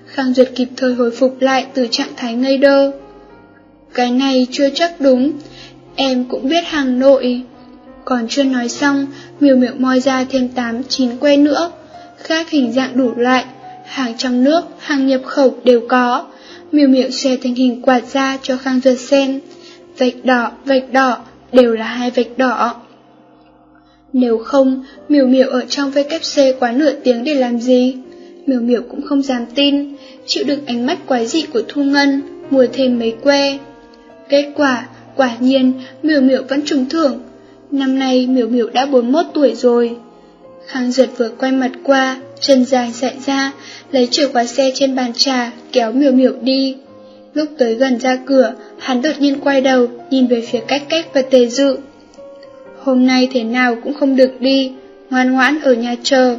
Khang Duyệt kịp thời hồi phục lại từ trạng thái ngây đơ. Cái này chưa chắc đúng, em cũng biết hàng nội. Còn chưa nói xong, Miểu Miểu moi ra thêm 8-9 que nữa, khác hình dạng đủ loại, hàng trong nước, hàng nhập khẩu đều có. Miểu Miểu xòe thành hình quạt ra cho Khang Duyệt xem, vạch đỏ, đều là hai vạch đỏ. Nếu không, Miểu Miểu ở trong WC quá nửa tiếng để làm gì? Miểu Miểu cũng không dám tin, chịu đựng ánh mắt quái dị của Thu Ngân, mua thêm mấy que. Kết quả, quả nhiên, Miểu Miểu vẫn trúng thưởng. Năm nay Miểu Miểu đã 41 tuổi rồi. Khang Duyệt vừa quay mặt qua, chân dài dại ra, lấy chìa khóa xe trên bàn trà, kéo Miểu Miểu đi. Lúc tới gần ra cửa, hắn đột nhiên quay đầu, nhìn về phía Cách Cách và Tề Dự. Hôm nay thế nào cũng không được đi, ngoan ngoãn ở nhà chờ.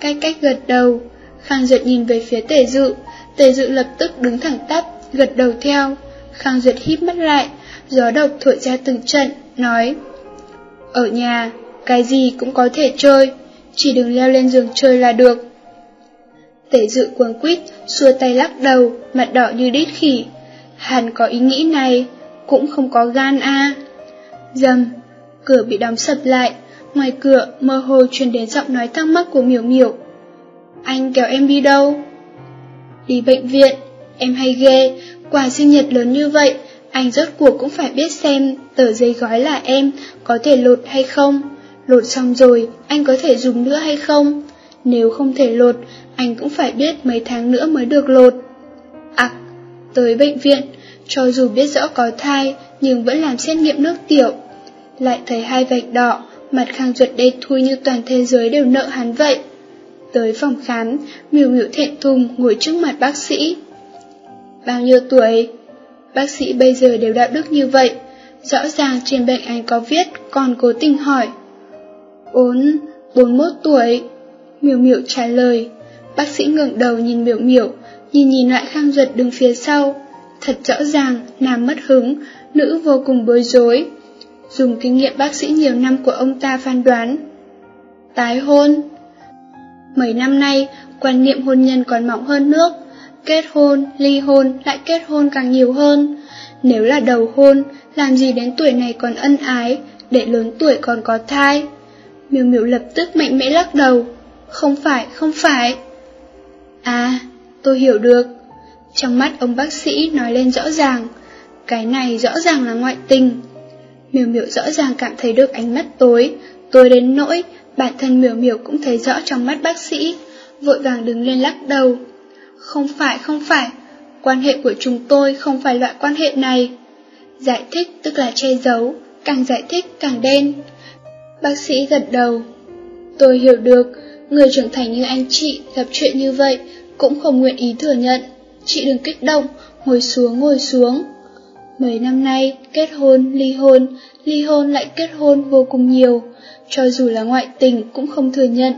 Cách Cách gật đầu, Khang Duyệt nhìn về phía Tề Dự, Tề Dự lập tức đứng thẳng tắp, gật đầu theo. Khang Duyệt híp mắt lại, gió độc thổi ra từng trận, nói: Ở nhà, cái gì cũng có thể chơi, chỉ đừng leo lên giường chơi là được. Tề Dự cuống quýt, xua tay lắc đầu, mặt đỏ như đít khỉ. Hắn có ý nghĩ này, cũng không có gan à. Dầm, cửa bị đóng sập lại, ngoài cửa mơ hồ truyền đến giọng nói thắc mắc của Miểu Miểu. Anh kéo em đi đâu? Đi bệnh viện, em hay ghê, quà sinh nhật lớn như vậy, anh rốt cuộc cũng phải biết xem tờ giấy gói là em có thể lột hay không. Lột xong rồi, anh có thể dùng nữa hay không? Nếu không thể lột, anh cũng phải biết mấy tháng nữa mới được lột. Ặc, tới bệnh viện, cho dù biết rõ có thai, nhưng vẫn làm xét nghiệm nước tiểu. Lại thấy hai vạch đỏ, mặt Khang Duyệt đen thui như toàn thế giới đều nợ hắn vậy. Tới phòng khám, Miểu Miểu thẹn thùng ngồi trước mặt bác sĩ. Bao nhiêu tuổi? Bác sĩ bây giờ đều đạo đức như vậy. Rõ ràng trên bệnh anh có viết, còn cố tình hỏi. 41 tuổi. Miểu Miểu trả lời. Bác sĩ ngẩng đầu nhìn Miểu Miểu, nhìn lại Khang Duyệt đứng phía sau. Thật rõ ràng, nam mất hứng, nữ vô cùng bối rối. Dùng kinh nghiệm bác sĩ nhiều năm của ông ta phán đoán. Tái hôn. Mấy năm nay, quan niệm hôn nhân còn mỏng hơn nước. Kết hôn, ly hôn, lại kết hôn càng nhiều hơn. Nếu là đầu hôn, làm gì đến tuổi này còn ân ái, để lớn tuổi còn có thai. Miểu Miểu lập tức mạnh mẽ lắc đầu. Không phải. À, tôi hiểu được. Trong mắt ông bác sĩ nói lên rõ ràng. Cái này rõ ràng là ngoại tình. Miểu Miểu rõ ràng cảm thấy được ánh mắt tối đến nỗi bản thân Miểu Miểu cũng thấy rõ trong mắt bác sĩ, vội vàng đứng lên lắc đầu. Không phải, quan hệ của chúng tôi không phải loại quan hệ này. Giải thích tức là che giấu, càng giải thích càng đen. Bác sĩ gật đầu. Tôi hiểu được, người trưởng thành như anh chị gặp chuyện như vậy cũng không nguyện ý thừa nhận. Chị đừng kích động, ngồi xuống. Mấy năm nay, kết hôn, ly hôn lại kết hôn vô cùng nhiều, cho dù là ngoại tình cũng không thừa nhận.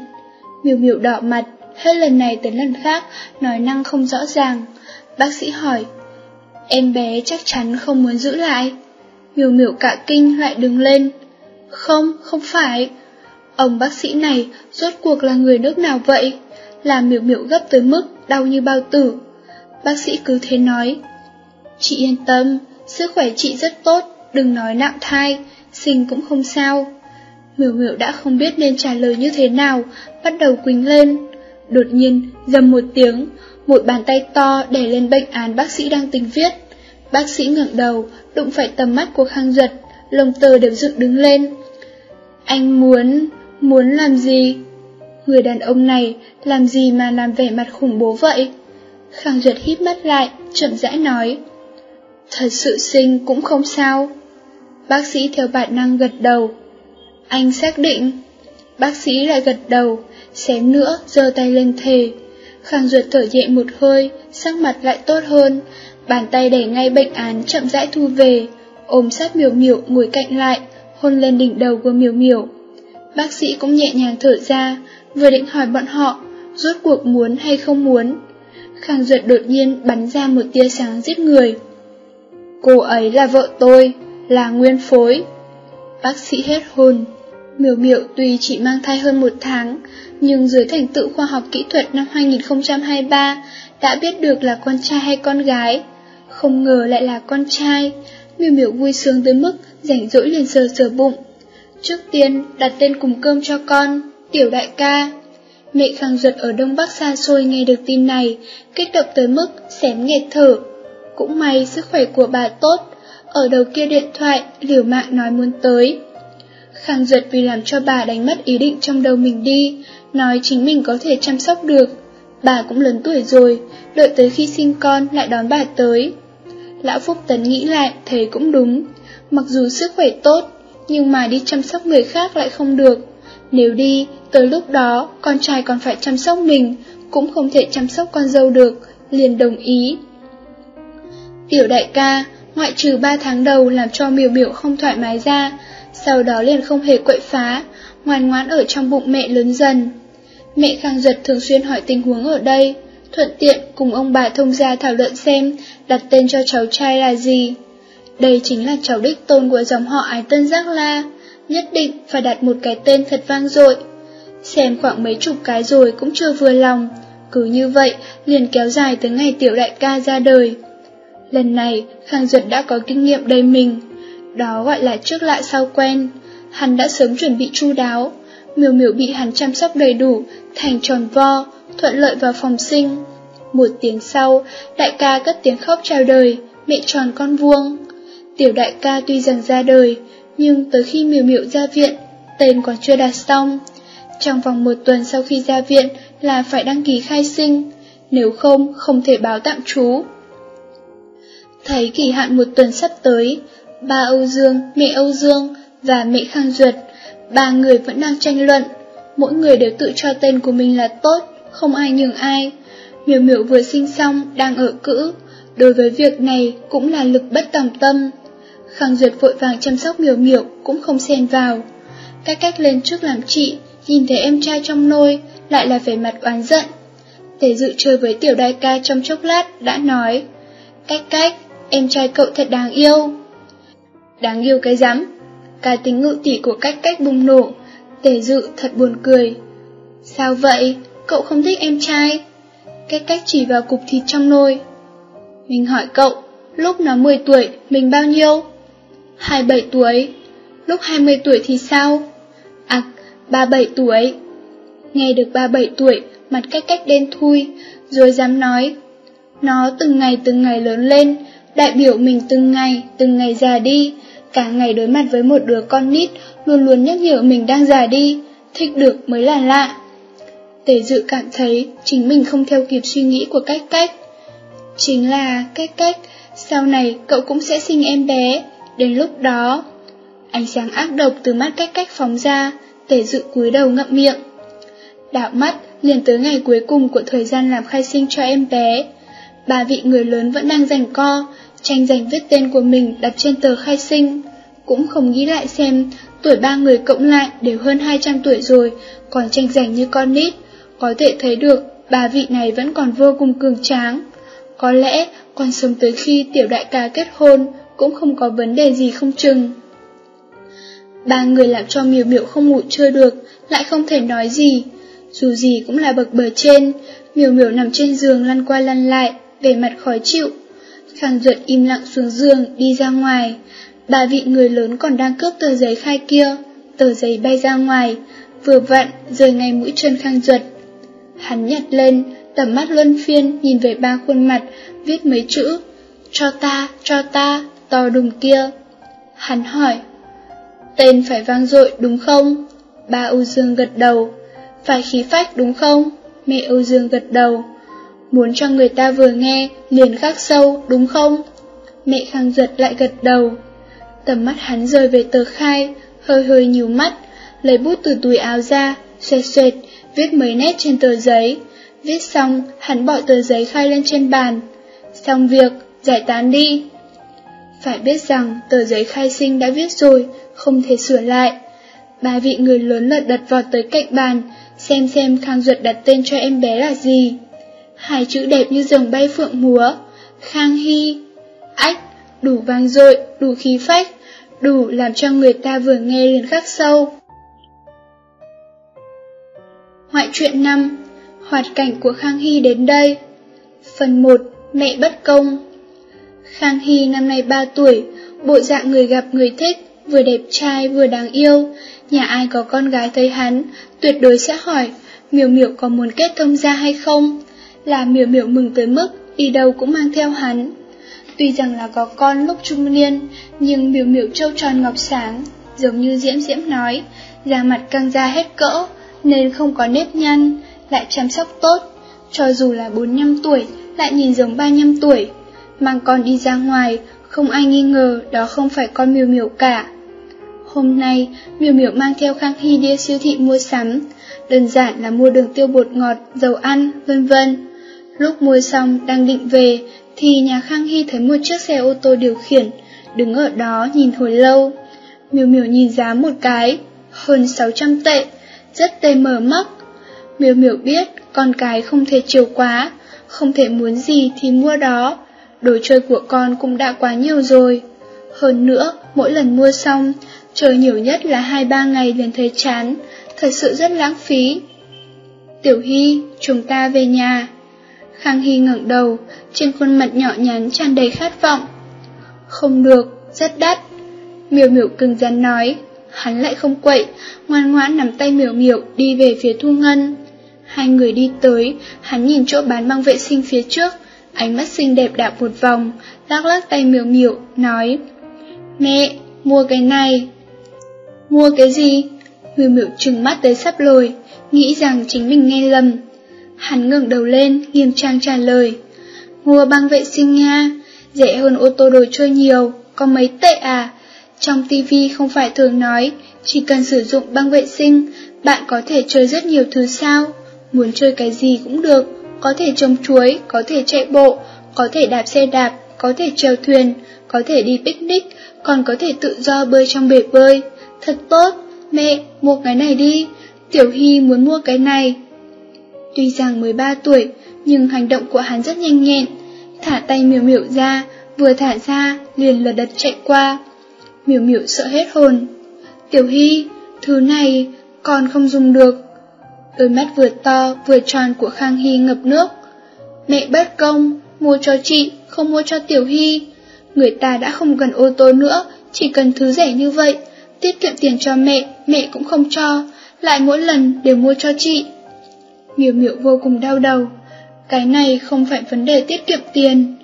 Miểu Miểu đỏ mặt, hết lần này tới lần khác, nói năng không rõ ràng. Bác sĩ hỏi, em bé chắc chắn không muốn giữ lại. Miểu Miểu cả kinh lại đứng lên. Không phải. Ông bác sĩ này rốt cuộc là người nước nào vậy? Làm Miểu Miểu gấp tới mức đau như bao tử. Bác sĩ cứ thế nói, chị yên tâm. Sức khỏe chị rất tốt, đừng nói nạo thai, sinh cũng không sao. Miểu Miểu đã không biết nên trả lời như thế nào, bắt đầu quỳnh lên. Đột nhiên, dầm một tiếng, một bàn tay to đè lên bệnh án bác sĩ đang tính viết. Bác sĩ ngẩng đầu, đụng phải tầm mắt của Khang Duyệt, lông tơ đều dựng đứng lên. Anh muốn làm gì? Người đàn ông này làm gì mà làm vẻ mặt khủng bố vậy? Khang Duyệt híp mắt lại, chậm rãi nói. Thật sự sinh cũng không sao. Bác sĩ theo bản năng gật đầu. Anh xác định. Bác sĩ lại gật đầu, xém nữa giơ tay lên thề. Khang Duyệt thở nhẹ một hơi, sắc mặt lại tốt hơn. Bàn tay đẩy ngay bệnh án chậm rãi thu về, ôm sát Miểu Miểu ngồi cạnh lại, hôn lên đỉnh đầu của Miểu Miểu. Bác sĩ cũng nhẹ nhàng thở ra, vừa định hỏi bọn họ rốt cuộc muốn hay không muốn. Khang Duyệt đột nhiên bắn ra một tia sáng giết người. Cô ấy là vợ tôi, là nguyên phối. Bác sĩ hết hồn. Miểu Miểu tuy chỉ mang thai hơn 1 tháng, nhưng dưới thành tựu khoa học kỹ thuật năm 2023 đã biết được là con trai hay con gái. Không ngờ lại là con trai. Miểu Miểu vui sướng tới mức rảnh rỗi liền sờ sờ bụng. Trước tiên đặt tên cùng cơm cho con, Tiểu Đại Ca. Mẹ Khang Duật ở Đông Bắc xa xôi nghe được tin này, kích động tới mức xém nghẹt thở. Cũng may sức khỏe của bà tốt. Ở đầu kia điện thoại liều mạng nói muốn tới. Khang Duật vì làm cho bà đánh mất ý định trong đầu mình đi, nói chính mình có thể chăm sóc được. Bà cũng lớn tuổi rồi, đợi tới khi sinh con lại đón bà tới. Lão Phúc Tấn nghĩ lại thấy cũng đúng. Mặc dù sức khỏe tốt, nhưng mà đi chăm sóc người khác lại không được. Nếu đi, tới lúc đó con trai còn phải chăm sóc mình, cũng không thể chăm sóc con dâu được, liền đồng ý. Tiểu Đại Ca, ngoại trừ 3 tháng đầu làm cho Miểu Miểu không thoải mái ra, sau đó liền không hề quậy phá, ngoan ngoãn ở trong bụng mẹ lớn dần. Mẹ Khang Duật thường xuyên hỏi tình huống ở đây, thuận tiện cùng ông bà thông gia thảo luận xem đặt tên cho cháu trai là gì. Đây chính là cháu đích tôn của dòng họ Ái Tân Giác La, nhất định phải đặt một cái tên thật vang dội. Xem khoảng mấy chục cái rồi cũng chưa vừa lòng, cứ như vậy liền kéo dài tới ngày Tiểu Đại Ca ra đời. Lần này Khang Duật đã có kinh nghiệm đầy mình, đó gọi là trước lạ sau quen. Hắn đã sớm chuẩn bị chu đáo. Miểu Miểu bị hắn chăm sóc đầy đủ, thành tròn vo, thuận lợi vào phòng sinh. 1 tiếng sau, Đại Ca cất tiếng khóc chào đời, mẹ tròn con vuông. Tiểu Đại Ca tuy rằng ra đời, nhưng tới khi Miểu Miểu ra viện, tên còn chưa đặt xong. Trong vòng 1 tuần sau khi ra viện là phải đăng ký khai sinh, nếu không, không thể báo tạm trú. Thấy kỳ hạn 1 tuần sắp tới, ba Âu Dương, mẹ Âu Dương và mẹ Khang Duật, 3 người vẫn đang tranh luận. Mỗi người đều tự cho tên của mình là tốt, không ai nhường ai. Miểu Miểu vừa sinh xong, đang ở cữ. Đối với việc này cũng là lực bất tòng tâm. Khang Duật vội vàng chăm sóc Miểu Miểu, cũng không xen vào. Các Cách lên trước làm chị, nhìn thấy em trai trong nôi, lại là vẻ mặt oán giận. Tề Dự chơi với Tiểu Đại Ca trong chốc lát đã nói, Cách Cách, em trai cậu thật đáng yêu. Đáng yêu cái rắm. Cá tính ngự tỉ của Cách Cách bùng nổ. Tề Dự thật buồn cười. Sao vậy, cậu không thích em trai? Cách Cách chỉ vào cục thịt trong nồi. Mình hỏi cậu, lúc nó 10 tuổi mình bao nhiêu? 27 tuổi. Lúc 20 tuổi thì sao? 37 tuổi. Nghe được 37 tuổi, mặt Cách Cách đen thui, rồi dám nói. Nó từng ngày lớn lên, đại biểu mình từng ngày già đi. Cả ngày đối mặt với một đứa con nít luôn luôn nhắc nhở mình đang già đi, thích được mới là lạ. Tề Dự cảm thấy chính mình không theo kịp suy nghĩ của Cách Cách. Chính là Cách Cách, sau này cậu cũng sẽ sinh em bé, đến lúc đó. Ánh sáng ác độc từ mắt Cách Cách phóng ra, Tề Dự cúi đầu ngậm miệng. Đảo mắt liền tới ngày cuối cùng của thời gian làm khai sinh cho em bé. 3 vị người lớn vẫn đang giằng co, tranh giành viết tên của mình đặt trên tờ khai sinh. Cũng không nghĩ lại xem tuổi 3 người cộng lại đều hơn 200 tuổi rồi, còn tranh giành như con nít. Có thể thấy được 3 vị này vẫn còn vô cùng cường tráng. Có lẽ còn sống tới khi Tiểu Đại Ca kết hôn cũng không có vấn đề gì không chừng. 3 người làm cho Miểu Miểu không ngủ chưa được, lại không thể nói gì. Dù gì cũng là bậc bờ trên. Miểu Miểu nằm trên giường lăn qua lăn lại, vẻ mặt khó chịu. Khang Duật im lặng xuống giường đi ra ngoài. 3 vị người lớn còn đang cướp tờ giấy khai kia. Tờ giấy bay ra ngoài, vừa vặn rời ngay mũi chân Khang Duật. Hắn nhặt lên, tầm mắt luân phiên nhìn về 3 khuôn mặt viết mấy chữ cho ta to đùng kia. Hắn hỏi, tên phải vang dội đúng không? Ba Âu Dương gật đầu. Phải khí phách đúng không? Mẹ Âu Dương gật đầu. Muốn cho người ta vừa nghe liền khắc sâu đúng không? Mẹ Khang Duật lại gật đầu. Tầm mắt hắn rơi về tờ khai, hơi hơi nhíu mắt, lấy bút từ túi áo ra, xoẹt xoẹt viết mấy nét trên tờ giấy. Viết xong hắn bỏ tờ giấy khai lên trên bàn. Xong việc, giải tán đi. Phải biết rằng tờ giấy khai sinh đã viết rồi, không thể sửa lại. 3 vị người lớn lật đật vọt tới cạnh bàn, xem Khang Duật đặt tên cho em bé là gì. 2 chữ đẹp như rồng bay phượng múa, Khang Hy. Ách, đủ vang dội, đủ khí phách, đủ làm cho người ta vừa nghe liền khắc sâu. Ngoại truyện 5, hoạt cảnh của Khang Hy đến đây. Phần 1, mẹ bất công. Khang Hy năm nay 3 tuổi, bộ dạng người gặp người thích, vừa đẹp trai vừa đáng yêu. Nhà ai có con gái thấy hắn, tuyệt đối sẽ hỏi, Miểu Miểu có muốn kết thông gia hay không? Là Miểu Miểu mừng tới mức đi đâu cũng mang theo hắn. Tuy rằng là có con lúc trung niên, nhưng Miểu Miểu trâu tròn ngọc sáng, giống như Diễm Diễm nói, da mặt căng ra hết cỡ, nên không có nếp nhăn, lại chăm sóc tốt, cho dù là 4-5 tuổi, lại nhìn giống 3-5 tuổi. Mang con đi ra ngoài, không ai nghi ngờ đó không phải con Miểu Miểu cả. Hôm nay, Miểu Miểu mang theo Khang Hy đi siêu thị mua sắm, đơn giản là mua đường tiêu bột ngọt, dầu ăn, vân vân. Lúc mua xong đang định về, thì nhà Khang Hy thấy một chiếc xe ô tô điều khiển, đứng ở đó nhìn hồi lâu. Miểu Miểu nhìn giá một cái, hơn 600 tệ, rất tê mờ mắt. Miểu Miểu biết con cái không thể chiều quá, không thể muốn gì thì mua đó, đồ chơi của con cũng đã quá nhiều rồi. Hơn nữa, mỗi lần mua xong, chờ nhiều nhất là 2-3 ngày liền thấy chán, thật sự rất lãng phí. Tiểu Hy, chúng ta về nhà. Khang Hy ngẩng đầu, trên khuôn mặt nhỏ nhắn tràn đầy khát vọng. Không được, rất đắt. Miểu Miểu cứng rắn nói, hắn lại không quậy, ngoan ngoãn nắm tay Miểu Miểu đi về phía thu ngân. Hai người đi tới, hắn nhìn chỗ bán băng vệ sinh phía trước, ánh mắt xinh đẹp đảo một vòng, lắc lắc tay Miểu Miểu, nói, mẹ, mua cái này. Mua cái gì? Miểu Miểu trừng mắt tới sắp lồi, nghĩ rằng chính mình nghe lầm. Hắn ngẩng đầu lên, nghiêm trang trả lời, mua băng vệ sinh nha, rẻ hơn ô tô đồ chơi nhiều, có mấy tệ à? Trong tivi không phải thường nói, chỉ cần sử dụng băng vệ sinh, bạn có thể chơi rất nhiều thứ sao? Muốn chơi cái gì cũng được, có thể trồng chuối, có thể chạy bộ, có thể đạp xe đạp, có thể chèo thuyền, có thể đi picnic, còn có thể tự do bơi trong bể bơi. Thật tốt, mẹ, mua cái này đi, Tiểu Hy muốn mua cái này. Tuy rằng 13 tuổi, nhưng hành động của hắn rất nhanh nhẹn, thả tay Miểu Miểu ra, vừa thả ra, liền lật đật chạy qua. Miểu Miểu sợ hết hồn. Tiểu Hy, thứ này, con không dùng được. Đôi mắt vừa to vừa tròn của Khang Hy ngập nước. Mẹ bất công, mua cho chị, không mua cho Tiểu Hy. Người ta đã không cần ô tô nữa, chỉ cần thứ rẻ như vậy. Tiết kiệm tiền cho mẹ, mẹ cũng không cho, lại mỗi lần đều mua cho chị. Miểu Miểu vô cùng đau đầu. Cái này không phải vấn đề tiết kiệm tiền.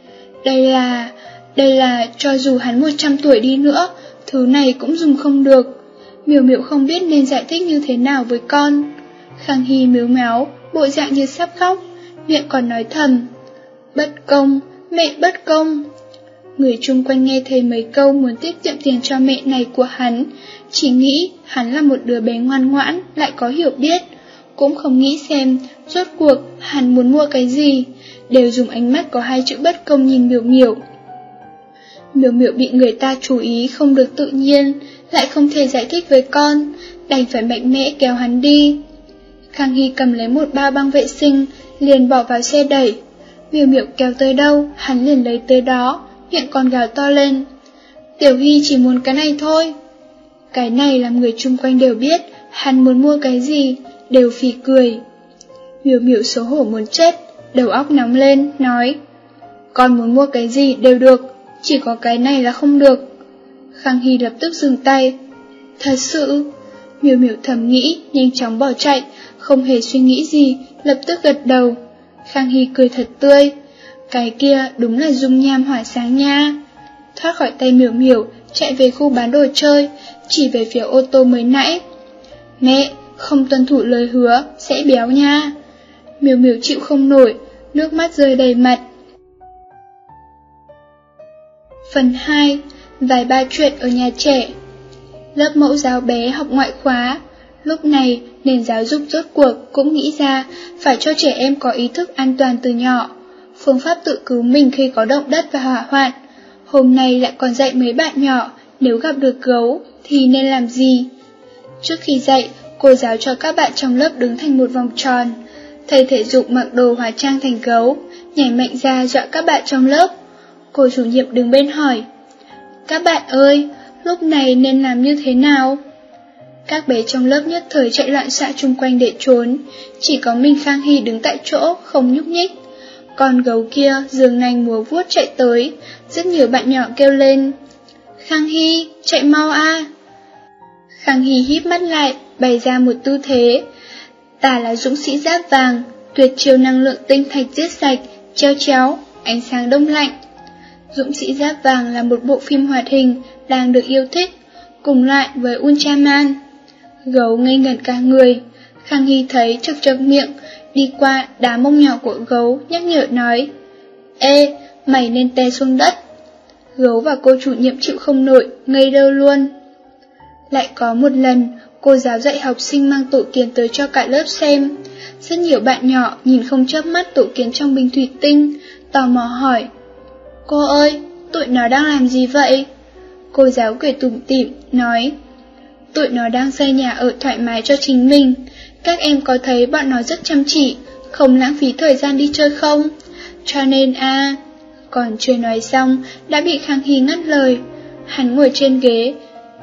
Đây là cho dù hắn 100 tuổi đi nữa, thứ này cũng dùng không được. Miểu Miểu không biết nên giải thích như thế nào với con. Khang Hy mếu méo, bộ dạng như sắp khóc, miệng còn nói thầm, bất công, mẹ bất công. Người chung quanh nghe thấy mấy câu muốn tiết kiệm tiền cho mẹ này của hắn, chỉ nghĩ hắn là một đứa bé ngoan ngoãn, lại có hiểu biết, cũng không nghĩ xem rốt cuộc hắn muốn mua cái gì, đều dùng ánh mắt có hai chữ bất công nhìn Miểu Miểu. Miểu Miểu bị người ta chú ý không được tự nhiên, lại không thể giải thích với con, đành phải mạnh mẽ kéo hắn đi. Khang Hy cầm lấy một bao băng vệ sinh, liền bỏ vào xe đẩy. Miểu Miểu kéo tới đâu, hắn liền lấy tới đó, miệng còn gào to lên, Tiểu Hy chỉ muốn cái này thôi. Cái này làm người chung quanh đều biết hắn muốn mua cái gì, đều phì cười. Miểu Miểu xấu hổ muốn chết, đầu óc nóng lên, nói, con muốn mua cái gì đều được, chỉ có cái này là không được. Khang Hy lập tức dừng tay. Thật sự? Miểu Miểu thầm nghĩ, nhanh chóng bỏ chạy, không hề suy nghĩ gì, lập tức gật đầu. Khang Hy cười thật tươi, cái kia đúng là dung nham hỏa sáng nha. Thoát khỏi tay Miểu Miểu, chạy về khu bán đồ chơi, chỉ về phía ô tô mới nãy. Mẹ, không tuân thủ lời hứa, sẽ béo nha. Miểu Miểu chịu không nổi, nước mắt rơi đầy mặt. Phần 2. Vài ba chuyện ở nhà trẻ. Lớp mẫu giáo bé học ngoại khóa. Lúc này, nền giáo dục rốt cuộc cũng nghĩ ra phải cho trẻ em có ý thức an toàn từ nhỏ, phương pháp tự cứu mình khi có động đất và hỏa hoạn. Hôm nay lại còn dạy mấy bạn nhỏ nếu gặp được gấu thì nên làm gì. Trước khi dạy, cô giáo cho các bạn trong lớp đứng thành một vòng tròn. Thầy thể dục mặc đồ hóa trang thành gấu, nhảy mạnh ra dọa các bạn trong lớp. Cô chủ nhiệm đứng bên hỏi, các bạn ơi, lúc này nên làm như thế nào? Các bé trong lớp nhất thời chạy loạn xạ chung quanh để trốn, chỉ có mình Khang Hy đứng tại chỗ không nhúc nhích. Con gấu kia dương nanh múa vuốt chạy tới, rất nhiều bạn nhỏ kêu lên: Khang Hy, chạy mau a! Khang Hy híp mắt lại, bày ra một tư thế. Ta là dũng sĩ giáp vàng, tuyệt chiêu năng lượng tinh thạch giết sạch, treo chéo, ánh sáng đông lạnh. Dũng sĩ giáp vàng là một bộ phim hoạt hình đang được yêu thích, cùng loại với Ultraman. Gấu ngây ngẩn cả người, Khang Hy thấy chập chập miệng, đi qua đá mông nhỏ của gấu nhắc nhở nói: Ê, mày nên té xuống đất. Gấu và cô chủ nhiệm chịu không nổi, ngây đơ luôn. Lại có một lần, cô giáo dạy học sinh mang tổ kiến tới cho cả lớp xem. Rất nhiều bạn nhỏ nhìn không chớp mắt tổ kiến trong bình thủy tinh, tò mò hỏi: Cô ơi, tụi nó đang làm gì vậy? Cô giáo cười tủm tỉm, nói: Tụi nó đang xây nhà ở thoải mái cho chính mình. Các em có thấy bọn nó rất chăm chỉ, không lãng phí thời gian đi chơi không? Cho nên à... Còn chưa nói xong, đã bị Khang Hy ngắt lời. Hắn ngồi trên ghế,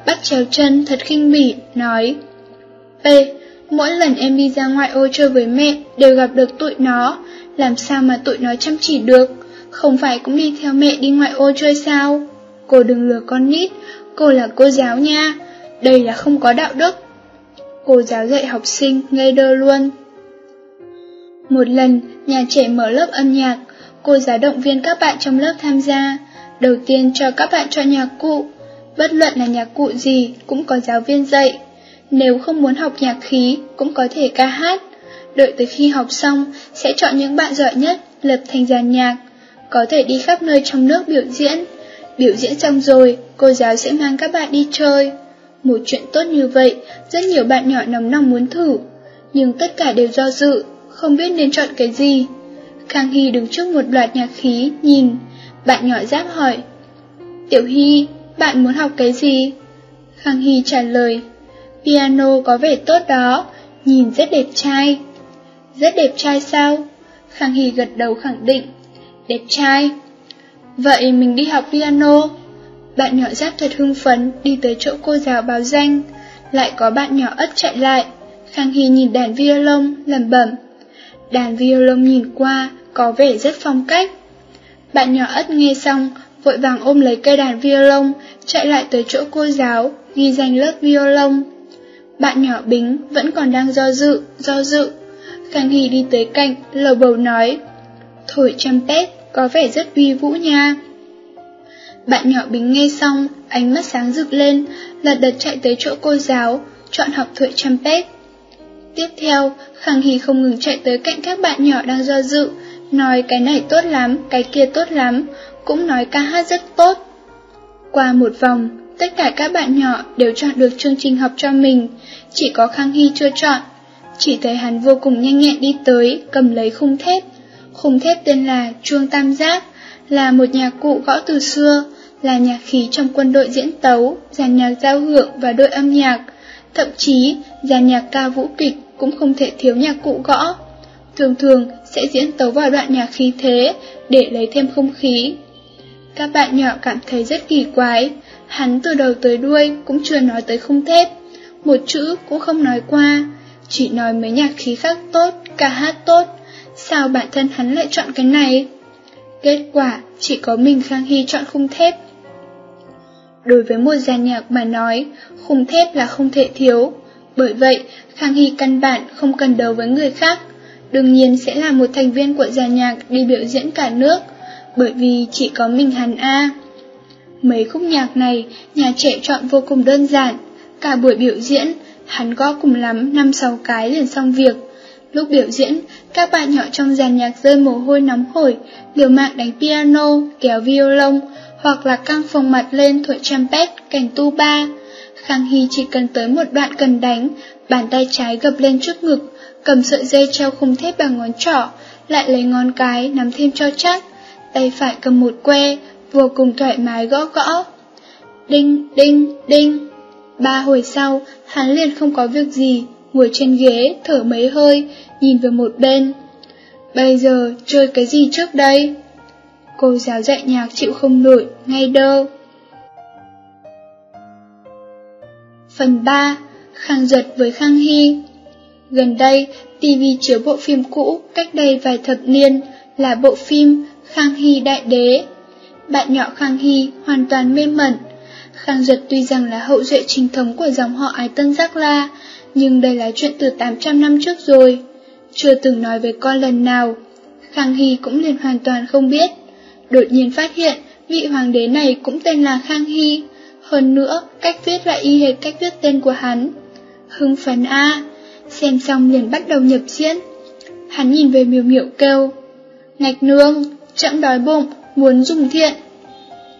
bắt chéo chân thật khinh bỉ, nói: Ê, mỗi lần em đi ra ngoại ô chơi với mẹ đều gặp được tụi nó, làm sao mà tụi nó chăm chỉ được? Không phải cũng đi theo mẹ đi ngoại ô chơi sao? Cô đừng lừa con nít, cô là cô giáo nha, đây là không có đạo đức. Cô giáo dạy học sinh ngây đơ luôn. Một lần, nhà trẻ mở lớp âm nhạc, cô giáo động viên các bạn trong lớp tham gia. Đầu tiên cho các bạn chọn nhạc cụ, bất luận là nhạc cụ gì cũng có giáo viên dạy. Nếu không muốn học nhạc khí cũng có thể ca hát. Đợi tới khi học xong sẽ chọn những bạn giỏi nhất lập thành dàn nhạc, có thể đi khắp nơi trong nước biểu diễn. Biểu diễn xong rồi, cô giáo sẽ mang các bạn đi chơi. Một chuyện tốt như vậy, rất nhiều bạn nhỏ nóng lòng muốn thử, nhưng tất cả đều do dự, không biết nên chọn cái gì. Khang Hy đứng trước một loạt nhạc khí nhìn, bạn nhỏ giáp hỏi: Tiểu Hy, bạn muốn học cái gì? Khang Hy trả lời: Piano có vẻ tốt đó, nhìn rất đẹp trai. Rất đẹp trai sao? Khang Hy gật đầu khẳng định: Đẹp trai. Vậy mình đi học piano. Bạn nhỏ giáp thật hưng phấn đi tới chỗ cô giáo báo danh. Lại có bạn nhỏ ất chạy lại. Khang Hy nhìn đàn violon lẩm bẩm: Đàn violon nhìn qua có vẻ rất phong cách. Bạn nhỏ ất nghe xong vội vàng ôm lấy cây đàn violon, chạy lại tới chỗ cô giáo ghi danh lớp violon. Bạn nhỏ bính vẫn còn đang do dự. Khang Hy đi tới cạnh lầu bầu nói: Thổi trumpet có vẻ rất uy vũ nha. Bạn nhỏ bính nghe xong, ánh mắt sáng rực lên, lật đật chạy tới chỗ cô giáo, chọn học thổi trumpet. Tiếp theo, Khang Hy không ngừng chạy tới cạnh các bạn nhỏ đang do dự, nói cái này tốt lắm, cái kia tốt lắm, cũng nói ca hát rất tốt. Qua một vòng, tất cả các bạn nhỏ đều chọn được chương trình học cho mình, chỉ có Khang Hy chưa chọn. Chỉ thấy hắn vô cùng nhanh nhẹn đi tới, cầm lấy khung thép. Khung thép tên là chuông tam giác, là một nhạc cụ gõ từ xưa, là nhạc khí trong quân đội diễn tấu, dàn nhạc giao hưởng và đội âm nhạc. Thậm chí, dàn nhạc ca vũ kịch cũng không thể thiếu nhạc cụ gõ. Thường thường sẽ diễn tấu vào đoạn nhạc khí thế để lấy thêm không khí. Các bạn nhỏ cảm thấy rất kỳ quái, hắn từ đầu tới đuôi cũng chưa nói tới khung thép, một chữ cũng không nói qua, chỉ nói mấy nhạc khí khác tốt, ca hát tốt. Sao bản thân hắn lại chọn cái này? Kết quả chỉ có mình Khang Hy chọn khung thép. Đối với một dàn nhạc mà nói, khung thép là không thể thiếu. Bởi vậy, Khang Hy căn bản không cần đấu với người khác. Đương nhiên sẽ là một thành viên của dàn nhạc đi biểu diễn cả nước, bởi vì chỉ có mình hắn a. Mấy khúc nhạc này, nhà trẻ chọn vô cùng đơn giản. Cả buổi biểu diễn, hắn gõ cùng lắm 5-6 cái liền xong việc. Lúc biểu diễn, các bạn nhỏ trong dàn nhạc rơi mồ hôi nóng hổi, liều mạng đánh piano, kéo violon, hoặc là căng phồng mặt lên thổi trumpet, cảnh tuba. Khang Hy chỉ cần tới một đoạn cần đánh, bàn tay trái gập lên trước ngực, cầm sợi dây treo khung thép bằng ngón trỏ, lại lấy ngón cái nắm thêm cho chắc, tay phải cầm một que, vô cùng thoải mái gõ. Đinh, đinh, đinh. 3 hồi sau, hắn liền không có việc gì, ngồi trên ghế, thở mấy hơi, nhìn về một bên. Bây giờ chơi cái gì trước đây? Cô giáo dạy nhạc chịu không nổi, ngây đơ. Phần 3. Khang Duật với Khang Hy. Gần đây, TV chiếu bộ phim cũ cách đây vài thập niên là bộ phim Khang Hy Đại Đế. Bạn nhỏ Khang Hy hoàn toàn mê mẩn. Khang Duật tuy rằng là hậu duệ chính thống của dòng họ Ái Tân Giác La, nhưng đây là chuyện từ 800 năm trước rồi, chưa từng nói với con lần nào. Khang Hy cũng liền hoàn toàn không biết. Đột nhiên phát hiện vị hoàng đế này cũng tên là Khang Hy, hơn nữa cách viết lại y hệt cách viết tên của hắn. Hưng phấn a, xem xong liền bắt đầu nhập diễn. Hắn nhìn về Miểu Miểu kêu: "Ngạch nương, trẫm đói bụng, muốn dùng thiện."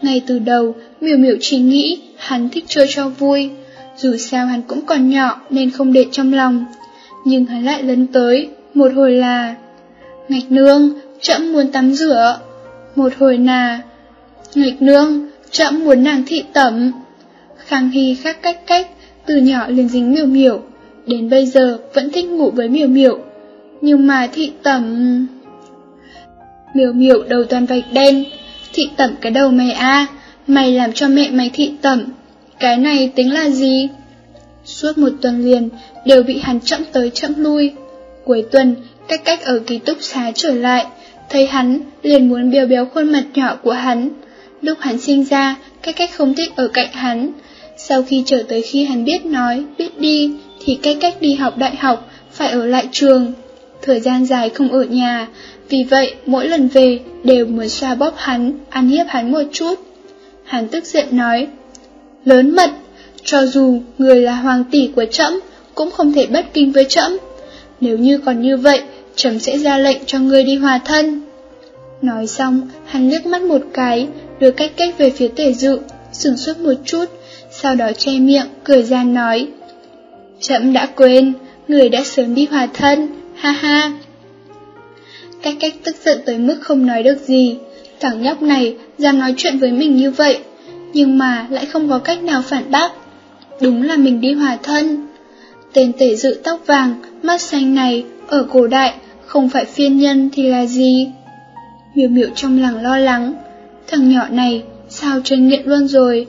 Ngay từ đầu, Miểu Miểu chỉ nghĩ hắn thích chơi cho vui, dù sao hắn cũng còn nhỏ nên không để trong lòng. Nhưng hắn lại lấn tới, một hồi là: "Ngạch nương, trẫm muốn tắm rửa." Một hồi là: "Ngạch nương, trẫm muốn nàng thị tẩm." Khang Hy khác cách, từ nhỏ liền dính Miểu Miểu, đến bây giờ vẫn thích ngủ với Miểu Miểu. Nhưng mà thị tẩm... Miểu Miểu đầu toàn vạch đen. "Thị tẩm cái đầu mày a, mày làm cho mẹ mày thị tẩm, cái này tính là gì?" Suốt một tuần liền đều bị hắn chậm tới chậm lui. Cuối tuần, cách ở ký túc xá trở lại, thấy hắn liền muốn bêu béo khuôn mặt nhỏ của hắn. Lúc hắn sinh ra, cách không thích ở cạnh hắn. Sau khi trở tới khi hắn biết nói, biết đi, thì cách đi học đại học, phải ở lại trường. Thời gian dài không ở nhà, vì vậy mỗi lần về đều muốn xoa bóp hắn, ăn hiếp hắn một chút. Hắn tức giận nói: "Lớn mật, cho dù người là hoàng tỷ của trẫm cũng không thể bất kính với trẫm. Nếu như còn như vậy, trẫm sẽ ra lệnh cho ngươi đi hòa thân." Nói xong, hắn liếc mắt một cái, đưa cách về phía Tể Dự, sửng sốt một chút, sau đó che miệng, cười gian nói: "Trẫm đã quên, người đã sớm đi hòa thân, ha ha." Cách tức giận tới mức không nói được gì. Thằng nhóc này dám nói chuyện với mình như vậy, nhưng mà lại không có cách nào phản bác. Đúng là mình đi hòa thân. Tên Tể Dự tóc vàng, mắt xanh này, ở cổ đại, không phải phiên nhân thì là gì? Miểu Miểu trong lòng lo lắng, thằng nhỏ này sao chơi nghiện luôn rồi.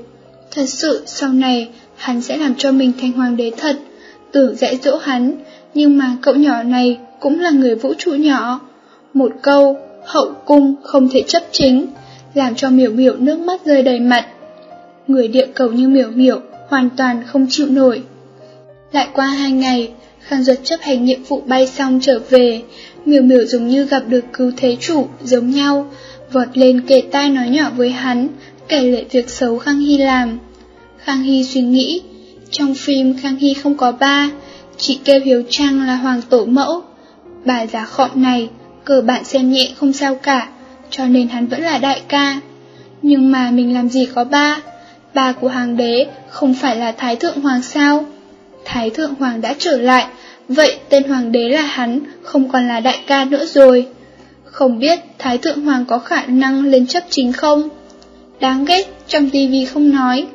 Thật sự sau này hắn sẽ làm cho mình thành hoàng đế thật. Tưởng dạy dỗ hắn, nhưng mà cậu nhỏ này cũng là người vũ trụ nhỏ. Một câu hậu cung không thể chấp chính, làm cho Miểu Miểu nước mắt rơi đầy mặt. Người địa cầu như Miểu Miểu hoàn toàn không chịu nổi. Lại qua 2 ngày, Khang Duật chấp hành nhiệm vụ bay xong trở về. Miểu Miểu giống như gặp được cứu thế chủ giống nhau, vọt lên kề tai nói nhỏ với hắn, kể lại việc xấu Khang Hy làm. Khang Hy suy nghĩ, trong phim Khang Hy không có ba, chỉ kêu Hiếu Trang là hoàng tổ mẫu. Bà già khọm này cơ bản xem nhẹ không sao cả, cho nên hắn vẫn là đại ca. Nhưng mà mình làm gì có ba? Ba của hoàng đế không phải là Thái Thượng Hoàng sao? Thái Thượng Hoàng đã trở lại, vậy tên hoàng đế là hắn, không còn là đại ca nữa rồi. Không biết Thái Thượng Hoàng có khả năng lên chấp chính không? Đáng ghét, trong tivi không nói.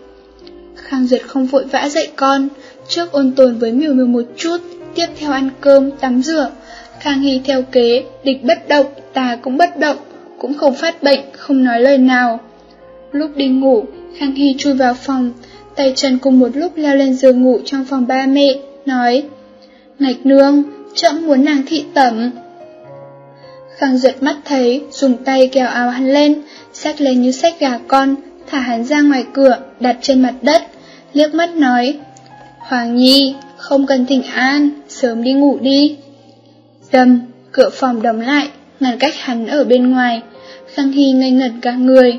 Khang Duật không vội vã dạy con, trước ôn tồn với Miểu Miểu một chút, tiếp theo ăn cơm, tắm rửa. Khang Hy theo kế, địch bất động, ta cũng bất động, cũng không phát bệnh, không nói lời nào. Lúc đi ngủ, Khang Hy chui vào phòng, tay chân cùng một lúc leo lên giường ngủ trong phòng ba mẹ, nói: "Ngạch nương, trẫm muốn nàng thị tẩm." Khang Duật mắt thấy, dùng tay kéo áo hắn lên, xách lên như xách gà con, thả hắn ra ngoài cửa, đặt trên mặt đất, liếc mắt nói: "Hoàng nhi, không cần thỉnh an, sớm đi ngủ đi." Dầm, cửa phòng đóng lại, ngăn cách hắn ở bên ngoài. Khang Hy ngây ngẩn cả người.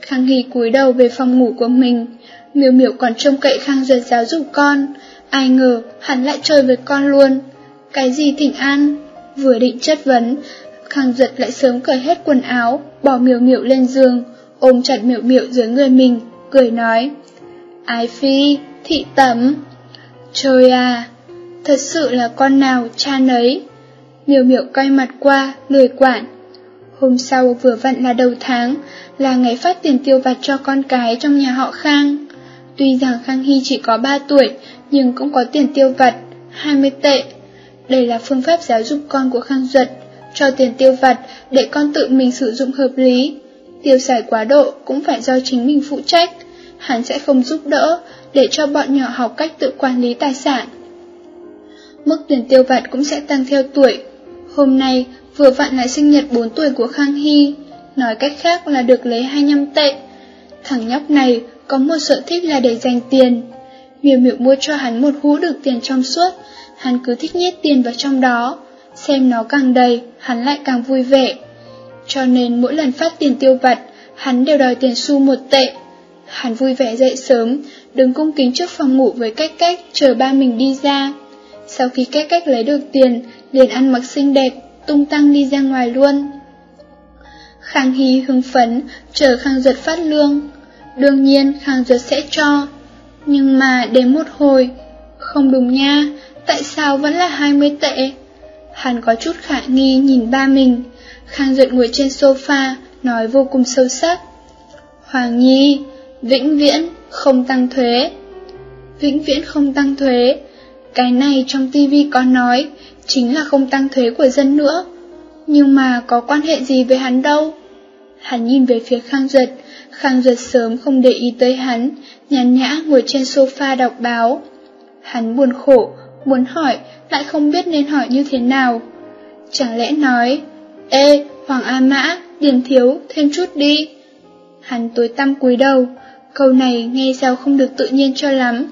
Khang Hy cúi đầu về phòng ngủ của mình. Miểu Miểu còn trông cậy Khang Duật giáo dục con, ai ngờ hắn lại chơi với con luôn. Cái gì thỉnh an? Vừa định chất vấn, Khang Duật lại sớm cởi hết quần áo, bỏ Miểu Miểu lên giường, ôm chặt Miểu Miểu dưới người mình, cười nói: "Ái phi, thị tẩm." Trời à, thật sự là con nào cha nấy. Miểu Miểu quay mặt qua, lười quản. Hôm sau vừa vặn là đầu tháng, là ngày phát tiền tiêu vặt cho con cái trong nhà họ Khang. Tuy rằng Khang Hy chỉ có 3 tuổi, nhưng cũng có tiền tiêu vặt, 20 tệ. Đây là phương pháp giáo dục con của Khang Duật, cho tiền tiêu vặt để con tự mình sử dụng hợp lý. Tiêu xài quá độ cũng phải do chính mình phụ trách. hắn sẽ không giúp đỡ, để cho bọn nhỏ học cách tự quản lý tài sản. Mức tiền tiêu vặt cũng sẽ tăng theo tuổi. Hôm nay vừa vặn là sinh nhật 4 tuổi của Khang Hy, nói cách khác là được lấy 25 tệ. Thằng nhóc này có một sở thích là để dành tiền. Miểu Miểu mua cho hắn một hũ đựng tiền trong suốt, hắn cứ thích nhét tiền vào trong đó, xem nó càng đầy, hắn lại càng vui vẻ. Cho nên mỗi lần phát tiền tiêu vặt, hắn đều đòi tiền xu 1 tệ. Hắn vui vẻ dậy sớm, đứng cung kính trước phòng ngủ với Cách Cách chờ ba mình đi ra. Sau khi Cách Cách lấy được tiền, liền ăn mặc xinh đẹp, tung tăng đi ra ngoài luôn. Khang Hy hưng phấn, chờ Khang Duật phát lương. Đương nhiên Khang Duật sẽ cho. Nhưng mà đến một hồi, không đúng nha, tại sao vẫn là 20 tệ? Hắn có chút khả nghi nhìn ba mình. Khang Duật ngồi trên sofa, nói vô cùng sâu sắc. Hoàng Nhi, vĩnh viễn không tăng thuế. Vĩnh viễn không tăng thuế. Cái này trong tivi có nói, chính là không tăng thuế của dân nữa. Nhưng mà có quan hệ gì với hắn đâu? Hắn nhìn về phía Khang Duật. Khang Duật sớm không để ý tới hắn, nhàn nhã ngồi trên sofa đọc báo. Hắn buồn khổ, muốn hỏi, lại không biết nên hỏi như thế nào. Chẳng lẽ nói, ê, Hoàng A Mã, điền thiếu, thêm chút đi. Hắn tối tăm cúi đầu, câu này nghe sao không được tự nhiên cho lắm.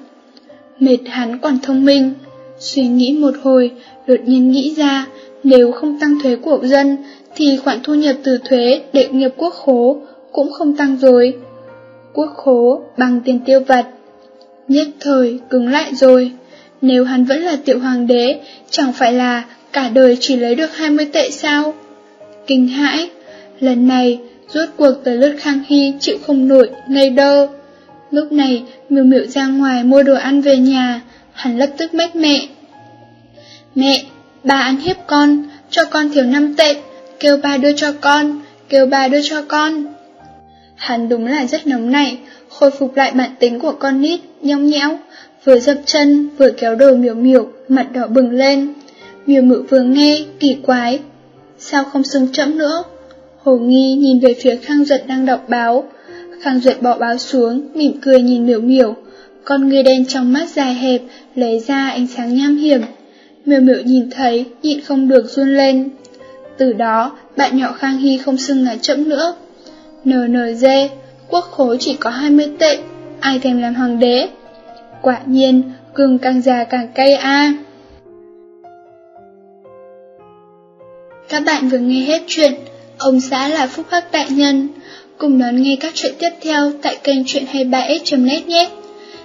Mệt hắn còn thông minh. Suy nghĩ một hồi, đột nhiên nghĩ ra, nếu không tăng thuế của dân, thì khoản thu nhập từ thuế để nghiệp quốc khố cũng không tăng rồi. Quốc khố bằng tiền tiêu vặt. Nhất thời cứng lại rồi. Nếu hắn vẫn là tiểu hoàng đế, chẳng phải là cả đời chỉ lấy được 20 tệ sao? Kinh hãi, lần này rốt cuộc tới lượt Khang Hy chịu không nổi, ngây đơ. Lúc này Miểu Miểu ra ngoài mua đồ ăn về nhà, hắn lập tức mách mẹ. Mẹ, ba ăn hiếp con, cho con thiếu 5 tệ, kêu ba đưa cho con, kêu ba đưa cho con. Hắn đúng là rất nóng nảy, khôi phục lại bản tính của con nít, nhõng nhẽo, vừa dập chân vừa kéo đồ Miểu Miểu, mặt đỏ bừng lên. Miểu Miểu vừa nghe, kỳ quái, sao không xưng chẫm nữa? Hồ nghi nhìn về phía Khang Duật đang đọc báo. Khang Duật bỏ báo xuống, mỉm cười nhìn Miểu Miểu, con người đen trong mắt dài hẹp, lấy ra ánh sáng nham hiểm. Miểu Miểu nhìn thấy, nhịn không được run lên. Từ đó, bạn nhỏ Khang Hy không xưng là chẫm nữa. NNG, quốc khố chỉ có 20 tệ, ai thèm làm hoàng đế? Quả nhiên, gừng càng già càng cay a. Các bạn vừa nghe hết chuyện Ông Xã Là Phúc Hắc Đại Nhân. Cùng đón nghe các chuyện tiếp theo tại kênh Chuyện 23s.net nhé.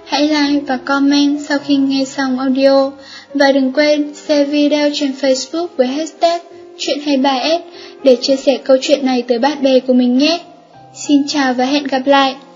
Hãy like và comment sau khi nghe xong audio. Và đừng quên share video trên Facebook với hashtag Chuyện 23s để chia sẻ câu chuyện này tới bạn bè của mình nhé. Xin chào và hẹn gặp lại.